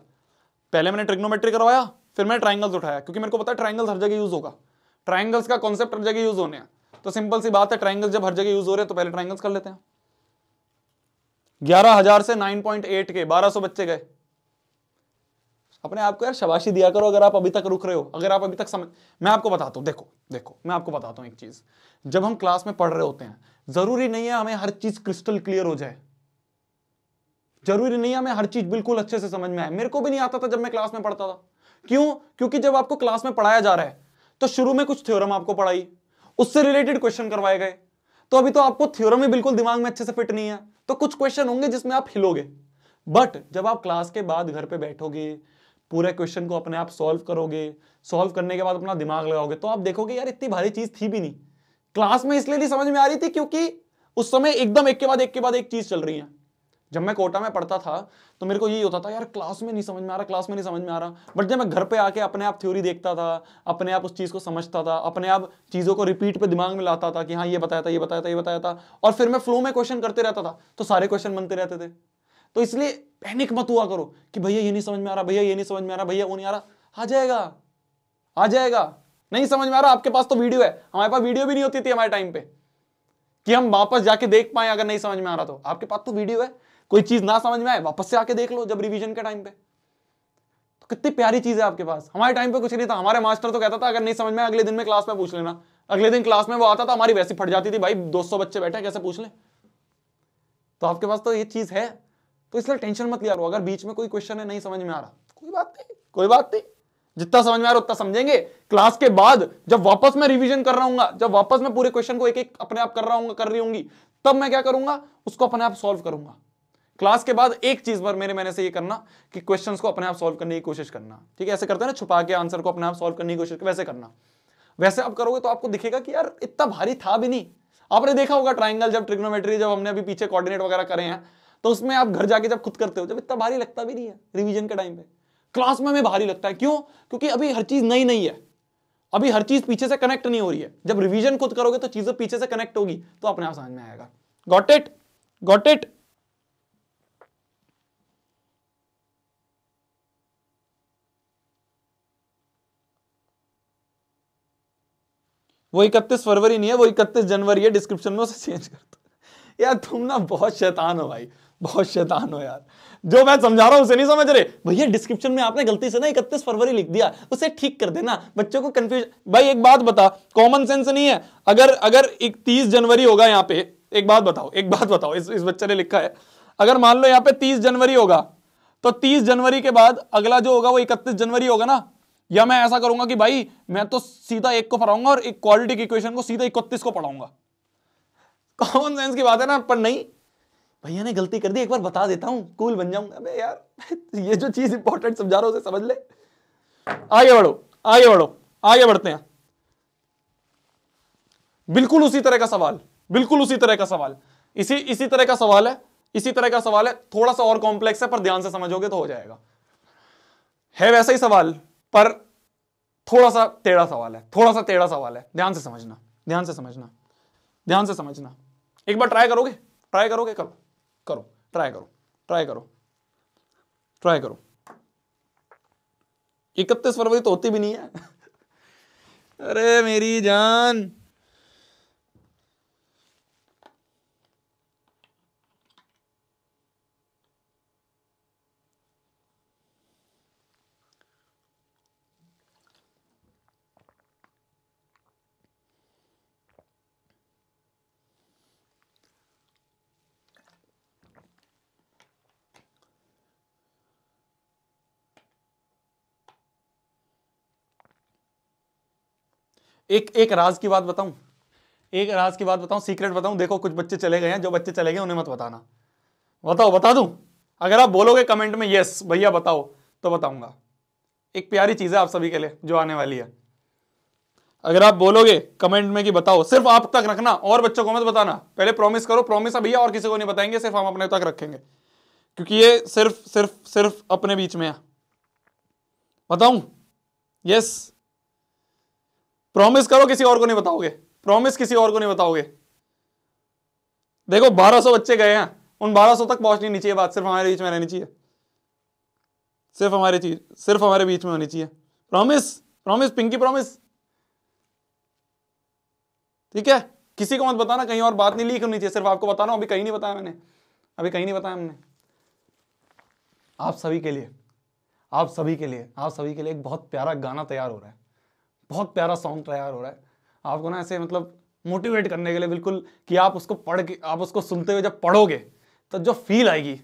पहले मैंने ट्रिग्नोमेट्री करवाया, फिर मैंने ट्राइंगल्स उठाया, क्योंकि मेरे को पता है ट्राइंगल्स हर जगह यूज होगा, ट्राइंगल्स का कॉन्सेप्ट हर जगह यूज होने हैं। तो सिंपल सी बात है, ट्राइंगल्स जब हर जगह यूज हो रहे हैं तो पहले ट्राइंगल्स कर लेते हैं। ग्यारह हजार से नाइन पॉइंट एट के बारह सौ बच्चे गए। अपने आप को यार शाबाशी दिया करो अगर आप अभी तक रुक रहे हो, अगर आप अभी तक समझ। मैं आपको बताता हूँ, देखो देखो मैं आपको बताता हूँ एक चीज, जब हम क्लास में पढ़ रहे होते हैं जरूरी नहीं है हमें हर चीज क्रिस्टल क्लियर हो जाए, जरूरी नहीं है हमें हर चीज बिल्कुल अच्छे से समझ में आए। मेरे को भी नहीं आता था जब मैं क्लास में पढ़ता था, क्यों? क्योंकि जब आपको क्लास में पढ़ाया जा रहा है तो शुरू में कुछ थ्योरम आपको पढ़ाई, उससे रिलेटेड क्वेश्चन करवाए गए, तो अभी तो आपको थ्योरम ही बिल्कुल दिमाग में अच्छे से फिट नहीं है, तो कुछ क्वेश्चन होंगे जिसमें आप हिलोगे। बट जब आप क्लास के बाद घर पे बैठोगे, पूरे क्वेश्चन को अपने आप सॉल्व करोगे, सॉल्व करने के बाद अपना दिमाग लगाओगे, तो आप देखोगे यार इतनी भारी चीज थी भी नहीं। क्लास में इसलिए नहीं समझ में आ रही थी क्योंकि उस समय एकदम एक के बाद एक के बाद एक चीज चल रही है। जब मैं कोटा में पढ़ता था तो मेरे को यही होता था यार क्लास में नहीं समझ में आ रहा, क्लास में नहीं समझ में आ रहा। बट जब मैं घर पे आके अपने आप थ्योरी देखता था, अपने आप उस चीज़ को समझता था, अपने आप चीज़ों को रिपीट पे दिमाग में लाता था कि हाँ ये बताया था, ये बताया था, ये बताया था, और फिर मैं फ्लो में क्वेश्चन करते रहता था, तो सारे क्वेश्चन बनते रहते थे। तो इसलिए पैनिक मत हुआ करो कि भैया ये नहीं समझ में आ रहा, भैया ये नहीं समझ में आ रहा, भैया वो नहीं आ रहा। आ जाएगा, आ जाएगा। नहीं समझ में आ रहा, आपके पास तो वीडियो है। हमारे पास वीडियो भी नहीं होती थी हमारे टाइम पे कि हम वापस जाके देख पाए अगर नहीं समझ में आ रहा। तो आपके पास तो वीडियो है, कोई चीज ना समझ में आए वापस से आके देख लो जब रिवीजन के टाइम पे, तो कितनी प्यारी चीज है आपके पास। हमारे टाइम पे कुछ नहीं था। हमारे मास्टर तो कहता था अगर नहीं समझ में अगले दिन में क्लास में पूछ लेना। अगले दिन क्लास में वो आता था, हमारी वैसी फट जाती थी, भाई दो सौ बच्चे बैठे कैसे पूछ ले। तो आपके पास तो ये चीज है, तो इसलिए टेंशन मत लिया करो। अगर बीच में कोई क्वेश्चन है नहीं समझ में आ रहा, कोई बात नहीं, कोई बात नहीं, जितना समझ में आ रहा उतना समझेंगे। क्लास के बाद जब वापस मैं रिवीजन कर रहा हूंगा, जब वापस मैं पूरे क्वेश्चन को एक एक अपने आप कर रहा हूंगा, कर रही होंगी, तब मैं क्या करूंगा, उसको अपने आप सॉल्व करूंगा। क्लास के बाद एक चीज पर मेरे मैंने से ये करना कि क्वेश्चंस को अपने आप सॉल्व करने की कोशिश करना, ठीक है? ऐसे करते हैं ना, छुपा के आंसर को अपने आप सॉल्व करने की कोशिश, वैसे करना। वैसे आप करोगे तो आपको दिखेगा कि यार इतना भारी था भी नहीं। आपने देखा होगा ट्राइंगल जब, ट्रिग्नोमेट्री जब हमने अभी पीछे कोऑर्डिनेट वगैरह करे हैं, तो उसमें आप घर जाके जब खुद करते हो, जब इतना भारी लगता भी नहीं है। रिवीजन के टाइम पे क्लास में हमें भारी लगता है, क्यों? क्योंकि अभी हर चीज नई नई है, अभी हर चीज पीछे से कनेक्ट नहीं हो रही है। जब रिवीजन खुद करोगे तो चीजें पीछे से कनेक्ट होगी, तो अपने आप समझ में आएगा। Got it, got it. वो इकतीस फरवरी नहीं है, वो इकतीस जनवरी है। डिस्क्रिप्शन में उसे चेंज कर दो। यार तुम ना बहुत शैतान हो भाई, बहुत शैतान हो यार। जो मैं समझा रहा हूं उसे नहीं समझ रहे। भैया डिस्क्रिप्शन में आपने गलती से ना इकतीस फरवरी लिख दिया, उसे ठीक कर देना, बच्चों को कंफ्यूज। भाई एक बात बता, कॉमन सेंस नहीं है? अगर अगर तीस जनवरी होगा यहाँ पे, एक बात बताओ, एक बात बताओ, इस, इस बच्चे ने लिखा है, अगर मान लो यहाँ पे तीस जनवरी होगा, तो तीस जनवरी के बाद अगला जो होगा वो इकतीस जनवरी होगा ना? या मैं ऐसा करूंगा कि भाई मैं तो सीधा एक को पढ़ाऊंगा और इक्वालिटी की इक्वेशन को सीधा इकतीस को पढ़ाऊंगा। कॉमन सेंस की बात है ना, पर नहीं, भैया ने गलती कर दी, एक बार बता देता हूं, कूल बन जाऊंगा। अबे यार ये जो चीज इंपॉर्टेंट समझा रहा हूं उसे समझ ले। आगे बढ़ो, आगे बढ़ो, आगे बढ़ते हैं। बिल्कुल उसी तरह का सवाल, बिल्कुल उसी तरह का सवाल, इसी इसी तरह का सवाल है, इसी तरह का सवाल है। थोड़ा सा और कॉम्प्लेक्स है, पर ध्यान से समझोगे तो हो जाएगा। है वैसा ही सवाल, पर थोड़ा सा टेढ़ा सवाल है, थोड़ा सा टेढ़ा सवाल है। ध्यान से समझना, ध्यान से समझना, ध्यान से समझना। एक बार ट्राई करोगे, ट्राई करोगे, करो करो ट्राई करो, ट्राई करो, ट्राई करो। इकतीस फरवरी तो होती भी नहीं है। अरे मेरी जान, एक एक राज की बात बताऊं, एक राज की बात बताऊं, सीक्रेट बताऊं। देखो कुछ बच्चे चले गए हैं, जो बच्चे चले गए उन्हें मत बताना। बताओ, बता दूं? अगर आप बोलोगे कमेंट में यस भैया बताओ तो बताऊंगा। एक प्यारी चीज है आप सभी के लिए जो आने वाली है। अगर आप बोलोगे कमेंट में कि बताओ, सिर्फ आप तक रखना और बच्चों को मत बताना। पहले प्रॉमिस करो, प्रॉमिस है भैया और किसी को नहीं बताएंगे, सिर्फ हम अपने तक रखेंगे, क्योंकि ये सिर्फ सिर्फ सिर्फ अपने बीच में है। बताऊं? यस प्रॉमिस करो किसी और को नहीं बताओगे, प्रॉमिस किसी और को नहीं बताओगे। देखो बारह सौ बच्चे गए हैं, उन बारह सौ तक पहुंचनी नहीं चाहिए बात, सिर्फ हमारे बीच में रहनी चाहिए, सिर्फ हमारे चीज सिर्फ हमारे बीच में होनी चाहिए। प्रॉमिस प्रॉमिस पिंकी प्रॉमिस, ठीक है। किसी को मत बताना, कहीं और बात नहीं लीक होनी चाहिए, सिर्फ आपको बताना। अभी कहीं नहीं बताया मैंने, अभी कहीं नहीं बताया हमने। आप सभी के लिए आप सभी के लिए आप सभी के लिए एक बहुत प्यारा गाना तैयार हो रहा है, बहुत प्यारा सॉन्ग तैयार हो रहा है। आपको ना ऐसे मतलब मोटिवेट करने के लिए बिल्कुल, कि आप उसको पढ़ के, आप उसको सुनते हुए जब पढ़ोगे तो जो फील आएगी,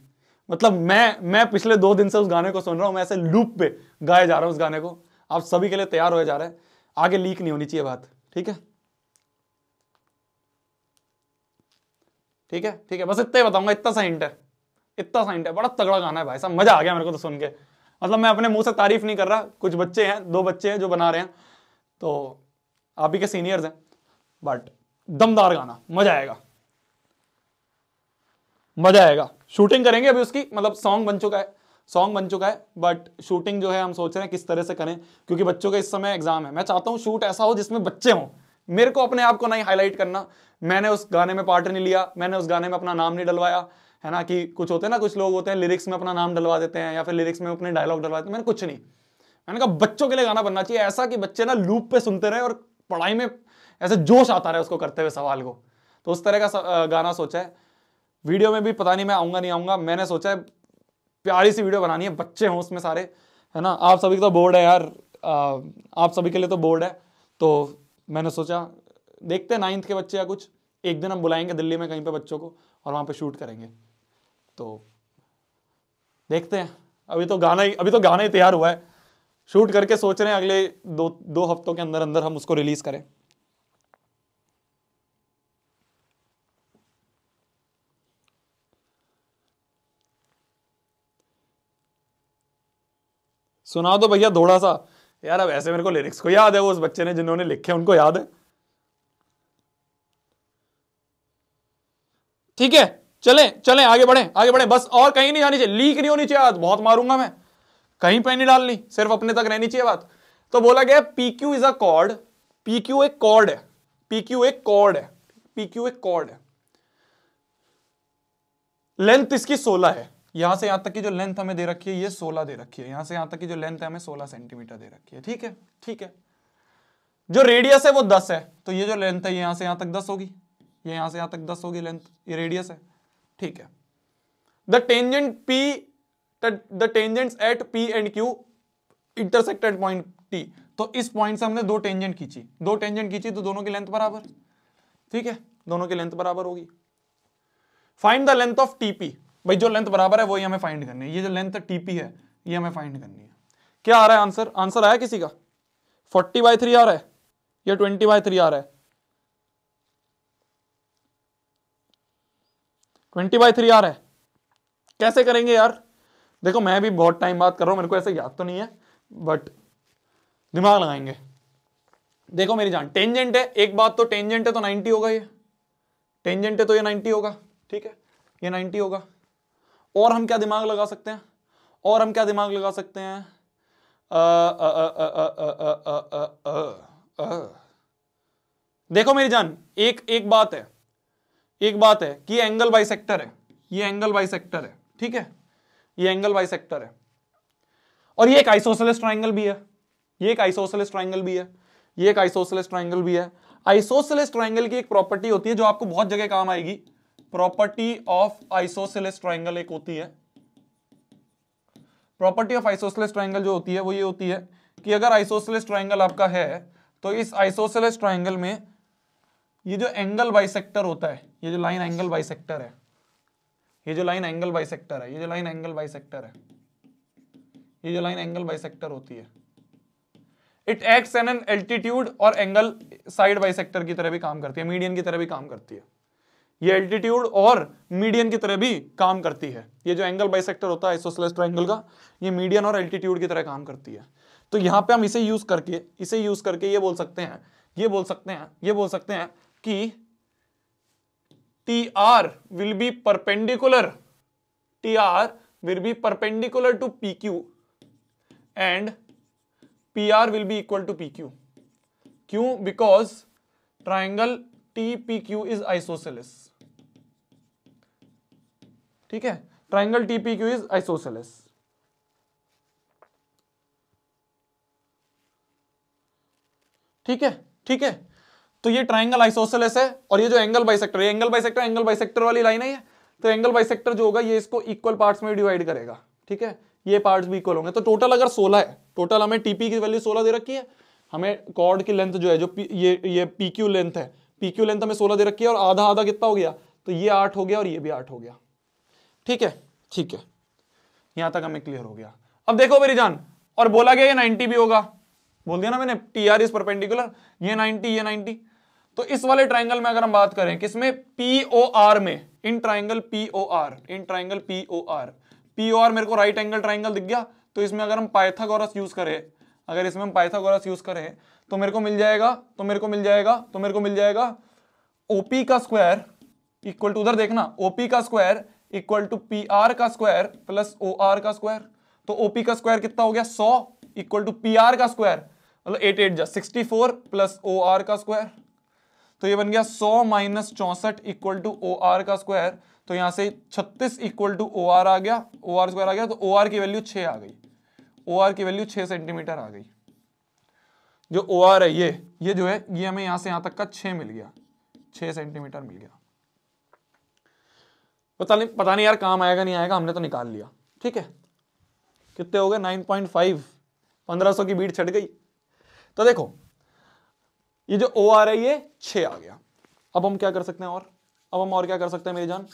मतलब मैं मैं पिछले दो दिन से उस गाने को सुन रहा हूँ, मैं ऐसे लूप पे गाए जा रहा हूँ उस गाने को। आप सभी के लिए तैयार हो जा रहा है, आगे लीक नहीं होनी चाहिए बात, ठीक है ठीक है ठीक है। बस इतना ही बताऊंगा, इतना सा हिंट है, इतना सा हिंट है। बड़ा तगड़ा गाना है भाई साहब, मजा आ गया मेरे को तो सुन के। मतलब मैं अपने मुंह से तारीफ नहीं कर रहा, कुछ बच्चे हैं, दो बच्चे हैं जो बना रहे हैं, तो आप ही के सीनियर्स हैं, बट दमदार गाना, मजा आएगा मजा आएगा। शूटिंग करेंगे अभी उसकी, मतलब सॉन्ग बन चुका है सॉन्ग बन चुका है बट शूटिंग जो है हम सोच रहे हैं किस तरह से करें, क्योंकि बच्चों का इस समय एग्जाम है। मैं चाहता हूँ शूट ऐसा हो जिसमें बच्चे हों। मेरे को अपने आप को नहीं हाईलाइट करना, मैंने उस गाने में पार्ट नहीं लिया, मैंने उस गाने में अपना नाम नहीं डलवाया, है ना। कि कुछ होते हैं ना, कुछ लोग होते हैं लिरिक्स में अपना नाम डलवा देते हैं या फिर लिरिक्स में अपने डायलॉग डलवा देते हैं। मैंने कुछ नहीं, मैंने कहा बच्चों के लिए गाना बनना चाहिए ऐसा कि बच्चे ना लूप पे सुनते रहे और पढ़ाई में ऐसे जोश आता रहे उसको करते हुए सवाल को। तो उस तरह का गाना सोचा है। वीडियो में भी पता नहीं मैं आऊँगा नहीं आऊँगा, मैंने सोचा है प्यारी सी वीडियो बनानी है, बच्चे हों उसमें सारे, है ना। आप सभी का तो बोर्ड है यार, आप सभी के लिए तो बोर्ड है, तो मैंने सोचा देखते हैं नाइन्थ के बच्चे या कुछ, एक दिन हम बुलाएंगे दिल्ली में कहीं पे बच्चों को और वहाँ पे शूट करेंगे। तो देखते हैं, अभी तो गाना ही अभी तो गाना ही तैयार हुआ है, शूट करके सोच रहे हैं अगले दो दो हफ्तों के अंदर अंदर हम उसको रिलीज़ करें। सुना दो भैया थोड़ा सा यार, अब ऐसे मेरे को लिरिक्स को याद है, वो उस बच्चे ने जिन्होंने लिखे उनको याद है। ठीक है, चले चले आगे बढ़े आगे बढ़े बस, और कहीं नहीं जानी चाहिए, लीक नहीं होनी चाहिए। आज बहुत मारूंगा मैं, कहीं पे नहीं डालनी, सिर्फ अपने तक रहनी चाहिए बात। तो बोला गया P Q is a chord, P Q एक कॉर्ड है, पी क्यू एक कॉर्ड है, पी क्यू एक कॉर्ड है। लेंथ इसकी सोलह है, यहां से यहां तक की जो लेंथ हमें दे रखी है ये सोलह दे रखी है, यहां से यहां तक की जो लेंथ है हमें सोलह सेंटीमीटर दे रखी है, ठीक है ठीक है। जो रेडियस है वो दस है, तो ये जो लेंथ है यहां से यहां तक दस होगी, ये यहां से यहां तक दस होगी लेंथ, ये रेडियस है, ठीक है। The tangent P, the tangents at P and Q intersected point T, तो इस पॉइंट से हमने दो टेंजेंट खींची, दो टेंजेंट खींची तो दोनों की लेंथ बराबर, ठीक है, दोनों की लेंथ बराबर होगी। Find the length of TP, भाई जो लेंथ बराबर है वही हमें फाइंड करनी है, ये जो लेंथ टीपी है ये हमें फाइंड करनी है। क्या आ रहा है आंसर आंसर आया किसी का? फोर्टी बाई थ्री आ रहा है या ट्वेंटी बाई थ्री आ रहा है? ट्वेंटी बाई थ्री आ रहा है। कैसे करेंगे यार? देखो मैं भी बहुत टाइम बात कर रहा हूँ, मेरे को ऐसे याद तो नहीं है बट दिमाग लगाएंगे। देखो मेरी जान, टेंजेंट है, एक बात तो टेंजेंट है तो नाइन्टी होगा, ये टेंजेंट है तो ये नाइन्टी होगा, ठीक है, ये नाइन्टी होगा। और हम क्या दिमाग लगा सकते हैं और हम क्या दिमाग लगा सकते हैं देखो मेरी जान, एक एक बात है एक बात है कि एंगल बाइसेक्टर है, ये एंगल बाइसेक्टर है, ठीक है, ये एंगल बाइसेक्टर है, और ये एक आइसोसेलेस ट्रायंगल भी है, ये एक आइसोसेलेस ट्रायंगल भी है, ये एक आइसोसेलेस ट्रायंगल भी है। आइसोसेलेस ट्रायंगल की एक प्रॉपर्टी होती है जो आपको बहुत जगह काम आएगी, प्रॉपर्टी ऑफ आइसोसेलेस ट्रायंगल एक होती है, प्रॉपर्टी ऑफ आइसोसेलेस ट्रायंगल जो होती है वो ये होती है कि अगर आइसोसेलेस ट्रायंगल आपका है तो इस आइसोसेलेस ट्रायंगल में ये जो एंगल बाइसेक्टर होता है, ये जो लाइन एंगल बाइसेक्टर है ये जो लाइन एंगल बाइसेक्टर है ये जो लाइन एंगल बाइसेक्टर है ये जो लाइन एंगल बाइसेक्टर होती है, it acts an an altitude और एंगल साइड बाइसेक्टर की तरह भी काम करती है, मीडियन की तरह भी काम करती है, ये एल्टीट्यूड और मीडियन की तरह भी काम करती है। ये जो एंगल बाइसेक्टर होता है आइसोसेलेस ट्रायंगल का, ये मीडियन और एल्टीट्यूड की तरह काम करती है। तो यहाँ पे हम इसे यूज करके इसे यूज करके ये बोल सकते हैं ये बोल सकते हैं ये बोल सकते हैं कि T R will B perpendicular T R will B perpendicular to P Q and P R will be equal to P Q क्यों? Because triangle T P Q is isosceles. ठीक है, triangle T P Q is isosceles. ठीक है, ठीक है, तो ये triangle isosceles है और ये जो एंगल बाइसेक्टर, ये एंगल बाइसेक्टर एंगल बाइसेक्टर वाली लाइन है, तो एंगल बाइसेक्टर जो होगा ये इसको इक्वल पार्ट्स में डिवाइड करेगा। ठीक है, ये पार्ट्स भी इक्वल होंगे। तो टोटल अगर सोलह है, टोटल हमें टीपी की वैल्यू सोलह दे रखी है, हमें कॉर्ड की लेंथ जो है, जो ये ये पीक्यू लेंथ है, पीक्यू लेंथ हमें सोलह दे रखी है और आधा आधा कितना हो गया, तो ये आठ हो गया और ये भी आठ हो गया। ठीक है, ठीक है, यहां तक हमें क्लियर हो गया। अब देखो मेरी जान, और बोला गया ये नाइन्टी भी होगा, बोल दिया ना मैंने, टी आर इज परपेंडिकुलर, ये नाइन्टी ये नाइन्टी। तो इस वाले ट्राइंगल में अगर हम बात करें किसमें, पी ओ आर में, in triangle P O R, in triangle P O R, P O R मेरे को राइट एंगल ट्राइंगल दिख गया, तो इसमें अगर हम पाइथागोरस यूज करें, अगर इसमें हम पाइथागोरस यूज करें तो मेरे को मिल जाएगा, तो मेरे को मिल जाएगा, तो मेरे को मिल जाएगा ओपी का स्क्वायर इक्वल टू, उधर देखना, ओपी का square equal to P R का स्क्वायर प्लस ओ आर का स्क्वायर। तो ओपी का स्क्वायर कितना हो गया सौ, इक्वल टू पी आर का स्क्वायर मतलब एट एट जा sixty four plus O R का स्क्वायर। तो ये बन गया सौ माइनस चौसठ इक्वल टू ओ आर का स्क्वायर। तो यहाँ से छत्तीस इक्वल टू ओ आर आ गया, ओ आर स्क्वायर आ गया, तो ओ आर की वैल्यू छः आ गई, ओ आर की वैल्यू छः सेंटीमीटर आ गई। जो ओ आर है ये ये जो है ये हमें यहाँ से यहाँ तक का छः मिल गया, छः सेंटीमीटर मिल गया। पता नहीं पता नहीं यार काम आएगा नहीं आएगा, हमने तो निकाल लिया। ठीक है, कितने हो गए नाइन पॉइंट फाइव, पंद्रह सौ की बीट छट गई। तो देखो ये जो ओ आर है ये छः आ गया। अब हम क्या कर सकते हैं, और अब हम और क्या कर सकते हैं मेरी जान,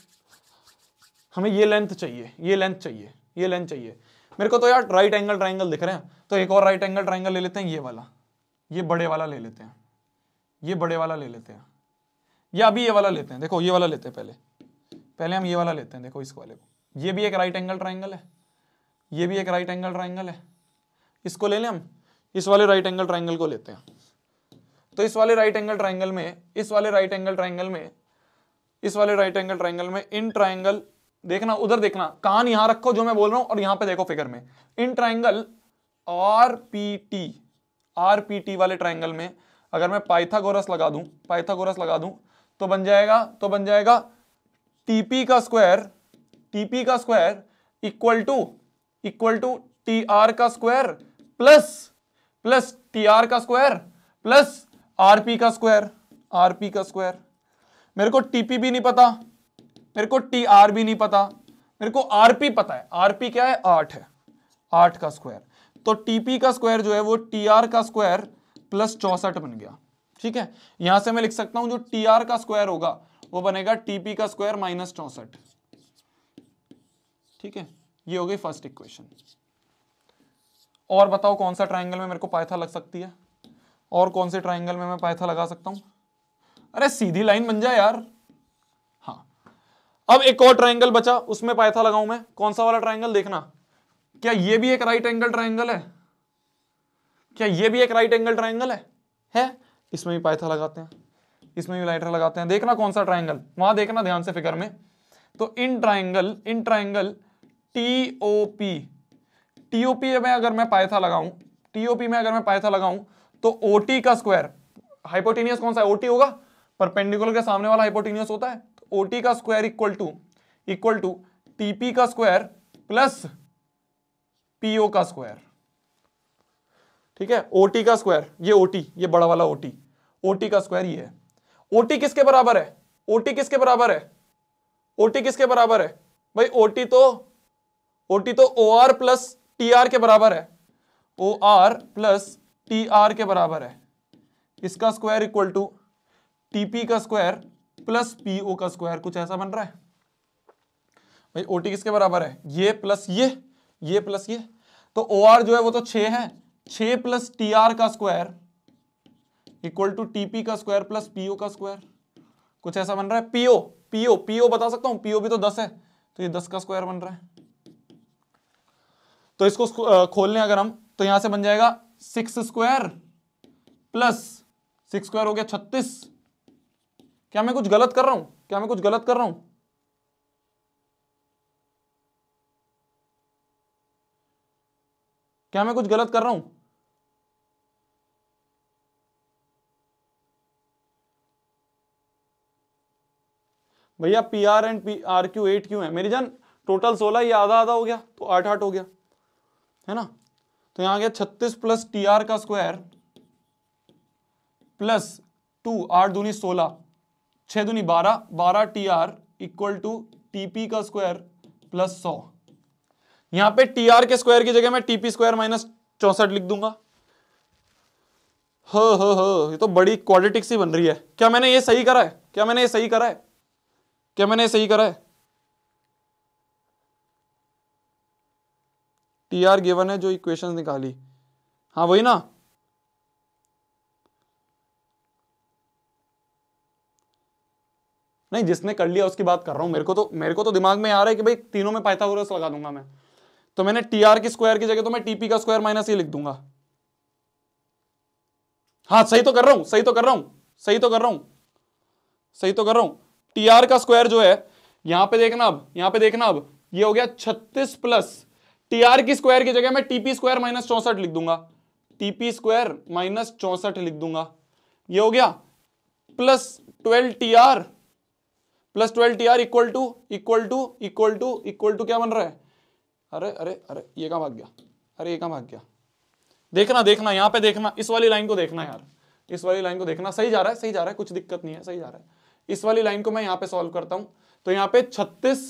हमें ये लेंथ चाहिए, ये लेंथ चाहिए, ये लेंथ चाहिए मेरे को। तो यार राइट एंगल ट्राइंगल दिख रहे हैं, तो एक और राइट एंगल ट्राइंगल ले लेते हैं, ये वाला, ये बड़े वाला ले लेते हैं, ये बड़े वाला ले लेते हैं, या अभी ये वाला लेते हैं। देखो ये वाला लेते हैं, पहले पहले हम ये वाला लेते हैं। देखो इस वाले को, ये भी एक राइट एंगल ट्राइंगल है, ये भी एक राइट एंगल ट्राइंगल है, इसको ले लें हम, इस वाले राइट एंगल ट्राइंगल को लेते हैं। तो इस वाले राइट एंगल ट्राइंगल में, इस वाले राइट एंगल ट्राइंगल में, इस वाले राइट एंगल ट्राइंगल में इन ट्राइंगल, देखना उधर देखना, कान यहां रखो जो मैं बोल रहा हूं, और यहां पे देखो फिगर में, in triangle R P T, R P T वाले ट्राइंगल में अगर मैं पाइथागोरस लगा दूं, पाइथागोरस लगा दूं तो बन जाएगा, तो बन जाएगा टीपी का स्क्वायर, टीपी का square equal to equal to T R का square plus plus T R का स्क्वायर प्लस आरपी का स्क्वायर, आरपी का स्क्वायर। मेरे को टीपी भी नहीं पता, मेरे को टीआर भी नहीं पता, मेरे को आरपी पता है। आरपी क्या है, आठ है, आठ का स्क्वायर। तो टीपी का स्क्वायर जो है वो टीआर का स्क्वायर प्लस चौसठ बन गया। ठीक है, यहां से मैं लिख सकता हूं जो टीआर का स्क्वायर होगा वो बनेगा टीपी का स्क्वायर माइनस चौसठ। ठीक है, ये हो गई फर्स्ट इक्वेशन। और बताओ कौन सा ट्राइंगल में मेरे को पाइथा लग सकती है, और कौन से ट्राइंगल में मैं पाइथा लगा सकता हूं? अरे सीधी लाइन बन जाए यार। हाँ, अब एक और ट्राइंगल बचा, उसमें पाइथा लगाऊं मैं। कौन सा वाला ट्राइंगल, देखना, क्या ये भी एक राइट एंगल ट्राइंगल है, क्या ये भी एक राइट एंगल ट्राइंगल है, है? इसमें भी पाइथा लगाते हैं, इसमें भी लाइटर लगाते हैं। देखना कौन सा ट्राइंगल, वहां देखना ध्यान से फिगर में। तो इन ट्राइंगल, इन ट्राइंगल टीओपी, टीओपी में अगर मैं पाइथा लगाऊं, टीओपी में अगर मैं पाइथा लगाऊं तो O T का स्क्वायर, हाइपोटेनियस कौन सा है, O T होगा, परपेंडिकुलर के सामने वाला हाइपोटेनियस होता है। तो O T का square equal to equal to T P का स्क्वायर प्लस P O का स्क्वायर। ठीक है, O T का स्क्वायर, ये O T, ये बड़ा वाला O T, O T का स्क्वायर ये है। O T किसके बराबर है, O T किसके बराबर है, O T किसके बराबर है भाई? O T तो O T तो O R plus T R के बराबर है, O R plus T R के बराबर है। इसका स्क्वायर इक्वल टू टीपी का स्क्वायर प्लस पीओ का स्क्वायर, कुछ ऐसा बन रहा है भाई। ओटी किसके बराबर है, ये प्लस ये, ये प्लस ये। तो ओआर जो है वो तो छः है, छः प्लस टी आर का स्क्वायर इक्वल टू टीपी का स्क्वायर प्लस पीओ का स्क्वायर, कुछ ऐसा बन रहा है। पीओ पीओ पीओ बता सकता हूँ, पीओ भी तो दस है, तो ये दस का स्क्वायर बन रहा है। तो इसको खोल लें अगर हम, तो यहां से बन जाएगा six square plus six square हो गया छत्तीस। क्या मैं कुछ गलत कर रहा हूं, क्या मैं कुछ गलत कर रहा हूं? क्या मैं कुछ गलत कर रहा हूं? भैया P R and P R Q eight क्यों है मेरी जान? टोटल सोलह, ये आधा आधा हो गया तो आठ आठ हो गया, है ना। तो यहाँ गया छत्तीस प्लस टी आर का स्क्वायर प्लस टू, आठ दूनी सोलह, छः दूनी बारह, बारह T R equal to T P का स्क्वायर प्लस सौ। यहाँ पे टी आर के स्क्वायर की जगह मैं टी पी स्क्वायर माइनस चौसठ लिख दूंगा। हो हो हो, ये तो बड़ी क्वाड्रेटिक सी बन रही है। क्या मैंने ये सही करा है? क्या मैंने ये सही करा है? क्या मैंने ये सही करा है? टी आर गिवन है जो इक्वेशन निकाली, हाँ वही ना। नहीं, जिसने कर लिया उसकी बात कर रहा हूं। मेरे को तो मेरे को तो दिमाग में आ रहा है कि भाई तीनों में पाइथागोरस लगा दूंगा मैं। तो मैंने टी आर की स्क्वायर की जगह तो मैं टीपी का स्क्वायर माइनस ये लिख दूंगा। हाँ सही तो कर रहा हूं, सही तो कर रहा हूं, सही तो कर रहा हूं, सही तो कर रहा हूं। टी आर का स्क्वायर जो है यहां पे देखना, अब यहां पे देखना, अब ये हो गया छत्तीस प्लस टी आर की स्क्वायर की जगह मैं टीपी स्क्वायर माइनस चौसठ लिख दूंगा, टीपी स्क्वायर माइनस चौसठ लिख दूंगा। ये हो गया plus twelve T R plus twelve T R equal to equal to equal to equal to क्या बन रहा है? अरे अरे अरे ये कहाँ भाग गया? अरे ये कहाँ भाग गया? देखना देखना, यहाँ पे देखना, इस वाली लाइन को देखना यार, इस वाली लाइन को देखना। सही जा रहा है, सही जा रहा है, कुछ दिक्कत नहीं है, सही जा रहा है। इस वाली लाइन को मैं यहाँ पे सॉल्व करता हूँ तो यहाँ पे छत्तीस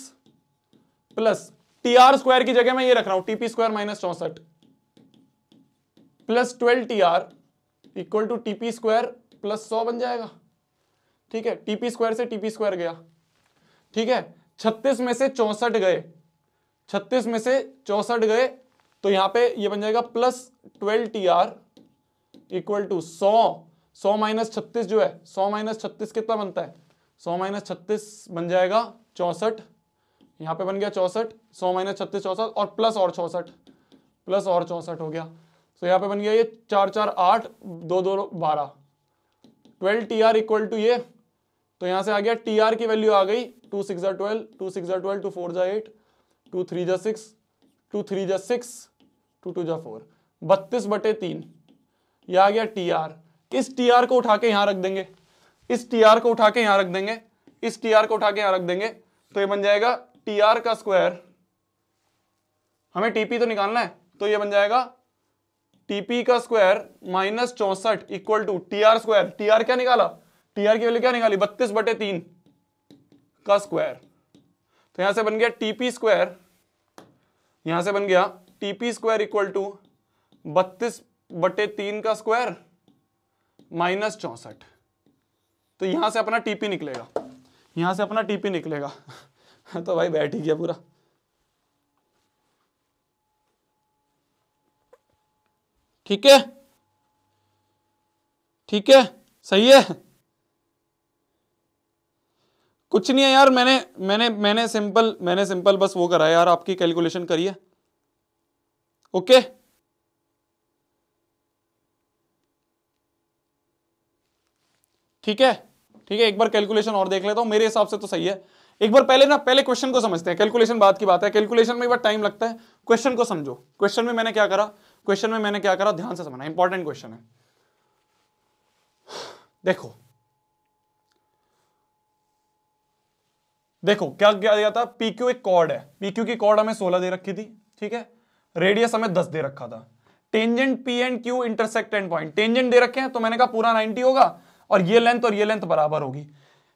प्लस टी आर स्क्वायर की जगह मैं ये रख रहा हूँ टीपी स्क्वायर माइनस चौसठ plus twelve T R equal to TP square plus सौ बन जाएगा। ठीक है, टीपी स्क्वायर से टीपी स्क्वायर गया। ठीक है, छत्तीस में से चौसठ गए, छत्तीस में से चौसठ गए तो यहाँ पे ये बन जाएगा plus twelve T R equal to सौ। सौ माइनस छत्तीस जो है, सौ माइनस छत्तीस कितना बनता है? सौ माइनस छत्तीस बन जाएगा चौसठ। यहाँ पे बन गया चौसठ, सौ माइनस छत्तीस चौसठ और प्लस और चौसठ, प्लस और चौसठ हो गया। तो यहाँ पे बन गया ये चार चार आठ, दो दो बारह, twelve T R equal to ये। तो यहाँ से आ गया टी आर की वैल्यू आ गई टू सिक्स जा ट्वेल्व, टू सिक्स जा ट्वेल्व, टू फोर जा एट, टू थ्री जा सिक्स, टू थ्री जा सिक्स, टू टू जा फोर, बत्तीस बटे तीन। यह आ गया टी आर। इस टी आर को उठा के यहाँ रख देंगे, इस टी आर को उठा के यहाँ रख देंगे, इस टी आर को उठा के यहाँ रख देंगे तो ये बन जाएगा टी आर का स्क्वायर। हमें टीपी तो निकालना है तो ये बन जाएगा टीपी का स्क्वायर माइनस चौसठ equal to T R square. T R क्या निकाला? टी आर की वैल्यू क्या निकाली? बत्तीस बटे तीन का स्क्वायर। तो यहां से बन गया टीपी स्क्वायर, यहां से बन गया टीपी स्क्वायर इक्वल टू बत्तीस बटे तीन का स्क्वायर माइनस चौसठ। तो यहां से अपना टीपी निकलेगा, यहां से अपना टीपी निकलेगा। तो भाई बैठ ही गया पूरा। ठीक है, ठीक है, सही है, कुछ नहीं है यार। मैंने मैंने मैंने सिंपल मैंने सिंपल बस वो करा है यार, आपकी कैलकुलेशन करिए। ओके, ठीक है, ठीक है। एक बार कैलकुलेशन और देख लेता हूं, मेरे हिसाब से तो सही है। एक बार पहले ना पहले क्वेश्चन को समझते हैं, कैलकुलेशन बाद की बात है, कैलकुलेशन में एक बार टाइम लगता है। क्वेश्चन को समझो, क्वेश्चन में मैंने क्या करा, क्वेश्चन में मैंने क्या करा, ध्यान से समझना, इंपॉर्टेंट क्वेश्चन है। देखो देखो क्या क्या दिया था। P Q एक कॉर्ड है, P Q की कॉर्ड हमें सोलह दे रखी थी, ठीक है, रेडियस हमें दस दे रखा था। Tangent P and Q intersect and point, tangent दे रखे हैं तो मैंने कहा पूरा नब्बे होगा और ये लेंथ और ये लेंथ बराबर होगी।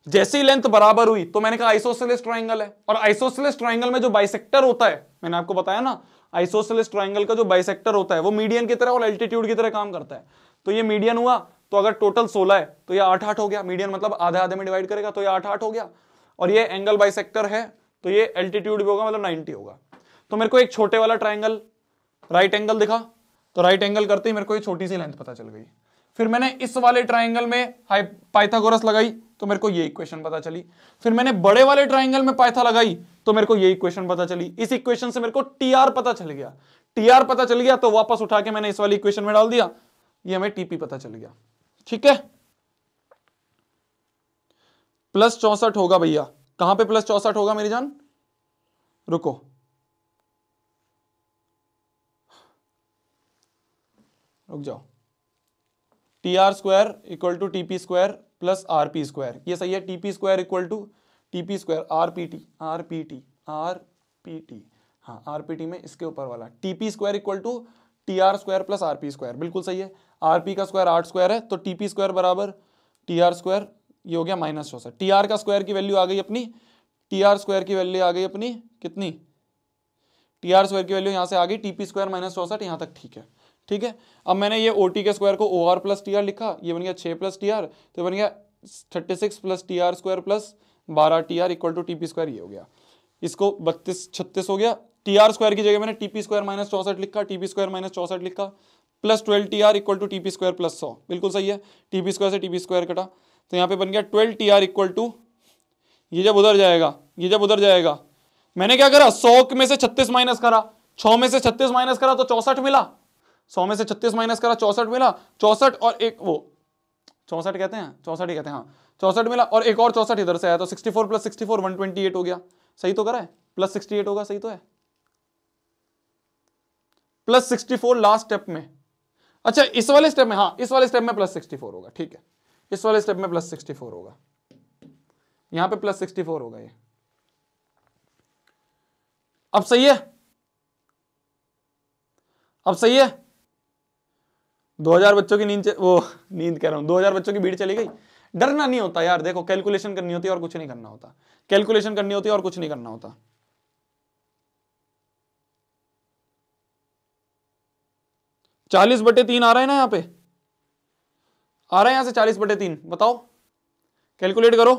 जैसी लेंथ बराबर हुई तो मैंने कहा आइसोसेलेस ट्राइंगल है, और आइसोसेलेस ट्राइंगल में जो बाइसेक्टर होता है, मैंने आपको बताया ना, आइसोसेलेस ट्राइंगल का जो बाइसेक्टर होता है वो मीडियन की तरह और एल्टीट्यूड की तरह काम करता है। तो ये मीडियन हुआ, तो अगर टोटल सोलह है तो ये आठ आठ हो गया, मीडियन मतलब आधा आधे में डिवाइड करेगा तो ये आठ आठ हो गया, और ये एंगल बाइसेक्टर है तो ये एल्टीट्यूड भी होगा मतलब नब्बे होगा। तो मेरे को एक छोटे वाला ट्राइंगल राइट एंगल दिखा, तो राइट एंगल करते ही मेरे को ये छोटी सी लेंथ पता चल गई। फिर मैंने इस वाले ट्राइंगल में पाइथागोरस लगाई तो मेरे को ये इक्वेशन पता चली। फिर मैंने बड़े वाले ट्राइंगल में पाइथा लगाई तो मेरे को ये इक्वेशन पता चली। इस इक्वेशन से मेरे को टी आर पता चल गया, टी आर पता चल गया तो वापस उठा के मैंने इस वाली इक्वेशन में डाल दिया, ये हमें टीपी पता चल गया। ठीक है, प्लस चौसठ होगा भैया, कहां पे प्लस चौसठ होगा मेरी जान? रुको, रुक जाओ। T R square equal to TP square plus RP square, ये सही है। TP square equal to TP square RPT RPT RPT हाँ आरपीटी में इसके ऊपर वाला TP square equal to T R square plus RP square, बिल्कुल सही है। आरपी का स्क्वायर आठ स्क्वायर है तो टीपी स्क्वायर बराबर टी आर स्क्वायर, ये हो गया माइनस चौसठ। टी आर का स्क्वायर की वैल्यू आ गई अपनी, टी आर स्क्वायर की वैल्यू आ गई अपनी कितनी, टी आर स्क्वायर की वैल्यू यहाँ से आ गई टीपी स्क्वायर माइनस चौसठ, यहाँ तक ठीक है। ठीक है, अब मैंने ये ओटी के स्क्वायर को O R plus T R लिखा, ये बन गया छः प्लस टी आर, तो बन गया thirty six plus T R square plus बारह T R equal to TP square, ये हो गया। इसको बत्तीस छत्तीस हो गया। टी आर स्क्वायर की जगह मैंने टीपी स्क्वायर माइनस चौसठ लिखा, टीपी स्क्वायर माइनस चौसठ लिखा plus twelve T R equal to TP square plus सौ, बिल्कुल सही है। टीपी स्क्वायर से टीपी स्क्वायर कटा तो यहाँ पे बन गया twelve T R equal to, ये जब उधर जाएगा ये जब उधर जाएगा मैंने क्या करा, सौ में से छत्तीस माइनस करा, छः में से छत्तीस माइनस करा तो चौसठ मिला, सौ में से छत्तीस माइनस करा चौसठ मिला, चौसठ और एक वो चौसठ कहते हैं चौसठ ही कहते हैं हाँ चौसठ मिला और एक और चौसठ इधर से आया तो sixty four plus sixty four one twenty eight हो गया, सही तो करा है, प्लस सिक्सटी एट होगा सही तो है, plus sixty four last step में। अच्छा इस वाले स्टेप में, हाँ इस वाले स्टेप में प्लस सिक्सटी फोर होगा, ठीक है इस वाले स्टेप में प्लस सिक्सटी फोर होगा, यहां पे प्लस सिक्सटी फोर होगा ये, अब सही है अब सही है। दो हजार बच्चों की नींद वो नींद कह रहा हूं दो हजार बच्चों की भीड़ चली गई। डरना नहीं होता यार, देखो कैलकुलेशन करनी होती है और कुछ नहीं करना होता, कैलकुलेशन करनी होती है और कुछ नहीं करना होता। चालीस बटे तीन आ रहा है ना, यहाँ पे आ रहा है, यहां से चालीस बटे तीन बताओ, कैलकुलेट करो।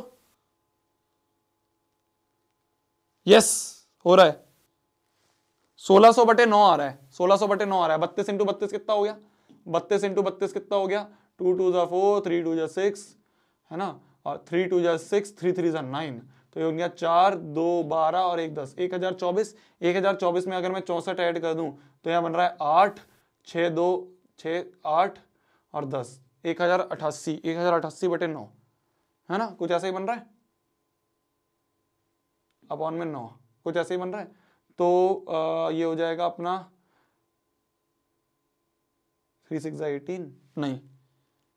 यस हो रहा है, सोलह सौ बटे नौ आ रहा है, सोलह सौ बटे नौ आ रहा है। बत्तीस इंटू बत्तीस कितना हो गया, बत्तीस इंटू बत्तीस कितना हो गया, टू टू जा फोर, थ्री टू जा सिक्स है ना, और थ्री टू जा सिक्स, थ्री थ्री जा नाइन, तो ये हो गया चार दो बारह और एक दस, एक हजार चौबीस। एक हजार चौबीस में अगर मैं चौसठ ऐड कर दूं तो यहाँ बन रहा है आठ छः दो छः आठ और दस, एक हजार अट्ठासी, एक हजार अट्ठासी बटे नौ है ना, कुछ ऐसे ही बन रहा है, अपॉन में नौ कुछ ऐसे ही बन रहा है। तो आ, ये हो जाएगा अपना थ्री सिक्स एटीन, नहीं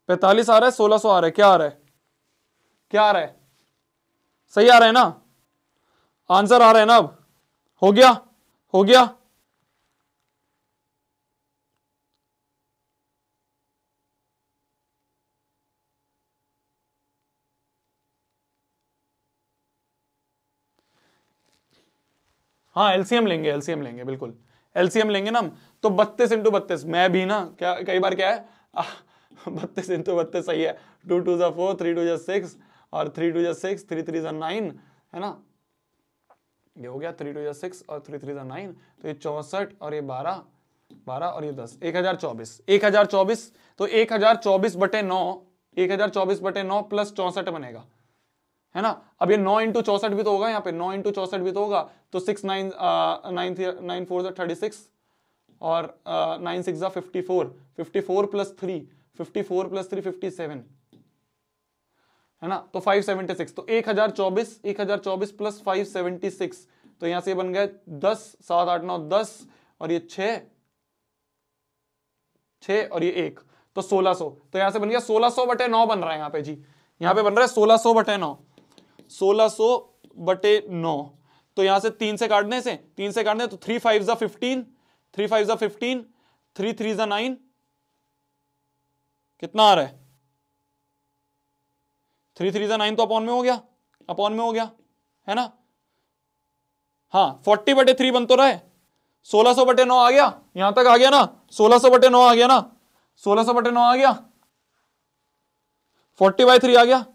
पैंतालीस आ रहा है, सोलह सौ आ रहा है, क्या आ रहा है क्या आ रहा है, सही आ रहा है ना, आंसर आ रहा है ना। अब हो गया हो गया हाँ एलसीएम लेंगे एलसीएम लेंगे बिल्कुल एलसीएम लेंगे ना हम। तो बत्तीस इंटू बत्तीस, मैं भी ना क्या कई बार क्या है, बत्तीस इंटू बत्तीस सही है, टू टू जा फोर, थ्री टू जा सिक्स और थ्री टू जा सिक्स, थ्री थ्री जा नाइन है ना, ये हो गया थ्री टू जा सिक्स और थ्री थ्री जा नाइन, तो ये चौसठ और ये बारह बारह और ये दस, एक हजार चौबीस एक हजार चौबीस तो एक हजार चौबीस बटे नौ, एक हजार चौबीस बटे नौ प्लस चौसठ बनेगा है ना। अब ये नौ इंटू चौसठ भी तो होगा, यहाँ पे नौ इंटू चौसठ भी तो होगा, तो six nine nine nine four thirty six और nine six fifty four, fifty four plus three fifty four plus three fifty seven है ना, तो फाइव सेवेंटी सिक्स। तो एक हजार चौबीस एक हजार चौबीस प्लस फाइव सेवेंटी सिक्स, तो यहाँ से बन गए दस, सात आठ नौ दस और ये छः छः और ये एक, तो सोलह सौ, तो यहाँ से बन गया सोलह सौ बटे नौ बन रहा है यहाँ पे जी, यहाँ पे बन रहा है सोलह सौ बटे नौ, सोलह सौ बटे नौ। तो यहां से तीन से काटने से तीन से काटने तो थ्री फाइव जा फिफ्टीन, थ्री फाइव जा फिफ्टीन, थ्री थ्री जा नाइन, कितना आ रहा है थ्री थ्री जा नाइन, तो अपॉन में हो गया अपॉन में हो गया है ना। हाँ फोर्टी बटे थ्री बन तो रहा है, सोलह सौ बटे नौ आ गया, यहां तक आ गया ना, सोलह सौ बटे नौ आ गया ना, सोलह सौ बटे नौ आ गया, फोर्टी बाई थ्री आ गया,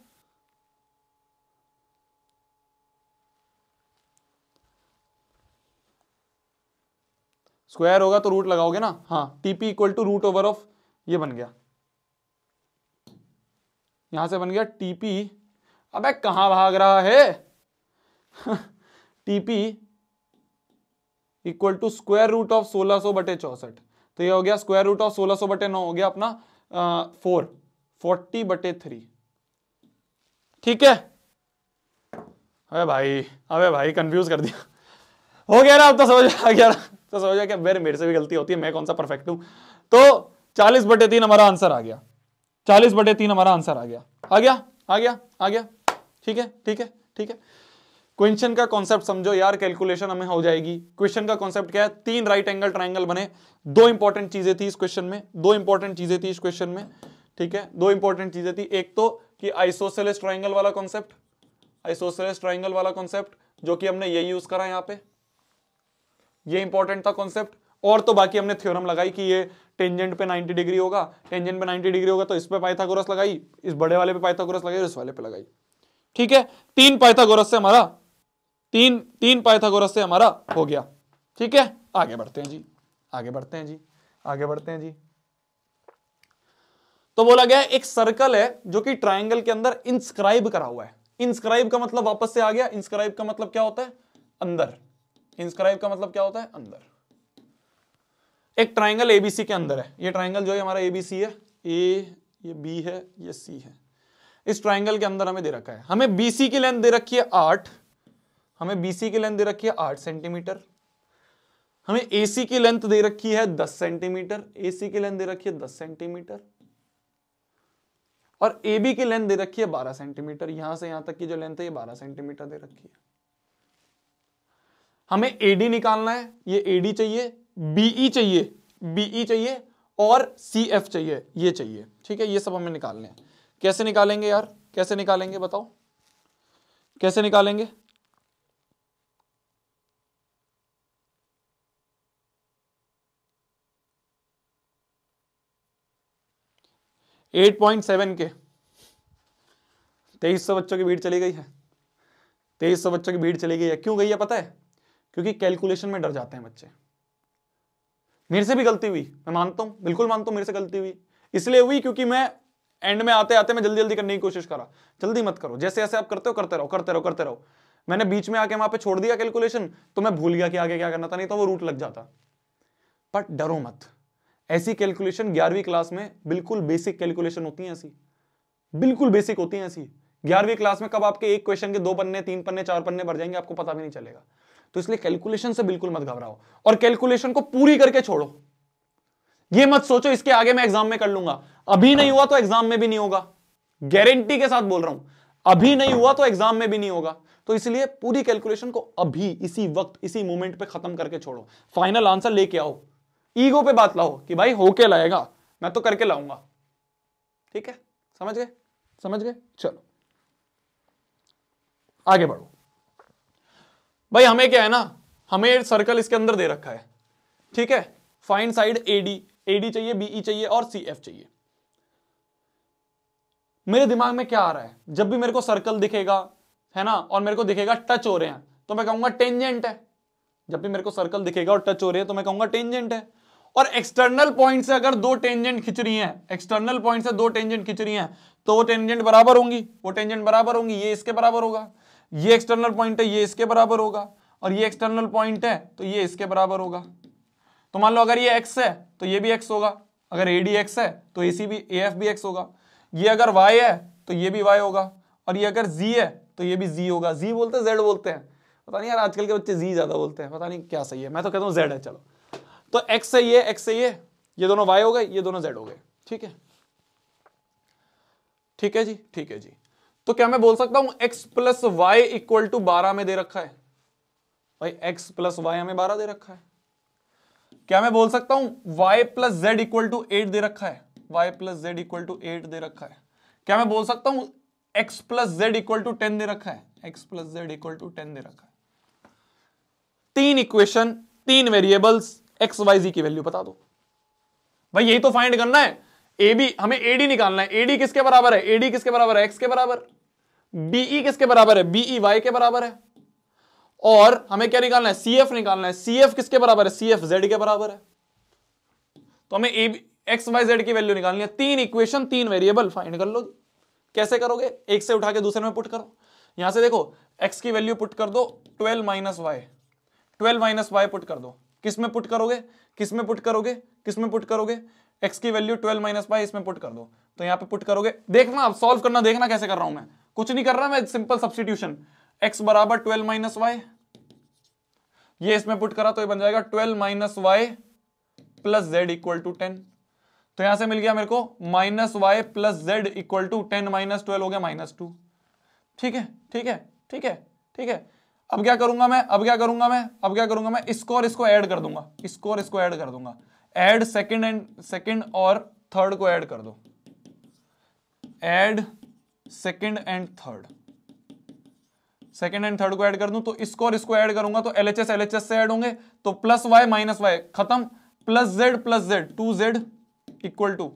स्क्वायर होगा तो रूट लगाओगे ना, हाँ TP equal to root over of, ये बन गया, यहां से बन गया टीपी, अबे कहां भाग रहा है TP equal to square root of सोलह सौ बटे चौसठ, तो ये हो गया स्क्वायर रूट ऑफ सोलह सौ बटे नौ हो गया अपना आ, फोर फोर्टी बटे थ्री, ठीक है। अबे भाई अबे भाई कंफ्यूज कर दिया, हो गया ना, अब तो समझ आ गया तो समझ आ गया मेरे मेरे से भी गलती होती है, मैं कौन सा परफेक्ट हूं। तो चालीस बटे तीन हमारा आंसर आ गया, चालीस बटे तीन हमारा आंसर आ गया आ गया आ गया आ गया ठीक है ठीक है ठीक है। क्वेश्चन का कॉन्सेप्ट समझो यार, कैलकुलेशन हमें हो जाएगी। क्वेश्चन का कॉन्सेप्ट क्या है? तीन राइट एंगल ट्राइंगल बने। दो इंपॉर्टेंट चीजें थी इस क्वेश्चन में, दो इंपॉर्टेंट चीजें थी इस क्वेश्चन में ठीक है, दो इंपॉर्टेंट चीजें थी। एक तो कि आइसोसेलेस ट्राइंगल वाला कॉन्सेप्ट, आइसोसेलेस ट्राइंगल वाला कॉन्सेप्ट जो कि हमने ये यूज करा यहाँ पे, ये इंपॉर्टेंट था कॉन्सेप्ट। और तो बाकी हमने थ्योरम लगाई कि ये टेंजेंट पे नाइंटी डिग्री होगा, टेंजेंट पे नाइंटी डिग्री होगा तो इस पे पाइथागोरस लगाई, इस बड़े वाले पे पाइथागोरस लगाई, इस वाले पे लगाई ठीक है। तीन पाइथागोरस से हमारा तीन तीन पाइथागोरस से हमारा हो गया ठीक है। आगे बढ़ते हैं जी, आगे बढ़ते हैं जी, आगे बढ़ते हैं जी। तो बोला गया एक सर्कल है जो कि ट्राइंगल के अंदर इंस्क्राइब करा हुआ है। इंस्क्राइब का मतलब वापस से आ गया, इंस्क्राइब का मतलब क्या होता है? अंदर। इंस्क्राइब का मतलब क्या होता है? अंदर। एक ट्राइंगल एबीसी के अंदर है, ये ट्राइंगल जो है हमारा एबीसी है, ए ये बी है ये सी है। इस ट्राइंगल के अंदर हमें दे रखा है, हमें बीसी की लेंथ दे रखी है आठ, हमें बीसी की लेंथ दे रखी है आठ सेंटीमीटर, हमें एसी की लेंथ दे रखी है दस सेंटीमीटर, एसी की लेंथ दे रखी है दस सेंटीमीटर और एबी की लेंथ दे रखी है बारह सेंटीमीटर। यहां से यहां तक की जो लेंथ है ये बारह सेंटीमीटर दे रखी है। हमें एडी निकालना है, ये एडी चाहिए, बीई चाहिए, बीई चाहिए और सीएफ चाहिए, ये चाहिए ठीक है। ये सब हमें निकालने हैं। कैसे निकालेंगे यार, कैसे निकालेंगे बताओ, कैसे निकालेंगे? आठ पॉइंट सात के तेईस सौ बच्चों की भीड़ चली गई है, तेईस सौ बच्चों की भीड़ चली गई है। क्यों गई है पता है? क्योंकि कैलकुलेशन में डर जाते हैं बच्चे। मेरे से भी गलती हुई, मैं मानता हूं, बिल्कुल मानता हूं मेरे से गलती हुई, इसलिए हुई क्योंकि मैं एंड में आते आते मैं जल्दी जल्दी करने की कोशिश करा। जल्दी मत करो, जैसे जैसे आप करते हो करते रहो करते रहो करते रहो। मैंने बीच में आके वहां पे छोड़ दिया कैलकुलेशन, तो मैं भूल गया कि आगे क्या करना था, नहीं तो वो रूट लग जाता। बट डरो मत, ऐसी कैलकुलेशन ग्यारहवीं क्लास में बिल्कुल बेसिक कैलकुलेशन होती है, ऐसी बिल्कुल बेसिक होती है ऐसी। ग्यारहवीं क्लास में कब आपके एक क्वेश्चन के दो पन्ने तीन पन्ने चार पन्ने भर जाएंगे आपको पता भी नहीं चलेगा। तो इसलिए कैलकुलेशन से बिल्कुल मत घबराओ और कैलकुलेशन को पूरी करके छोड़ो। ये मत सोचो इसके आगे मैं एग्जाम में कर लूंगा, अभी नहीं हुआ तो एग्जाम में भी नहीं होगा, गारंटी के साथ बोल रहा हूं, अभी नहीं हुआ तो एग्जाम में भी नहीं होगा। तो इसलिए पूरी कैलकुलेशन को अभी इसी वक्त इसी मोमेंट पे खत्म करके छोड़ो, फाइनल आंसर लेके आओ। ईगो पे बात लाओ कि भाई होके लाएगा, मैं तो करके लाऊंगा ठीक है। समझ गए, समझ गए, चलो आगे बढ़ो भाई। हमें क्या है ना, हमें सर्कल इसके अंदर दे रखा है ठीक है। फाइंड साइड एडी, एडी चाहिए, बीई चाहिए और सीएफ चाहिए। मेरे दिमाग में क्या आ रहा है, जब भी मेरे को सर्कल दिखेगा है ना और मेरे को दिखेगा टच हो रहे हैं तो मैं कहूंगा टेंजेंट है। जब भी मेरे को सर्कल दिखेगा और टच हो रहे हैं तो मैं कहूंगा टेंजेंट है। और एक्सटर्नल पॉइंट से अगर दो टेंजेंट खिंच रही है, एक्सटर्नल पॉइंट से दो टेंजेंट खिंच रही है तो वो टेंजेंट बराबर होंगी, वो टेंजेंट बराबर होंगी, ये इसके बराबर होगा, ये एक्सटर्नल पॉइंट है ये इसके बराबर होगा और ये एक्सटर्नल पॉइंट है तो ये इसके बराबर होगा। तो मान लो अगर ये x है तो ये भी x होगा, अगर ए डी x है तो ए सी भी एफ भी x होगा, ये अगर y है तो ये भी y होगा और ये अगर z है तो ये भी z होगा। z बोलते हैं, z बोलते हैं, पता नहीं यार आजकल के बच्चे z ज्यादा बोलते हैं, पता नहीं क्या सही है, मैं तो कहता हूँ z है। चलो तो x है ये, x है ये, ये दोनों y हो गए, ये दोनों z हो गए ठीक है, ठीक है जी, ठीक है जी। तो क्या मैं बोल सकता हूँ x plus Y equal to बारह में दे रखा है? भाई x प्लस वाई हमें बारह दे रखा है। क्या मैं बोल सकता हूं y plus Z equal to eight दे रखा है? y plus Z equal to eight दे रखा है। क्या मैं बोल सकता हूं x plus Z equal to ten दे रखा है? x plus Z equal to ten दे रखा है। तीन इक्वेशन, तीन वेरिएबल्स, एक्स वाई जी की वैल्यू बता दो भाई, यही तो फाइंड करना है। ए बी हमें एडी निकालना है, एडी किसके बराबर है? एडी किसके बराबर है? एक्स के बराबर। बीई किसके बराबर है? बीई वाई के बराबर है। और हमें क्या निकालना है? सीएफ निकालना है। सीएफ किसके बराबर है? सीएफ जेड के बराबर है। तो हमें A B X Y Z की वैल्यू निकालनी है। तीन इक्वेशन, तीन वेरिएबल, फाइंड कर लो। कैसे करोगे? एक से उठा के दूसरे में पुट करो। यहां से देखो एक्स की वैल्यू पुट कर दो twelve minus Y, twelve minus Y put कर दो। किस में पुट करोगे? किस में पुट करोगे? किस में पुट करोगे? एक्स की वैल्यू ट्वेल्व माइनस वाई, इसमें पुट कर दो। तो यहाँ पे पुट करोगे, देखना आप सॉल्व करना, देखना कैसे कर रहा हूं मैं, कुछ नहीं कर रहा मैं, सिंपल सब्स्टिट्यूशन। x बराबर ट्वेल्व माइनस वाई, ये इसमें पुट करा तो ये बन जाएगा twelve minus Y plus Z equal to ten. तो यहां से मिल गया मेरे को minus Y plus Z equal to ten minus twelve हो गया माइनस टू। ठीक है, ठीक है, ठीक है, ठीक है। अब क्या करूंगा मैं अब क्या करूंगा मैं अब क्या करूंगा मैं इसको और इसको ऐड कर दूंगा इसको और इसको ऐड कर दूंगा ऐड सेकंड एंड सेकंड और थर्ड को ऐड कर दो add second and third second and third को ऐड कर दूं तो इसको और इसको ऐड करूंगा तो एलएचएस एलएचएस से ऐड होंगे तो प्लस वाई माइनस वाई खत्म plus Z plus Z two Z equal to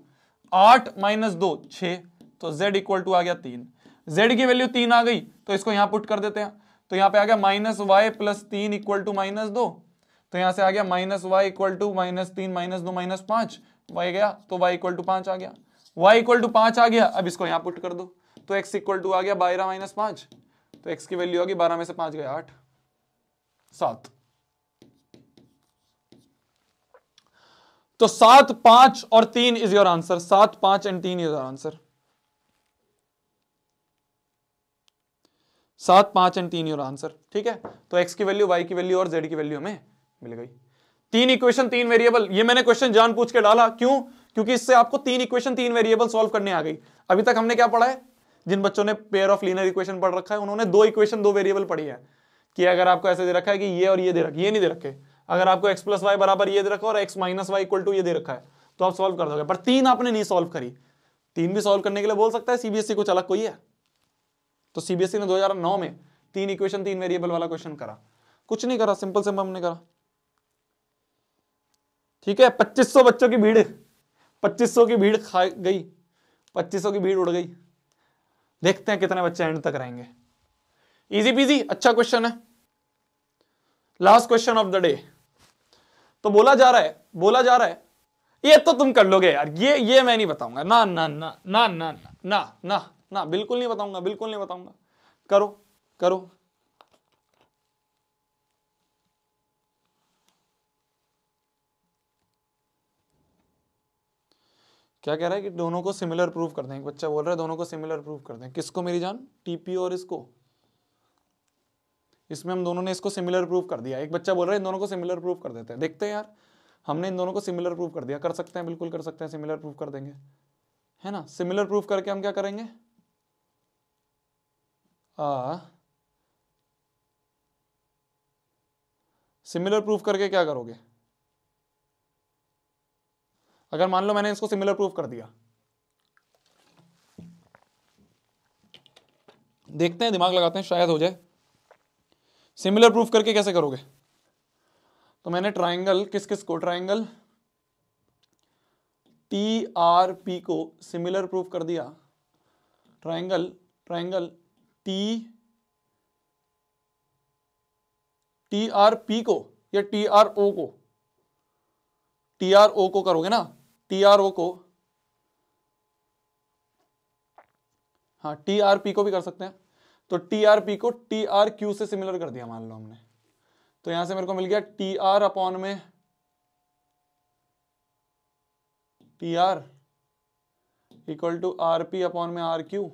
आठ माइनस दो छः तो जेड इक्वल टू आ गया तीन जेड की वैल्यू तीन आ गई तो इसको यहां पुट कर देते हैं तो यहाँ पे आ गया माइनस वाई प्लस तीन इक्वल टू माइनस दो तो यहाँ से आ गया minus Y equal to minus तीन माइनस दो माइनस पांच वाई गया तो वाई इक्वल टू पांच आ गया वाई इक्वल टू पांच आ गया अब इसको यहाँ पुट कर दो तो एक्स इक्वल टू आ गया बारह माइनस पांच तो एक्स की वैल्यू आ गई बारह में से पांच गया आठ सात तो सात पांच और तीन इज योर आंसर सात पांच एंड तीन इज योर आंसर सात पांच एंड तीन योर आंसर ठीक है। तो एक्स की वैल्यू वाई की वैल्यू और जेड की वैल्यू हमें मिल गई। तीन इक्वेशन तीन वेरिएबल ये मैंने क्वेश्चन जान पूछ के डाला क्यों क्योंकि इससे आपको तीन इक्वेशन तीन वेरिएबल सॉल्व करने आ गई। अभी तक हमने क्या पढ़ा है जिन बच्चों ने पेयर ऑफ लीनियर इक्वेशन पढ़ रखा है उन्होंने दो इक्वेशन दो वेरिएबल पढ़ी है कि अगर आपको ऐसे दे रखा है कि ये और ये दे रखा ये नहीं दे रखे अगर आपको एक्स प्लस वाई बराबर ये दे रखा और X minus Y equal to ये दे रखा है तो आप सॉल्व कर दोगे पर तीन आपने नहीं सॉल्व करी। तीन भी सॉल्व करने के लिए बोल सकता है सीबीएसई को अलग कोई है तो सीबीएसई ने दो हज़ार नौ में तीन इक्वेशन तीन वेरिएबल वाला क्वेश्चन करा कुछ नहीं करा सिंपल सिंपल हमने करा ठीक है। पच्चीस सौ बच्चों की भीड़ पच्चीस सौ की भीड़ खा गई पच्चीस सौ की भीड़ उड़ गई। देखते हैं कितने बच्चे एंड तक रहेंगे। इजी पीजी अच्छा क्वेश्चन है। Last question of the day तो बोला जा रहा है बोला जा रहा है ये तो तुम कर लोगे यार ये ये मैं नहीं बताऊंगा ना ना ना ना ना ना ना ना बिल्कुल नहीं बताऊंगा बिल्कुल नहीं बताऊंगा करो करो क्या कह रहा है कि दोनों को सिमिलर प्रूफ कर दें। एक बच्चा बोल रहा है दोनों को सिमिलर प्रूफ कर दें किसको मेरी जान टीपी और इसको इसमें हम दोनों ने इसको सिमिलर प्रूफ कर दिया। एक बच्चा बोल रहा है इन दोनों को सिमिलर प्रूफ कर देते हैं देखते हैं यार हमने इन दोनों को सिमिलर प्रूफ कर दिया कर सकते हैं बिल्कुल कर सकते हैं सिमिलर प्रूफ कर देंगे है ना। सिमिलर प्रूफ करके हम क्या करेंगे आ, सिमिलर प्रूफ करके क्या करोगे अगर मान लो मैंने इसको सिमिलर प्रूफ कर दिया देखते हैं दिमाग लगाते हैं शायद हो जाए। सिमिलर प्रूफ करके कैसे करोगे तो मैंने ट्रायंगल किस किस को ट्रायंगल टी आर पी को सिमिलर प्रूफ कर दिया triangle triangle T T R P को या टी आर ओ को टी आर ओ को करोगे ना टी आर ओ को हाँ टी आर पी को भी कर सकते हैं तो टी आर पी को टी आर क्यू से सिमिलर कर दिया मान लो हमने तो यहां से मेरे को मिल गया टी आर अपॉन में T R equal to R P upon में R Q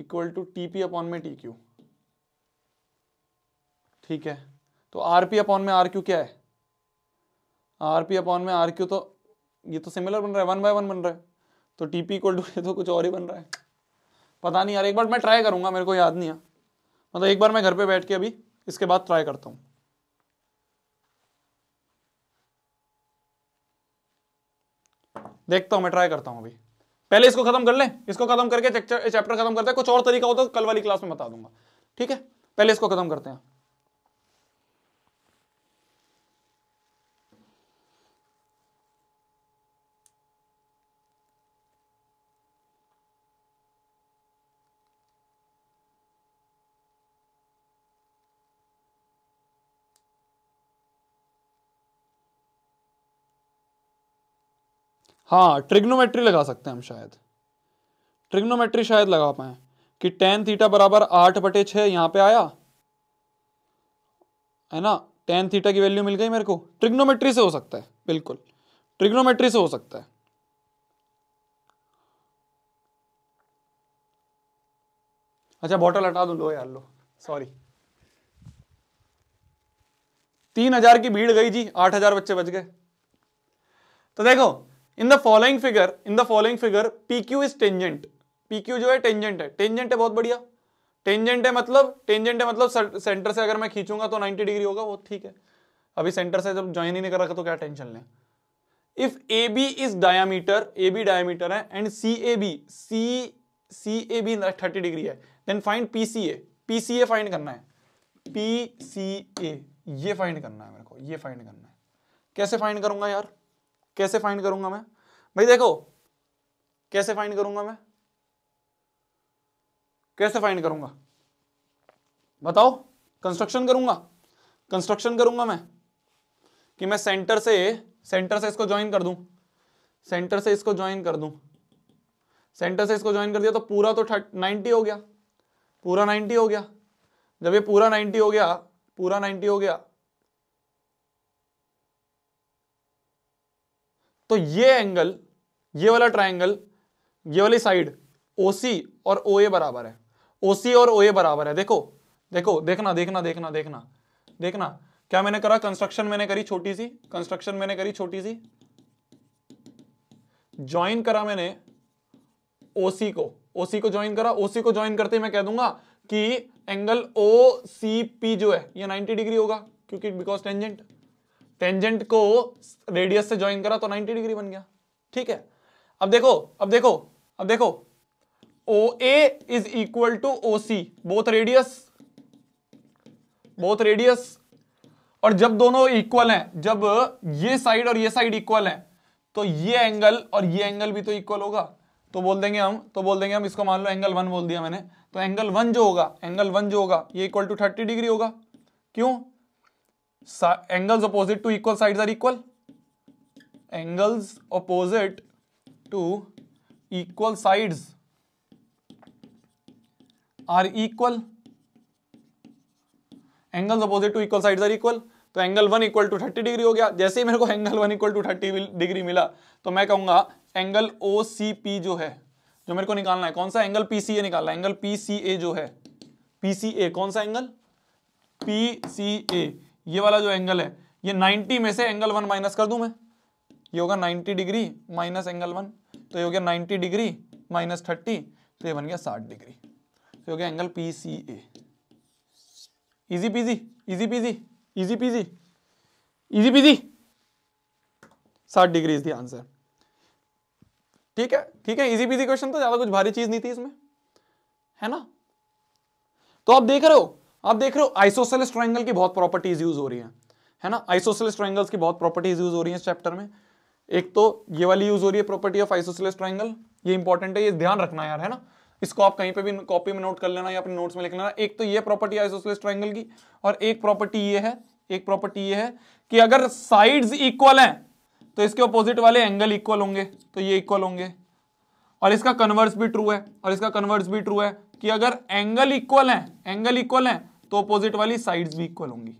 equal to T P upon में टी क्यू ठीक है। तो आर पी अपॉन में आर क्यू क्या है आर पी अपॉन में आर क्यू तो ये तो सिमिलर बन रहा है वन बाय वन बन रहा है तो टी पी इक्वल टू ये तो कुछ और ही बन रहा है पता नहीं यार एक बार मैं ट्राई करूंगा मेरे को याद नहीं है मतलब एक बार मैं घर पे बैठ के अभी इसके बाद ट्राई करता हूं। देखता हूं मैं ट्राई करता हूं अभी पहले इसको खत्म कर लें इसको खत्म करके चैप्टर खत्म करते हैं कुछ और तरीका हो तो कल वाली क्लास में बता दूंगा ठीक है। पहले इसको खत्म करते हैं हाँ ट्रिग्नोमेट्री लगा सकते हैं हम शायद ट्रिग्नोमेट्री शायद लगा पाए कि टेन थीटा बराबर आठ बटे छः यहाँ पे आया है ना टेन थीटा की वैल्यू मिल गई मेरे को ट्रिग्नोमेट्री से हो सकता है बिल्कुल ट्रिग्नोमेट्री से हो सकता है अच्छा बॉटल हटा दूँ लो यार लो सॉरी। तीन हजार की भीड़ गई जी आठ हजार बच्चे बच गए। तो देखो In the following figure, in the following figure, P Q is tangent. P Q जो है tangent है, tangent है बहुत बढ़िया, टेंजेंट है मतलब टेंजेंट है मतलब सेंटर से अगर मैं खींचूंगा तो नाइन्टी डिग्री होगा, वो ठीक है। अभी सेंटर से जब ज्वाइन ही नहीं कर रखा तो क्या टेंशन लें। If A B is diameter, A B diameter है and C A B C C A B thirty degree है, then find P C A. P C A find करना है, पी सी ए ये फाइंड करना है मेरे को, ये फाइंड करना है। कैसे फाइंड करूंगा यार, कैसे फाइंड करूंगा मैं भाई? देखो कैसे फाइंड करूंगा मैं, कैसे फाइंड करूंगा बताओ? कंस्ट्रक्शन करूंगा, कंस्ट्रक्शन करूंगा मैं कि मैं सेंटर से सेंटर से इसको ज्वाइन कर दूं, सेंटर से इसको ज्वाइन कर दूं, सेंटर से इसको ज्वाइन कर दिया तो पूरा तो नाइन्टी हो गया, पूरा नाइन्टी हो गया। जब ये पूरा नाइन्टी हो गया, पूरा नाइन्टी हो गया तो ये एंगल, ये वाला ट्रायंगल, ये वाली साइड O C और O A बराबर है, O C और O A बराबर है। देखो देखो देखना देखना देखना देखना देखना क्या मैंने करा, कंस्ट्रक्शन मैंने करी छोटी सी, कंस्ट्रक्शन मैंने करी छोटी सी, ज्वाइन करा मैंने O C को, O C को ज्वाइन करा। O C को ज्वाइन करते ही मैं कह दूंगा कि एंगल O C P जो है ये नाइन्टी डिग्री होगा, क्योंकि बिकॉज टेंजेंट, टेंजेंट को रेडियस से ज्वाइन करा तो नाइन्टी डिग्री बन गया, ठीक है। अब देखो अब देखो अब देखो O A is equal to O C, both radius both radius और जब दोनों इक्वल हैं, जब ये साइड और ये साइड इक्वल हैं, तो ये एंगल और ये एंगल भी तो इक्वल होगा। तो बोल देंगे हम तो बोल देंगे हम इसको मान लो एंगल वन बोल दिया मैंने, तो एंगल वन जो होगा एंगल वन जो होगा ये इक्वल टू थर्टी डिग्री होगा। क्यों? Angles opposite to equal sides are equal, angles opposite to equal sides are equal, angles opposite to equal sides are equal. तो angle one equal to thirty degree हो गया। जैसे ही मेरे को angle one equal to thirty degree मिला तो मैं कहूंगा एंगल ओ सी पी जो है, जो मेरे को निकालना है कौन सा एंगल, पी सी ए निकालना है, एंगल पी सी ए जो है, पी सी ए कौन सा एंगल, पी सी ए ये वाला जो एंगल है, ये नाइन्टी में से एंगल वन माइनस कर दूं मैं, ये होगा ninety degree minus angle one, तो ये हो गया नाइन्टी डिग्री माइनस थर्टी, तो ये बन गया साठ डिग्री, तो हो गया angle P C A. Easy peasy easy peasy easy peasy easy peasy, साठ डिग्री इज द आंसर, ठीक है ठीक है। इजी पीजी क्वेश्चन, तो ज्यादा कुछ भारी चीज नहीं थी इसमें, है ना। तो आप देख रहे हो आप देख रहे हो आइसोसेलेस ट्रायंगल की बहुत प्रॉपर्टीज यूज हो रही हैं, है ना। आइसोसेलेस ट्रायंगल्स की बहुत प्रॉपर्टीज यूज हो रही हैं इस चैप्टर में। एक तो ये वाली यूज हो रही है प्रॉपर्टी ऑफ आइसोसेलेस ट्रायंगल, ये इंपॉर्टेंट है, ये ध्यान रखना यार, है ना। इसको आप कहीं पे भी कॉपी में नोट कर लेना या अपने नोट्स में लिख लेना। एक तो ये प्रॉपर्टी आइसोसेलेस ट्रायंगल की, और एक प्रॉपर्टी ये है एक प्रॉपर्टी ये है कि अगर साइड्स इक्वल हैं तो इसके ऑपोजिट वाले एंगल इक्वल होंगे, तो ये इक्वल होंगे। और इसका कन्वर्स भी ट्रू है और इसका कन्वर्स भी ट्रू है कि अगर एंगल इक्वल हैं एंगल इक्वल हैं तो ऑपोजिट वाली साइड्स भी इक्वल होंगी,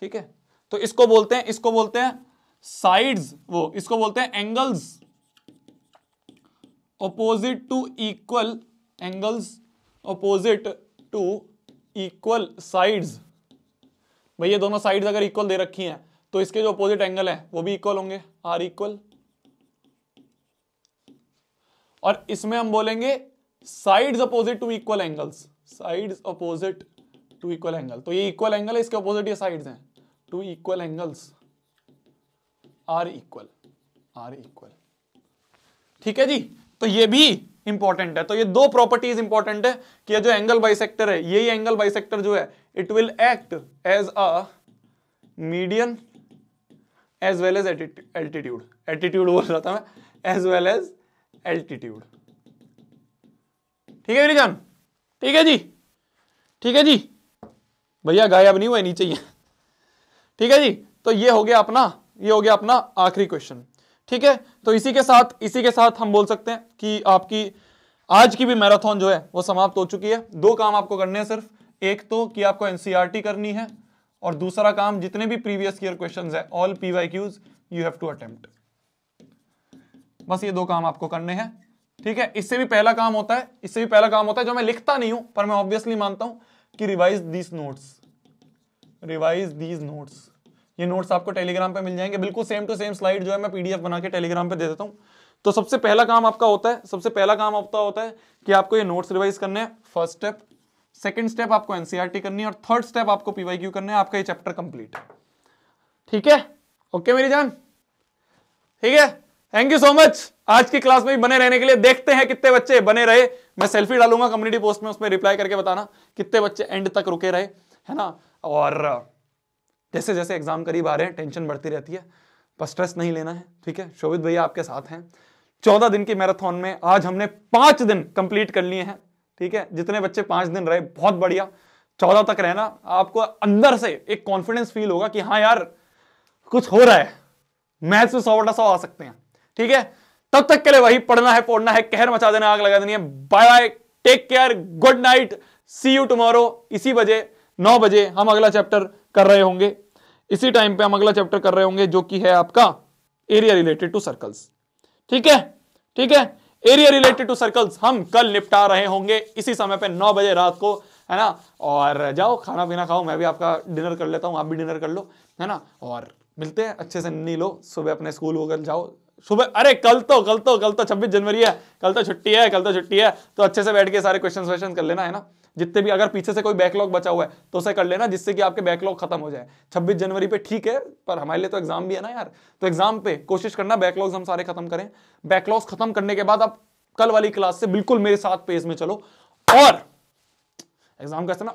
ठीक है। तो इसको बोलते हैं इसको बोलते हैं साइड्स वो इसको बोलते हैं angles opposite to equal angles opposite to equal sides. भाई ये दोनों साइड्स अगर इक्वल दे रखी हैं तो इसके जो ऑपोजिट एंगल है वो भी इक्वल होंगे, आर इक्वल। और इसमें हम बोलेंगे sides opposite to equal angles, sides opposite to equal angle, तो ये इक्वल एंगल है, इसके ऑपोजिट ये साइड्स हैं, to equal angles are equal are equal, ठीक है जी। तो ये भी इंपॉर्टेंट है। तो ये दो प्रॉपर्टीज इंपॉर्टेंट है कि ये जो एंगल बाइसेक्टर है, यही एंगल बाइसेक्टर जो है it will act as a median as well as altitude, altitude बोल रहा था मैं, एज वेल एज एल्टीट्यूड, ठीक है मेरी जान, ठीक है जी ठीक है जी भैया गायब नहीं हुआ नीचे ही, ठीक है जी। तो ये हो गया अपना ये हो गया अपना आखिरी क्वेश्चन, ठीक है। तो इसी के साथ इसी के साथ हम बोल सकते हैं कि आपकी आज की भी मैराथन जो है वो समाप्त हो चुकी है। दो काम आपको करने हैं सिर्फ, एक तो कि आपको एनसीईआरटी करनी है और दूसरा काम जितने भी प्रीवियस ईयर क्वेश्चंस है all PYQs you have to attempt, बस ये दो काम आपको करने हैं, ठीक है। इससे भी पहला काम होता है इससे भी पहला काम होता है जो मैं लिखता नहीं हूं पर मैं ऑब्वियसली मानता हूं कि revise these notes revise these notes ये नोट्स आपको टेलीग्राम पे मिल जाएंगे, बिल्कुल सेम टू सेम स्लाइड जो है मैं पीडीएफ बना के टेलीग्राम पे दे देता हूँ। तो सबसे पहला काम आपका होता है सबसे पहला काम आपका होता है कि आपको ये नोट्स रिवाइज करने हैं। फर्स्ट स्टेप सेकेंड स्टेप आपको एनसीईआरटी करनी है और थर्ड स्टेप आपको पीवाईक्यू करना है। आपका ये चैप्टर कंप्लीट है, ठीक है? ओके मेरी जान, ठीक है? थैंक यू सो मच आज की क्लास में बने रहने के लिए। देखते हैं कितने बच्चे बने रहे। मैं सेल्फी डालूंगा कम्युनिटी पोस्ट में, उसमें रिप्लाई करके बताना कितने बच्चे एंड तक रुके रहे, है ना? और जैसे जैसे एग्जाम करीब आ रहे हैं टेंशन बढ़ती रहती है, पर स्ट्रेस नहीं लेना है, ठीक है? शोभित भैया आपके साथ हैं। चौदह दिन की मैराथन में आज हमने पांच दिन कंप्लीट कर लिए हैं, ठीक है? जितने बच्चे पांच दिन रहे बहुत बढ़िया, चौदह तक रहना। आपको अंदर से एक कॉन्फिडेंस फील होगा कि हाँ यार कुछ हो रहा है, मैथ्स में सौ बटा सौ आ सकते हैं, ठीक है? तब तक के लिए वही पढ़ना है, पढ़ना है, कहर मचा देना, आग लगा देनी है। Bye bye, take care, good night, see you tomorrow. इसी बजे नौ बजे हम अगला चैप्टर कर रहे होंगे, इसी टाइम पे हम अगला चैप्टर कर रहे होंगे जो कि है आपका एरिया रिलेटेड टू सर्कल्स, ठीक है? ठीक है, एरिया रिलेटेड टू सर्कल्स हम कल निपटा रहे होंगे इसी समय पे नौ बजे रात को, है ना? और जाओ खाना पीना खाओ, मैं भी आपका डिनर कर लेता हूँ, आप भी डिनर कर लो, है ना? और मिलते हैं, अच्छे से नीलो सुबह अपने स्कूल होकर जाओ सुबह। अरे कल तो कल तो कल तो छब्बीस जनवरी है, कल तो छुट्टी है, कल तो छुट्टी है तो अच्छे से बैठ के सारे क्वेश्चन वेश्चन कर लेना, है ना? जितने भी अगर पीछे से कोई बैकलॉग बचा हुआ है तो उसे कर लेना, जिससे कि आपके बैकलॉग खत्म हो जाए। छब्बीस जनवरी पे ठीक है, पर हमारे लिए तो एग्जाम भी है ना यार, तो एग्जाम पे कोशिश करना बैकलॉग्स हम सारे खत्म करें। बैकलॉग्स खत्म करने के बाद आप कल वाली क्लास से बिल्कुल मेरे साथ पेज में चलो और एग्जाम का ना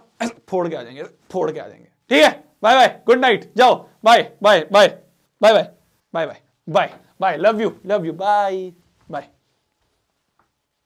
फोड़ के आ जाएंगे, फोड़ के आ जाएंगे, ठीक है? बाय बाय, गुड नाइट, जाओ, bye bye bye bye bye bye bye bye bye, love you love you, bye bye.